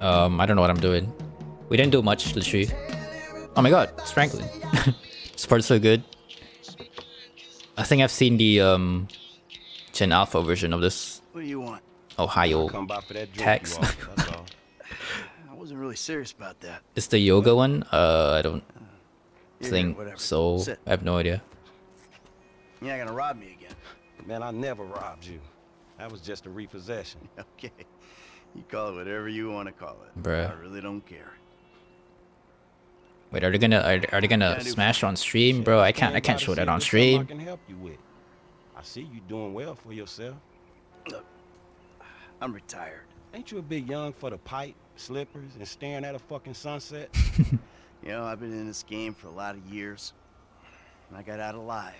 I don't know what I'm doing. We didn't do much, literally. Oh my god, it's Franklin. This part's so good. I think I've seen the Gen Alpha version of this. What do you want? Ohio tax. I wasn't really serious about that. It's the yoga one? I don't think so. Sit. I have no idea. You're not gonna rob me again. Man, I never robbed you. That was just a repossession. Okay. You call it whatever you want to call it. Bruh. I really don't care. Wait, are they gonna smash on stream, bro? I can't show that on stream. I can help you with. I see you doing well for yourself. Look, I'm retired. Ain't you a bit young for the pipe, slippers, and staring at a fucking sunset? You know, I've been in this game for a lot of years, and I got out alive.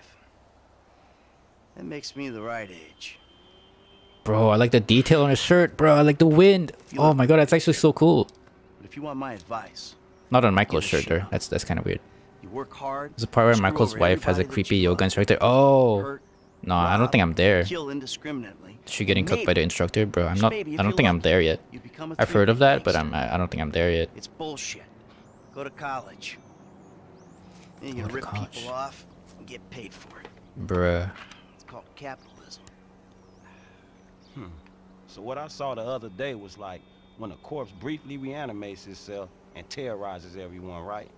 That makes me the right age. Bro, I like the detail on his shirt, bro. I like the wind. Oh my god, that's actually so cool. But if you want my advice. Not on Michael's shirt there. That's kind of weird. You work hard. There's a part where Michael's wife has a creepy yoga instructor. Oh, no, I don't think I'm there. Is she getting cooked by the instructor, bro? I'm not. I don't think I'm there yet. I've heard of that, but I don't think I'm there yet. It's bullshit. Go to college. Then you rip people off and get paid for it. Bruh. It's called capitalism. Hmm. So what I saw the other day was like when a corpse briefly reanimates itself and terrorizes everyone, right?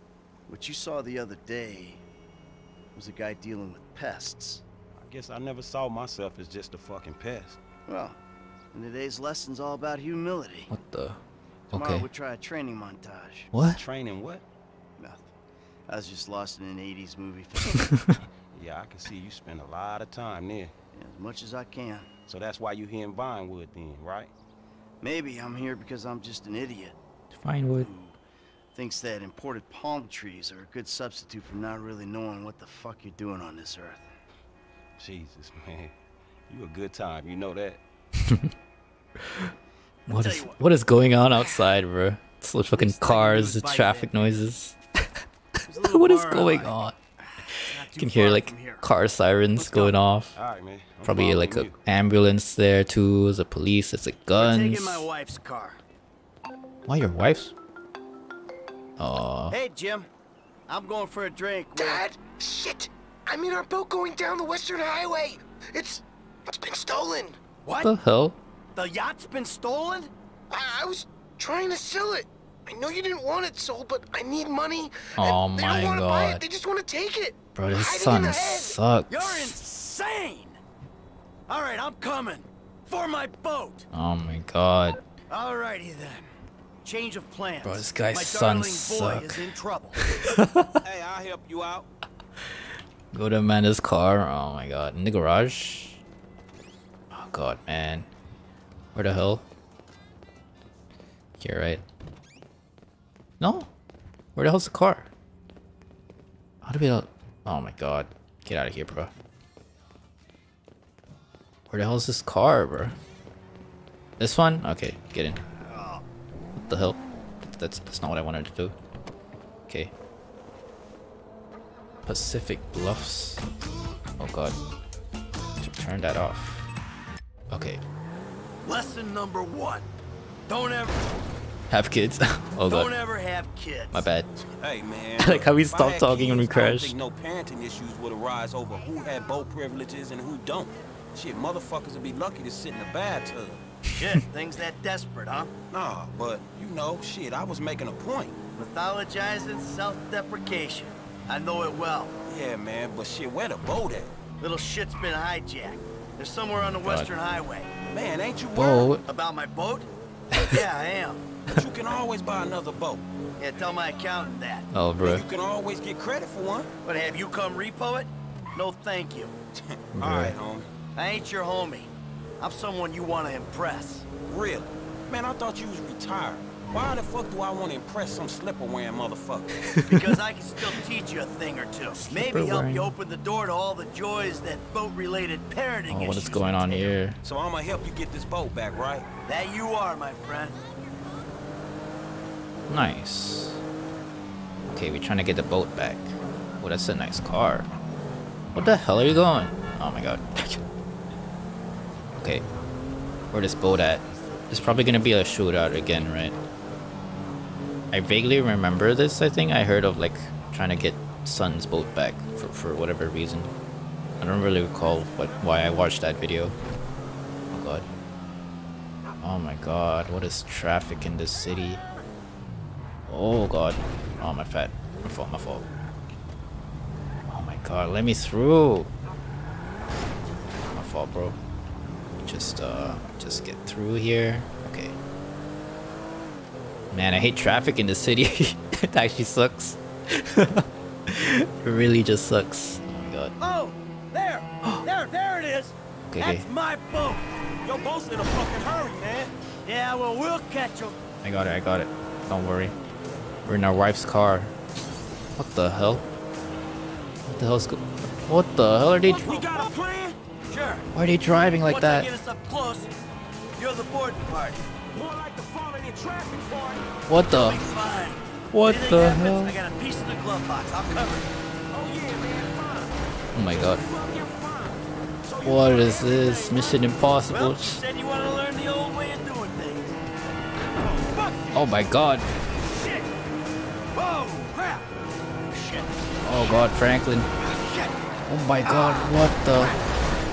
What you saw the other day was a guy dealing with pests. I guess I never saw myself as just a fucking pest. Well, and today's lesson's all about humility. What the? Tomorrow we'll try a training montage. What? Training what? Nothing. I was just lost in an 80s movie film. Yeah, I can see you spend a lot of time there. Yeah, as much as I can. So that's why you here in Vinewood then, right? Maybe I'm here because I'm just an idiot. Vinewood. Thinks that imported palm trees are a good substitute for not really knowing what the fuck you're doing on this earth. Jesus, man. You a good time, you know that. what is going on outside, bro? It's little fucking cars, it's traffic noises. What is going on? You can hear like car sirens going off. All right, man. Probably like an ambulance there too, there's a police, there's like guns. I'm taking my wife's car. Why your wife's? Aww. Hey Jim, I'm going for a drink. Dad, shit! I'm in our boat going down the Western Highway. It's been stolen. What the hell? The yacht's been stolen? I was trying to sell it. I know you didn't want it sold, but I need money. Oh my god! They don't want to buy it. They just want to take it. Bro, this son sucks. You're insane. All right, I'm coming for my boat. Oh my god. All righty then. Change of plans. Bro, this guy's son sucks. Hey, I'll help you out. Go to Amanda's car. Oh my god. In the garage? Oh god, man. Where the hell? Here, right? No? Where the hell's the car? How do we... Oh my god. Get out of here, bro. Where the hell's this car, bro? This one? Okay, get in. The hell? That's not what I wanted to do. Okay. Pacific Bluffs. Oh god. Turn that off. Okay. Lesson number one. Don't ever have kids. Oh god. Don't ever have kids. My bad. Hey man. Like how we stopped talking when we crashed. I don't think no parenting issues would arise over who had both privileges and who don't. Shit, motherfuckers would be lucky to sit in a bathtub. Shit, things that desperate, huh? Nah, but, you know, shit, I was making a point. Mythologizing self-deprecation. I know it well. Yeah, man, but shit, where the boat at? Little shit's been hijacked. They're somewhere on the Western Highway. Man, ain't you worried about my boat? Yeah, I am. But you can always buy another boat. Yeah, tell my accountant that. Oh, bro. You can always get credit for one. But have you come repo it? No, thank you. All right, homie. I ain't your homie. I'm someone you want to impress. Really? Man, I thought you was retired. Why the fuck do I want to impress some slipper-wearing motherfucker? Because I can still teach you a thing or two. Maybe help you open the door to all the joys that boat-related parenting issues. What is going on here? So I'm gonna help you get this boat back, right? That you are, my friend. Nice. Okay, we're trying to get the boat back. Oh, that's a nice car. What the hell are you going? Oh my god. Okay. Where this boat at? It's probably gonna be a shootout again, right? I vaguely remember this, I think. I heard of, like, trying to get Sun's boat back for whatever reason. I don't really recall why I watched that video. Oh god. Oh my god, what is traffic in this city? Oh god. Oh my fat. My fault. Oh my god, let me through. My fault, bro. Just get through here. Okay. Man, I hate traffic in the city. It actually sucks. It really just sucks. Oh my god. Oh, there it is. Okay, that's my boat. Your boat's in a fucking hurry, man. Yeah, well, we'll catch him. I got it. Don't worry. We're in our wife's car. What the hell? What the hell are they? We got a plan. Sure. Why are they driving like that? Get us up close. You're the boarding party. More like the falling in traffic party. What the hell? I got a piece of the glove box. I'll cover it. Oh yeah, man, fine. Oh my god. What is this? Mission Impossible. Well, you said you want to learn the old way of doing things. Oh, fuck. Oh my god. Shit. Whoa, crap. Shit. Oh god, Franklin. Shit. Oh my god, what the?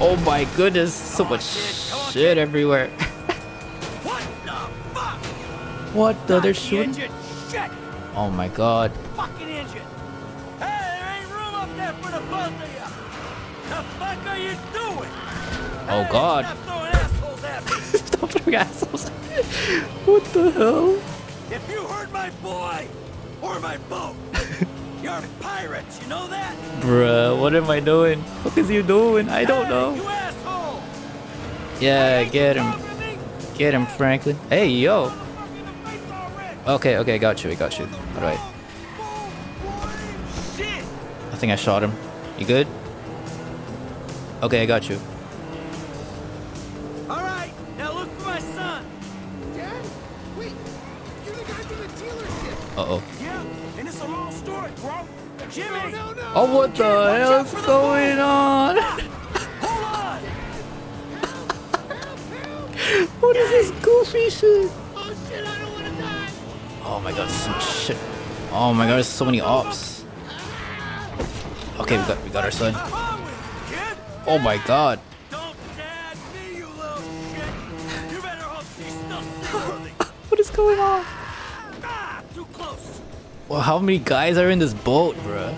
Oh my goodness, so much shit everywhere. What the? They're shooting? Shit. Oh my god. Fucking engine. Hey, there ain't room up there for the both of you. The fuck are you doing? Oh god. Stop throwing assholes at me. Stop throwing assholes at me. What the hell? If you hurt my boy or my boat, you're pirates, you know that? Bruh, what am I doing? What is you doing? I don't know. You asshole. Yeah, get him. Get him, Franklin. Hey, yo. Okay, I got you. Alright. I think I shot him. You good? Okay, I got you. Alright, now look for my son. Dad? Wait, you're the guy from the dealership. Uh-oh. Yeah, and it's a long story, bro. Jimmy! No. Oh, what the hell is going on? Hold on! Help. What is this goofy shit? Oh my god, so much shit. Oh my god, there's so many ops. Okay, we got our son. Oh my god. What is going on? Well, how many guys are in this boat, bruh?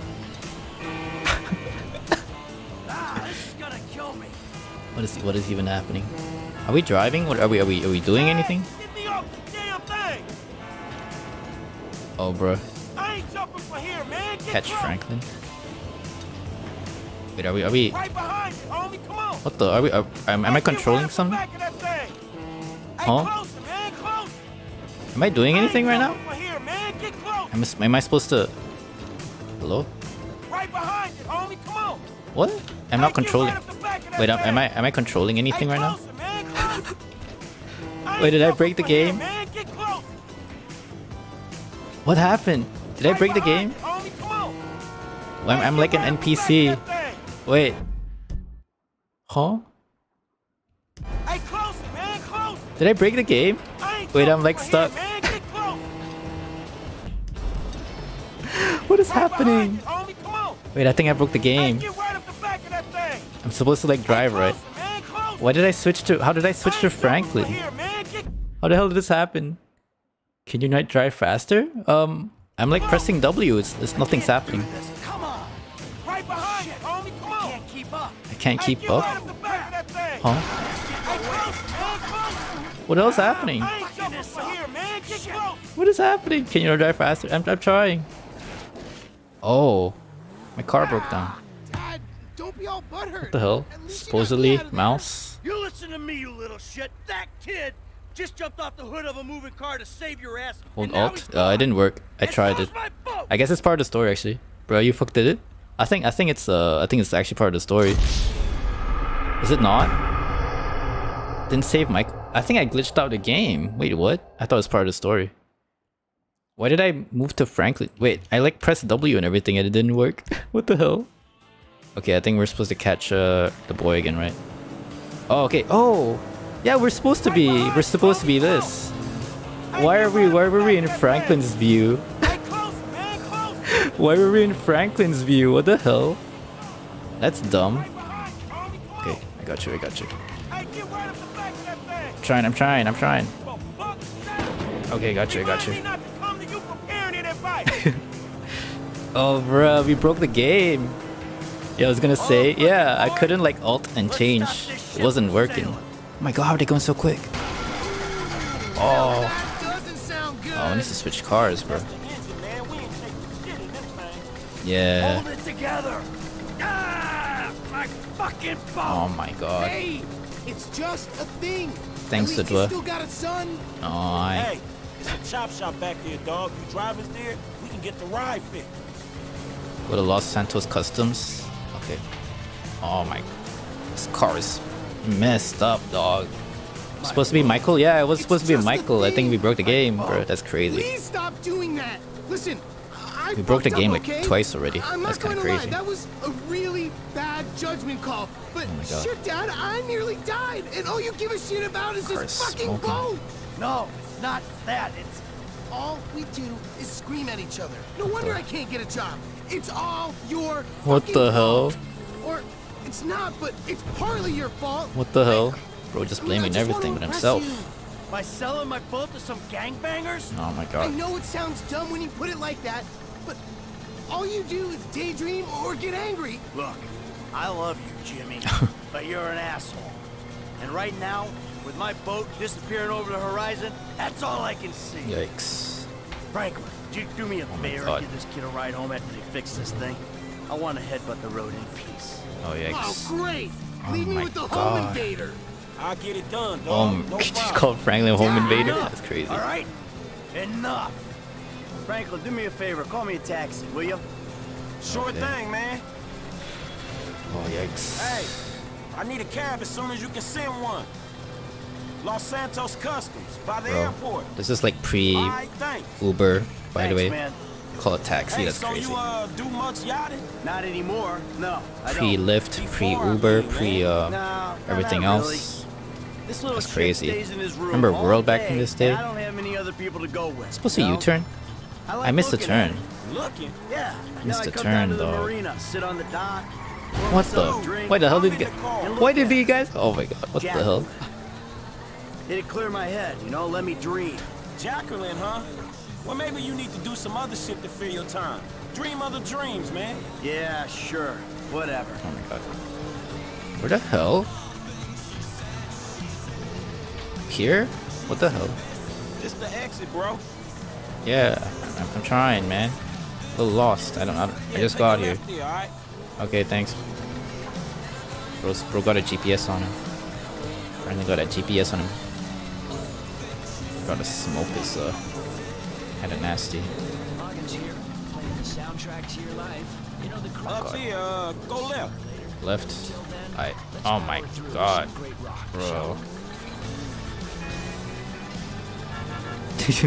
What is even happening? Are we driving? What are we doing anything? Oh, bro. I ain't jumping for here, man. Catch Franklin. Wait, are we? Right behind you, homie. Come on. What the? Am I controlling something? Huh? Am I doing anything right now? Am I supposed to? Hello? Right behind you, homie. Come on. What? I'm not controlling. Wait, am I controlling anything right now? Wait, did I break the game? What happened? Did I break the game? I'm like an NPC. Wait. Huh? Did I break the game? Wait, I'm like stuck. What is happening? Wait, I think I broke the game. I'm supposed to like drive, right? Why did I switch to... How did I switch to Franklin? How the hell did this happen? Can you not drive faster? I'm like pressing W. It's nothing's happening. Come on. Right behind you, homie. Come on. Can't keep up. I can't keep up. Huh? What else happening? What is happening? Can you not drive faster? I'm trying. Oh, my car broke down. Dad, don't be all butthurt. What the hell? Supposedly, mouse. You listen to me, you little shit. That kid Just jumped off the hood of a moving car to save your ass. Hold alt. It didn't work. I tried it. I guess it's part of the story actually. Bro, you fucked it. I think it's actually part of the story. Is it not? Didn't save my. I think I glitched out the game. Wait, what? I thought it was part of the story. Why did I move to Franklin? Wait, I like pressed W and everything and it didn't work. What the hell? Okay, I think we're supposed to catch the boy again, right? Oh, okay. Oh, yeah, we're supposed to be this. Why were we in Franklin's view? Why were we in Franklin's view? What the hell? That's dumb. Okay, I got you. I'm trying. Okay, got you. Oh, bruh, we broke the game. Yeah, I was gonna say, yeah, I couldn't like alt and change. It wasn't working. Oh my god, how are they going so quick? Oh, I need to switch cars, bro. Yeah. Oh my god. It's just a thing. Thanks, Sidwa. Hey, there's a chop shop back there, dog. You drive us there, we can get the ride fixed. Go to Los Santos Customs. Okay. Oh my. This car is messed up, dog. Supposed to be Michael? Yeah, it was supposed to be Michael. I think we broke the game, bro. That's crazy. Please stop doing that. Listen, we broke the game like twice already. That's kind of crazy. That was a really bad judgment call. But shit, Dad, I nearly died, and all you give a shit about is this fucking boat. No, it's not that. It's all we do is scream at each other. No wonder I can't get a job. It's all your what the hell? Fault. Or it's not, but it's partly your fault. What the hell? Bro, just blaming everything but himself. By selling my boat to some gangbangers? Oh my god. I know it sounds dumb when you put it like that, but all you do is daydream or get angry. Look, I love you, Jimmy, but you're an asshole. And right now, with my boat disappearing over the horizon, that's all I can see. Yikes. Franklin, you do me a favor and give this kid a ride home after they fix this thing. I want to headbutt the road in peace. Oh, yikes. Oh, great. Leave me with the home invader. I'll get it done. She's called Franklin Home Invader. That's crazy. All right, enough. Franklin, do me a favor. Call me a taxi, will you? Sure thing, man. Oh yikes. Hey, I need a cab as soon as you can send one. Los Santos Customs by the airport. This is like pre-Uber, by the way. Man. Call it taxi. Hey, that's crazy. You, do much yachting? Not anymore. No. Pre-Lyft, pre-Uber, everything else. That's crazy. Remember World back from this day? It's supposed to U-turn? I missed the turn. Missed the turn though. What the? Why the hell did you guys? Why did you guys? Oh my god! What the hell? It'd clear my head, you know. Let me dream. Jacqueline, huh? Well, maybe you need to do some other shit to fill your time. Dream other dreams, man. Yeah, sure. Whatever. Oh my god. Where the hell? Here? What the hell? It's the exit, bro. Yeah, I'm trying, man. A little lost. I just got here. Right? Okay, thanks. Bro got a GPS on him. Finally got a GPS on him. Gotta smoke is kind of nasty. Go left. Left. Oh my god, bro. Beep,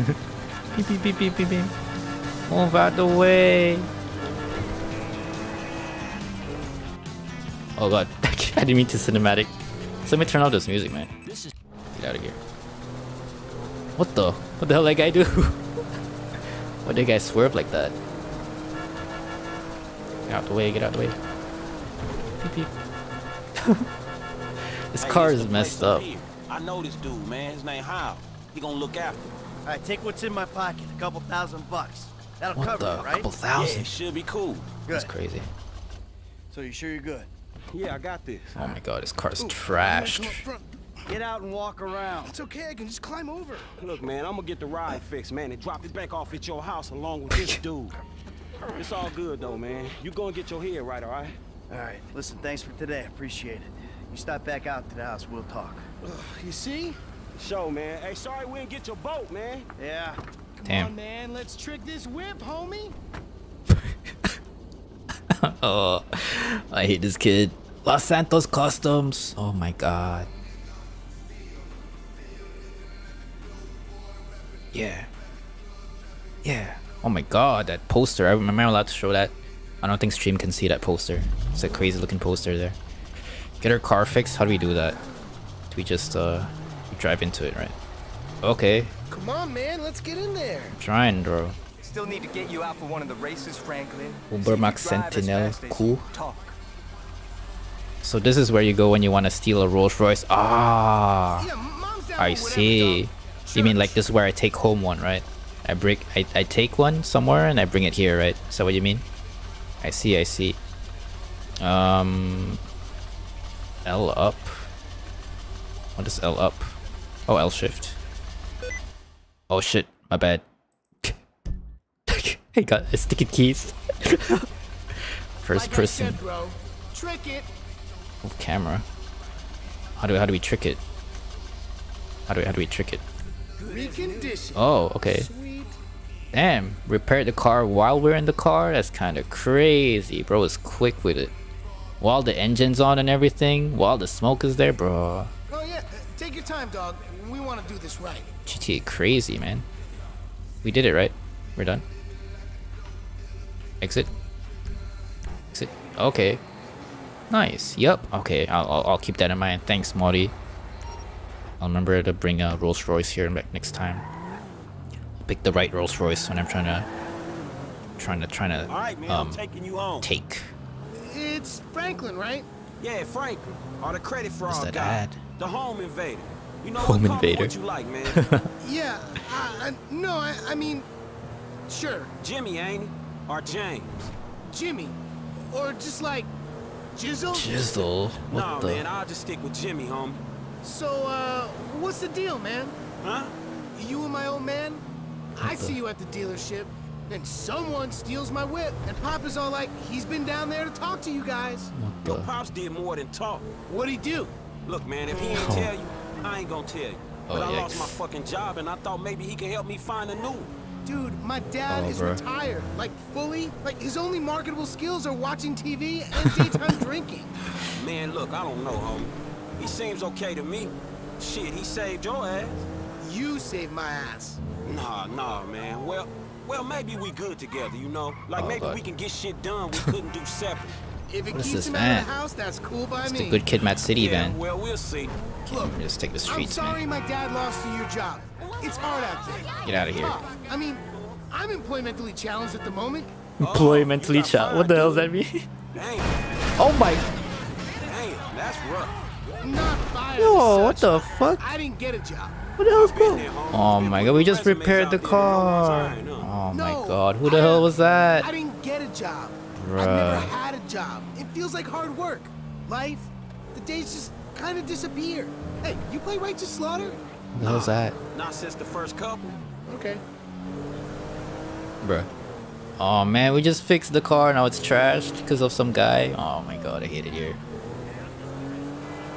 beep, beep, beep, beep, beep. Move out the way. Oh god, I didn't mean to cinematic. So let me turn off this music, man. Get out of here. What the hell did that guy do? Why did that guy swerve like that? Get out the way, get out the way. Beep, beep. This car is messed up. I know this dude, man. His name Hal. He gonna look after me. All right, take what's in my pocket, a couple $1,000 bucks. That'll cover it, right? A couple thousand? Yeah, should be cool. Good. That's crazy. So you sure you're good? Yeah, I got this. Oh my god, this car's trashed. Get out and walk around. It's okay, I can just climb over. Look, man, I'm gonna get the ride fixed, man, and drop it back off at your house along with this dude. It's all good, though, man. You go and get your head right, all right? All right, listen, thanks for today. Appreciate it. You stop back out to the house, we'll talk. You see? Show, man. Hey, sorry we didn't get your boat, man. Yeah. Damn. Come on, man. Let's trick this whip, homie. Oh, I hate this kid. Los Santos Customs. Oh my god. Yeah. Yeah. Oh my god, that poster. Am I allowed to show that? I don't think stream can see that poster. It's a crazy looking poster there. Get her car fixed? How do we do that? Do we just drive into it, right? Okay. Come on, man, let's get in there. I'm trying, bro. Still need to get you out for one of the races, Franklin. Ubermax Sentinel. Cool. So this is where you go when you want to steal a Rolls Royce. Ah, yeah, I see. You mean like this is where I take home one, right? I take one somewhere and I bring it here, right? Is that what you mean? I see, I see. L up. What is L up? Oh, L shift. Oh shit, my bad. I got sticky keys. First person. Like I said, bro. Trick it. Oh, camera. How do we trick it? How do we trick it? Oh, okay. Sweet. Damn, repair the car while we're in the car? That's kind of crazy. Bro is quick with it. While the engine's on and everything, while the smoke is there, bro. Oh yeah, take your time, dog. We want to do this right. GTA crazy, man. We did it, right? We're done. Exit. Exit. Okay. Nice. Yup. Okay, I'll keep that in mind. Thanks, Morty. I'll remember to bring a Rolls Royce here next time. Pick the right Rolls Royce when I'm trying to right, man, take. It's Franklin, right? Yeah, Franklin. All the credit for all that ad. The home invader. You know home invader. What you like, man. Yeah. No, I mean, sure. Jimmy, ain't it? Or James. Jimmy, or just like Jizzle. Jizzle. What the? No, man, I'll just stick with Jimmy, homie. So, what's the deal, man? Huh? You and my old man? I see you at the dealership, then someone steals my whip, and Papa's all like, he's been down there to talk to you guys. Your Pops did more than talk. What'd he do? Look, man, if he ain't tell you, I ain't gonna tell you. But I lost my fucking job, and I thought maybe he could help me find a new one. Dude, my dad is retired, like fully. Like his only marketable skills are watching TV and daytime drinking. Man, look, I don't know, homie. He seems okay to me. Shit, he saved your ass. You saved my ass. Nah, man. Well, maybe we good together, you know? Like maybe we can get shit done we couldn't do separate. If it keeps him out of the house, that's cool by me. It's the Good Kid, Mad City van. Well, we'll see. Look, just take the streets, man. I'm sorry my dad lost to your job. It's hard out there. Get out of here. I mean, I'm employmentally challenged at the moment. Employmentally challenged? What the hell does that mean? Damn. Oh my. Damn, that's rough. Not fired. Whoa, what the fuck? I didn't get a job. What the hell's going on? Oh my god, we just repaired the car. Oh my god, who the hell was that? I didn't get a job. Bruh. I've never had a job. It feels like hard work. Life, the days just kind of disappear. Hey, you play Righteous Slaughter? What the hell's that? Not since the first couple. Okay. Bruh. Oh man, we just fixed the car. Now it's trashed because of some guy. Oh my god, I hate it here.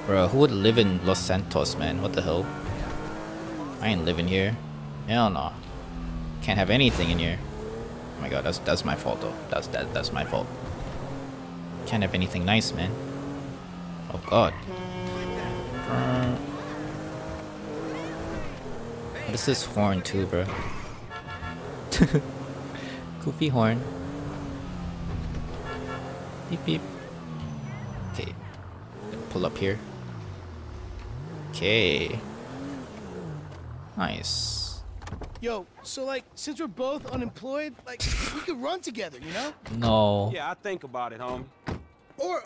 Bruh, who would live in Los Santos, man? What the hell? I ain't living here. Hell no. Can't have anything in here. Oh my god, that's my fault though. That's my fault. Can't have anything nice, man. Oh god. What is this horn too, bro? Goofy horn. Beep beep. Okay. Pull up here. Okay. Nice. Yo, so like, since we're both unemployed, like, we could run together, you know? No. Yeah, I think about it, homie. Or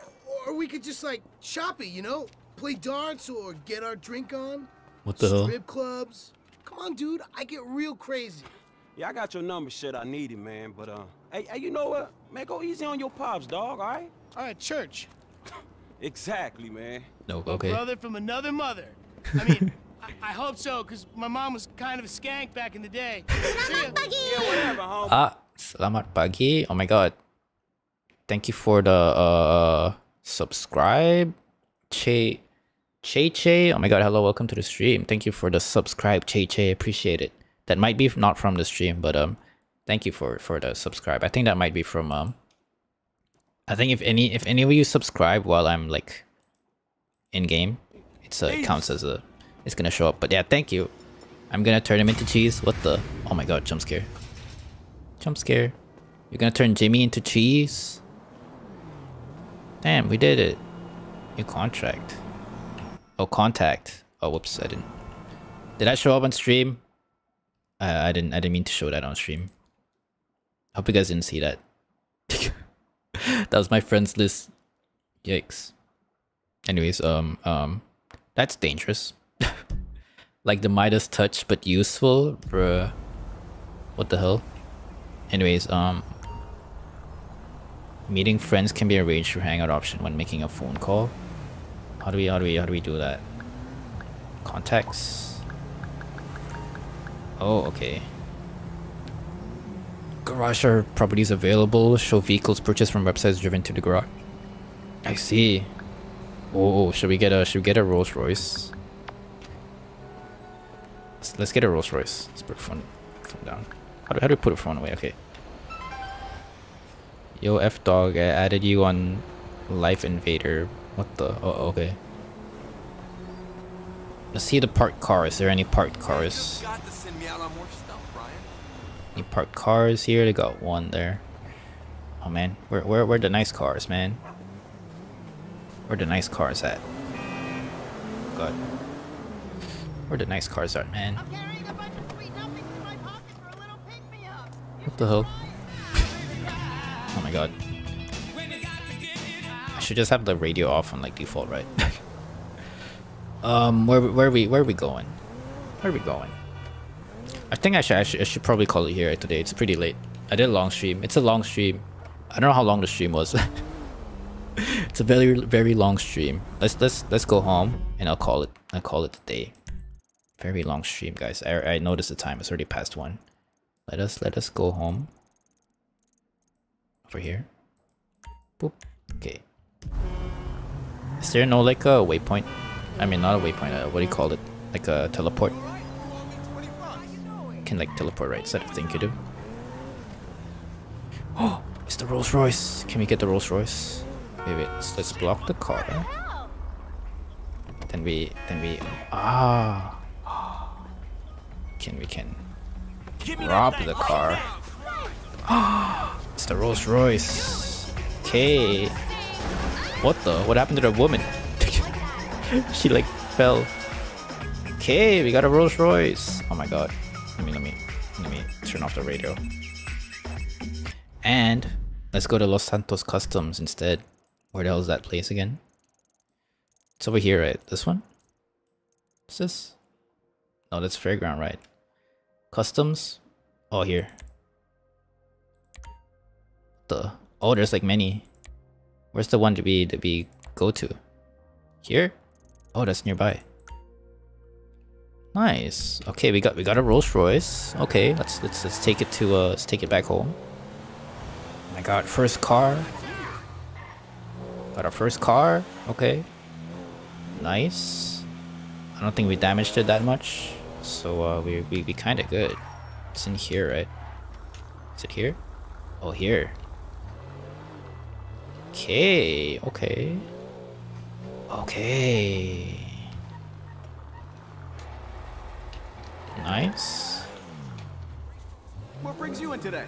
we could just like shop it, you know? Play darts or get our drink on. What the hell? Strip clubs. Come on, dude. I get real crazy. Yeah, I got your number, shit. I need it, man. But hey, you know what? Man, go easy on your pops, dog. All right? All right, church. Exactly, man. No, okay. A brother from another mother. I mean. I hope so, because my mom was kind of a skank back in the day. Selamat pagi! Yeah, whatever, home. Ah, selamat pagi. Oh my god. Thank you for the subscribe. Che Che Che, oh my god, hello, welcome to the stream. Thank you for the subscribe, Che Che, appreciate it. That might be not from the stream, but thank you for the subscribe. I think that might be from I think if any of you subscribe while I'm like in game, it's it counts as a, it's gonna show up. But yeah, thank you. I'm gonna turn him into cheese. What the? Oh my god, jump scare. Jump scare. You're gonna turn Jimmy into cheese? Damn, we did it. New contract. Oh, contact. Oh, whoops, I didn't. Did I show up on stream? I didn't mean to show that on stream. I hope you guys didn't see that. That was my friends list. Yikes. Anyways, that's dangerous. Like the Midas touch, but useful, bruh. What the hell? Anyways, meeting friends can be arranged through Hangout option when making a phone call. How do we do that? Contacts. Oh, okay. Garage are properties available. Show vehicles purchased from websites driven to the garage. I see. Oh, should we get a Rolls Royce? Let's get a Rolls Royce. Let's put the phone down. How do we put the phone away? Okay. Yo, F Dog, I added you on Life Invader. What the? Oh, okay. Let's see the parked cars. Is there any parked cars? Any parked cars here? They got one there. Oh man, where the nice cars, man? Where the nice cars at? God. Where the nice cars are, man? I'm carrying a bunch of $3 in my pocket for a little pick-me-up. What the hell? Oh my god. I should just have the radio off on like default, right? where are we going? Where are we going? I think I should probably call it here today. It's pretty late. I did a long stream. It's a long stream. I don't know how long the stream was. It's a very, very long stream. Let's go home and I'll call it a day. Very long stream, guys. I noticed the time. It's already past 1. Let us go home. Over here. Boop. Okay. Is there no like a waypoint? I mean, not a waypoint. What do you call it? Like a teleport. Can like teleport, right? Is that a thing you do? Oh, it's the Rolls Royce. Can we get the Rolls Royce? Wait, let's block the car. Huh? Then we ah. We can rob the car. It's the Rolls Royce. Okay. What the? What happened to the woman? She like fell. Okay, we got a Rolls Royce. Oh my god. Let me turn off the radio. And let's go to Los Santos Customs instead. Where the hell is that place again? It's over here, right? This one? What's this? No, that's Fairground, right? Customs? Oh, here. The oh, there's like many. Where's the one that we go to? Here? Oh, that's nearby. Nice. Okay, we got a Rolls Royce. Okay, let's take it to let's take it back home. I got first car. Got our first car. Okay. Nice. I don't think we damaged it that much. So we kind of good. It's in here, right? Is it here? Oh, here. Okay. Okay. Okay. Nice. What brings you in today?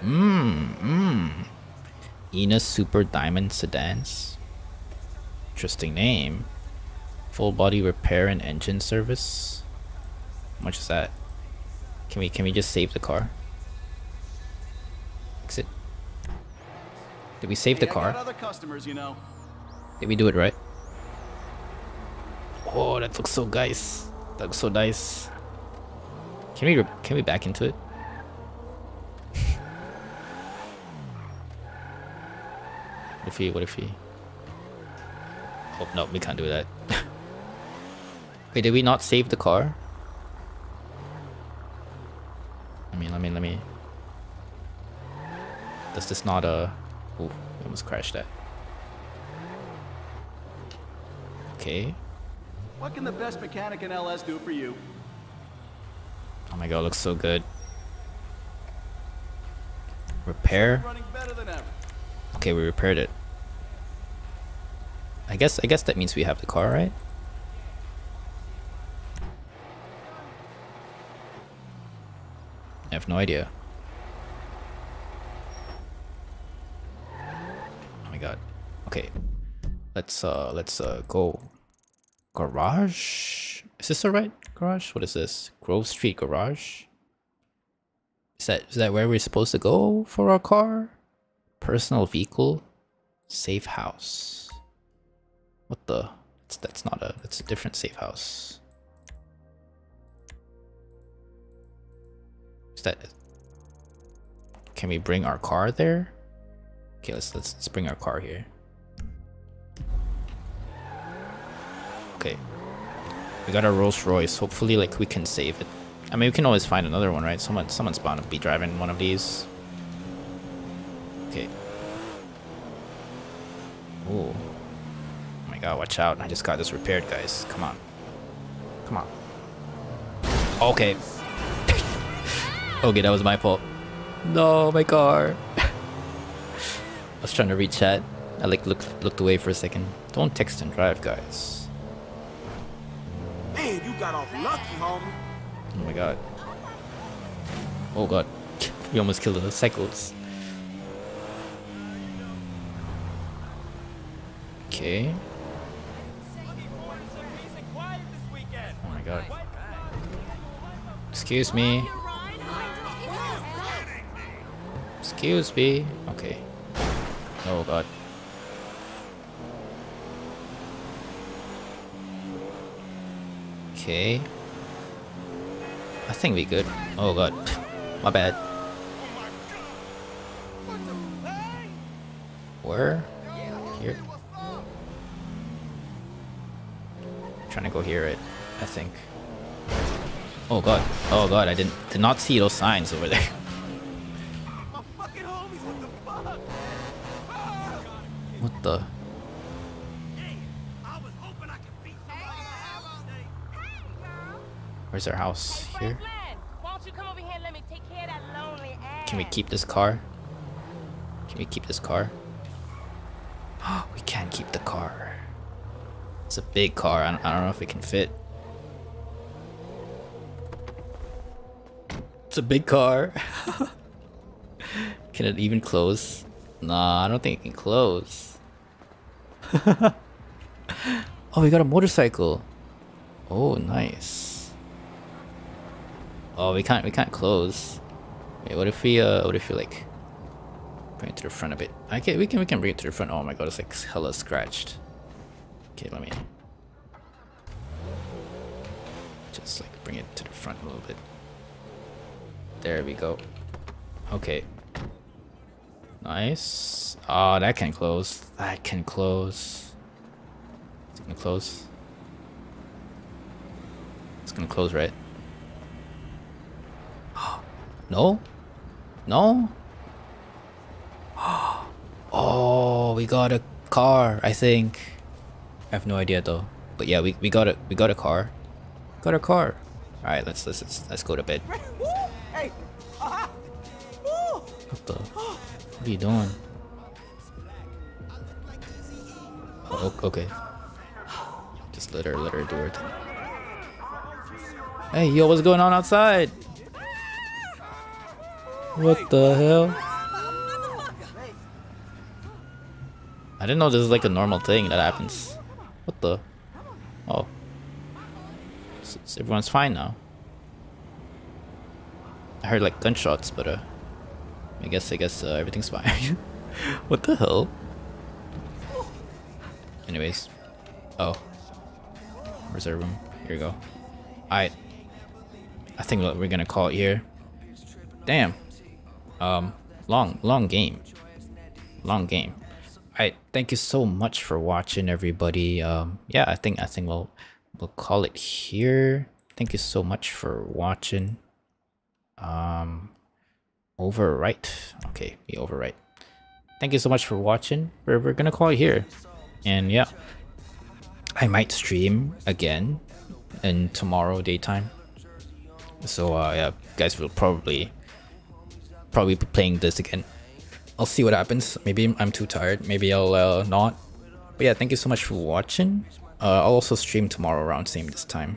Ina Super Diamond Sedans. Interesting name. Full body repair and engine service. How much is that? Can we just save the car? Exit. Did we save the car? Got other customers, you know. Did we do it right? Oh, that looks so nice. That looks so nice. Can we back into it? What if we? Oh, no, we can't do that. Wait, did we not save the car? Let me... Does this not, Ooh, we almost crashed that. Okay. What can the best mechanic in LS do for you? Oh my god, looks so good. Repair? Okay, we repaired it. I guess that means we have the car, right? I have no idea. Oh my god. Okay. Let's go. Garage? Is this the right garage? What is this? Grove Street Garage? Is that where we're supposed to go for our car? Personal vehicle? Safe house. What the? That's not a... That's a different safe house. Is that... Can we bring our car there? Okay, let's bring our car here. Okay. We got our Rolls Royce. Hopefully, like, we can save it. I mean, we can always find another one, right? Someone's bound to be driving one of these. Okay. Ooh. Oh my god, watch out. I just got this repaired, guys. Come on. Come on. Okay. Okay, that was my fault. No, my car. I was trying to read chat. I, like, looked away for a second. Don't text and drive, guys. Man, you got off lucky, homie. Oh my god. Oh god. We almost killed the cycles. Okay. Oh my god. Excuse me. Excuse me. Okay. Oh god. Okay. I think we good. Oh god. My bad. Where? Here? I'm trying to go here, right? I think. Oh god. Oh god, I did not see those signs over there. What the? Where's our house? Here? Can we keep this car? Can we keep this car? We can't keep the car. It's a big car. I don't know if it can fit. It's a big car. Can it even close? Nah, I don't think it can close. Oh, we got a motorcycle. Oh, nice. Oh, we can't close. Wait, what if we like bring it to the front a bit? Okay, we can bring it to the front. Oh my god, it's like hella scratched. Okay, let me just like bring it to the front a little bit. There we go. Okay. Nice. Oh, that can close. That can close. It's gonna close. It's gonna close, right? No? No? Oh, we got a car, I think. I have no idea though. But yeah, we got a car. Got a car. All right, let's go to bed. What the? What are you doing? Oh, okay. Just let her do her thing. Hey, yo, what's going on outside? What the hell? I didn't know this is like a normal thing that happens. What the? Oh. So everyone's fine now. I heard like gunshots, but I guess everything's fine. What the hell? Anyways. Oh. Where's our room? Here we go. Alright. I think we're gonna call it here. Damn. Long game. Alright, thank you so much for watching, everybody. Yeah, I think we'll call it here. Thank you so much for watching. Overwrite. Okay, we overwrite. Thank you so much for watching. We're gonna call it here. And yeah, I might stream again in tomorrow daytime. So yeah, guys will probably be playing this again. I'll see what happens. Maybe I'm too tired. Maybe I'll not. But yeah, thank you so much for watching. I'll also stream tomorrow around same this time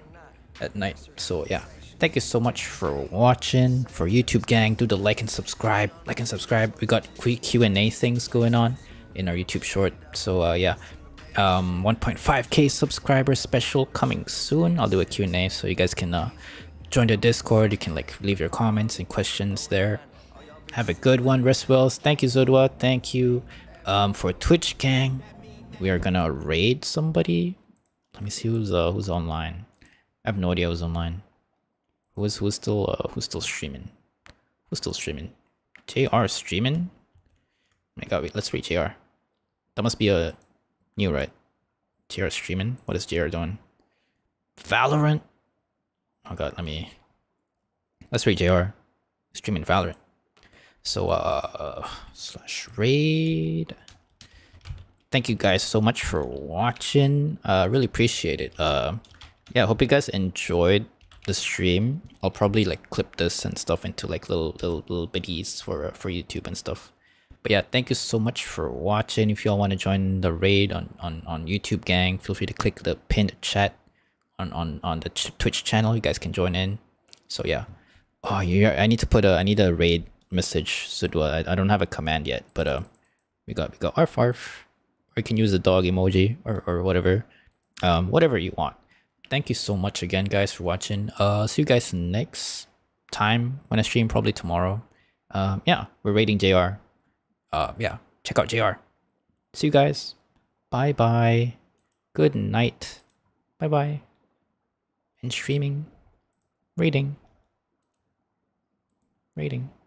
at night. So yeah, thank you so much for watching. For YouTube gang, do the like and subscribe. Like and subscribe. We got quick Q&A things going on in our YouTube short. So yeah, 1.5k subscriber special coming soon. I'll do a Q&A so you guys can join the Discord. You can like leave your comments and questions there. Have a good one. Rest well. Thank you, Zodwa. Thank you. For Twitch gang, we are gonna raid somebody. Let me see who's online. I have no idea who's online. Who's still streaming? Who's still streaming? JR streaming? Oh my God, wait, let's read JR. That must be a new, right? JR streaming. What is JR doing? Valorant. Oh God, let's read JR streaming Valorant. So slash raid. Thank you guys so much for watching. Really appreciate it. Yeah, hope you guys enjoyed the stream. I'll probably like clip this and stuff into like little bitties for YouTube and stuff. But yeah, thank you so much for watching. If you all want to join the raid on YouTube gang, feel free to click the pinned chat on the Twitch channel. You guys can join in. So yeah. Oh yeah, I need a raid message. So I don't have a command yet, but we got arf arf, or you can use the dog emoji or whatever, whatever you want. Thank you so much again guys for watching. See you guys next time when I stream, probably tomorrow. Yeah, we're raiding JR. Yeah, check out JR. See you guys. Bye bye. Good night. Bye bye. And streaming, raiding.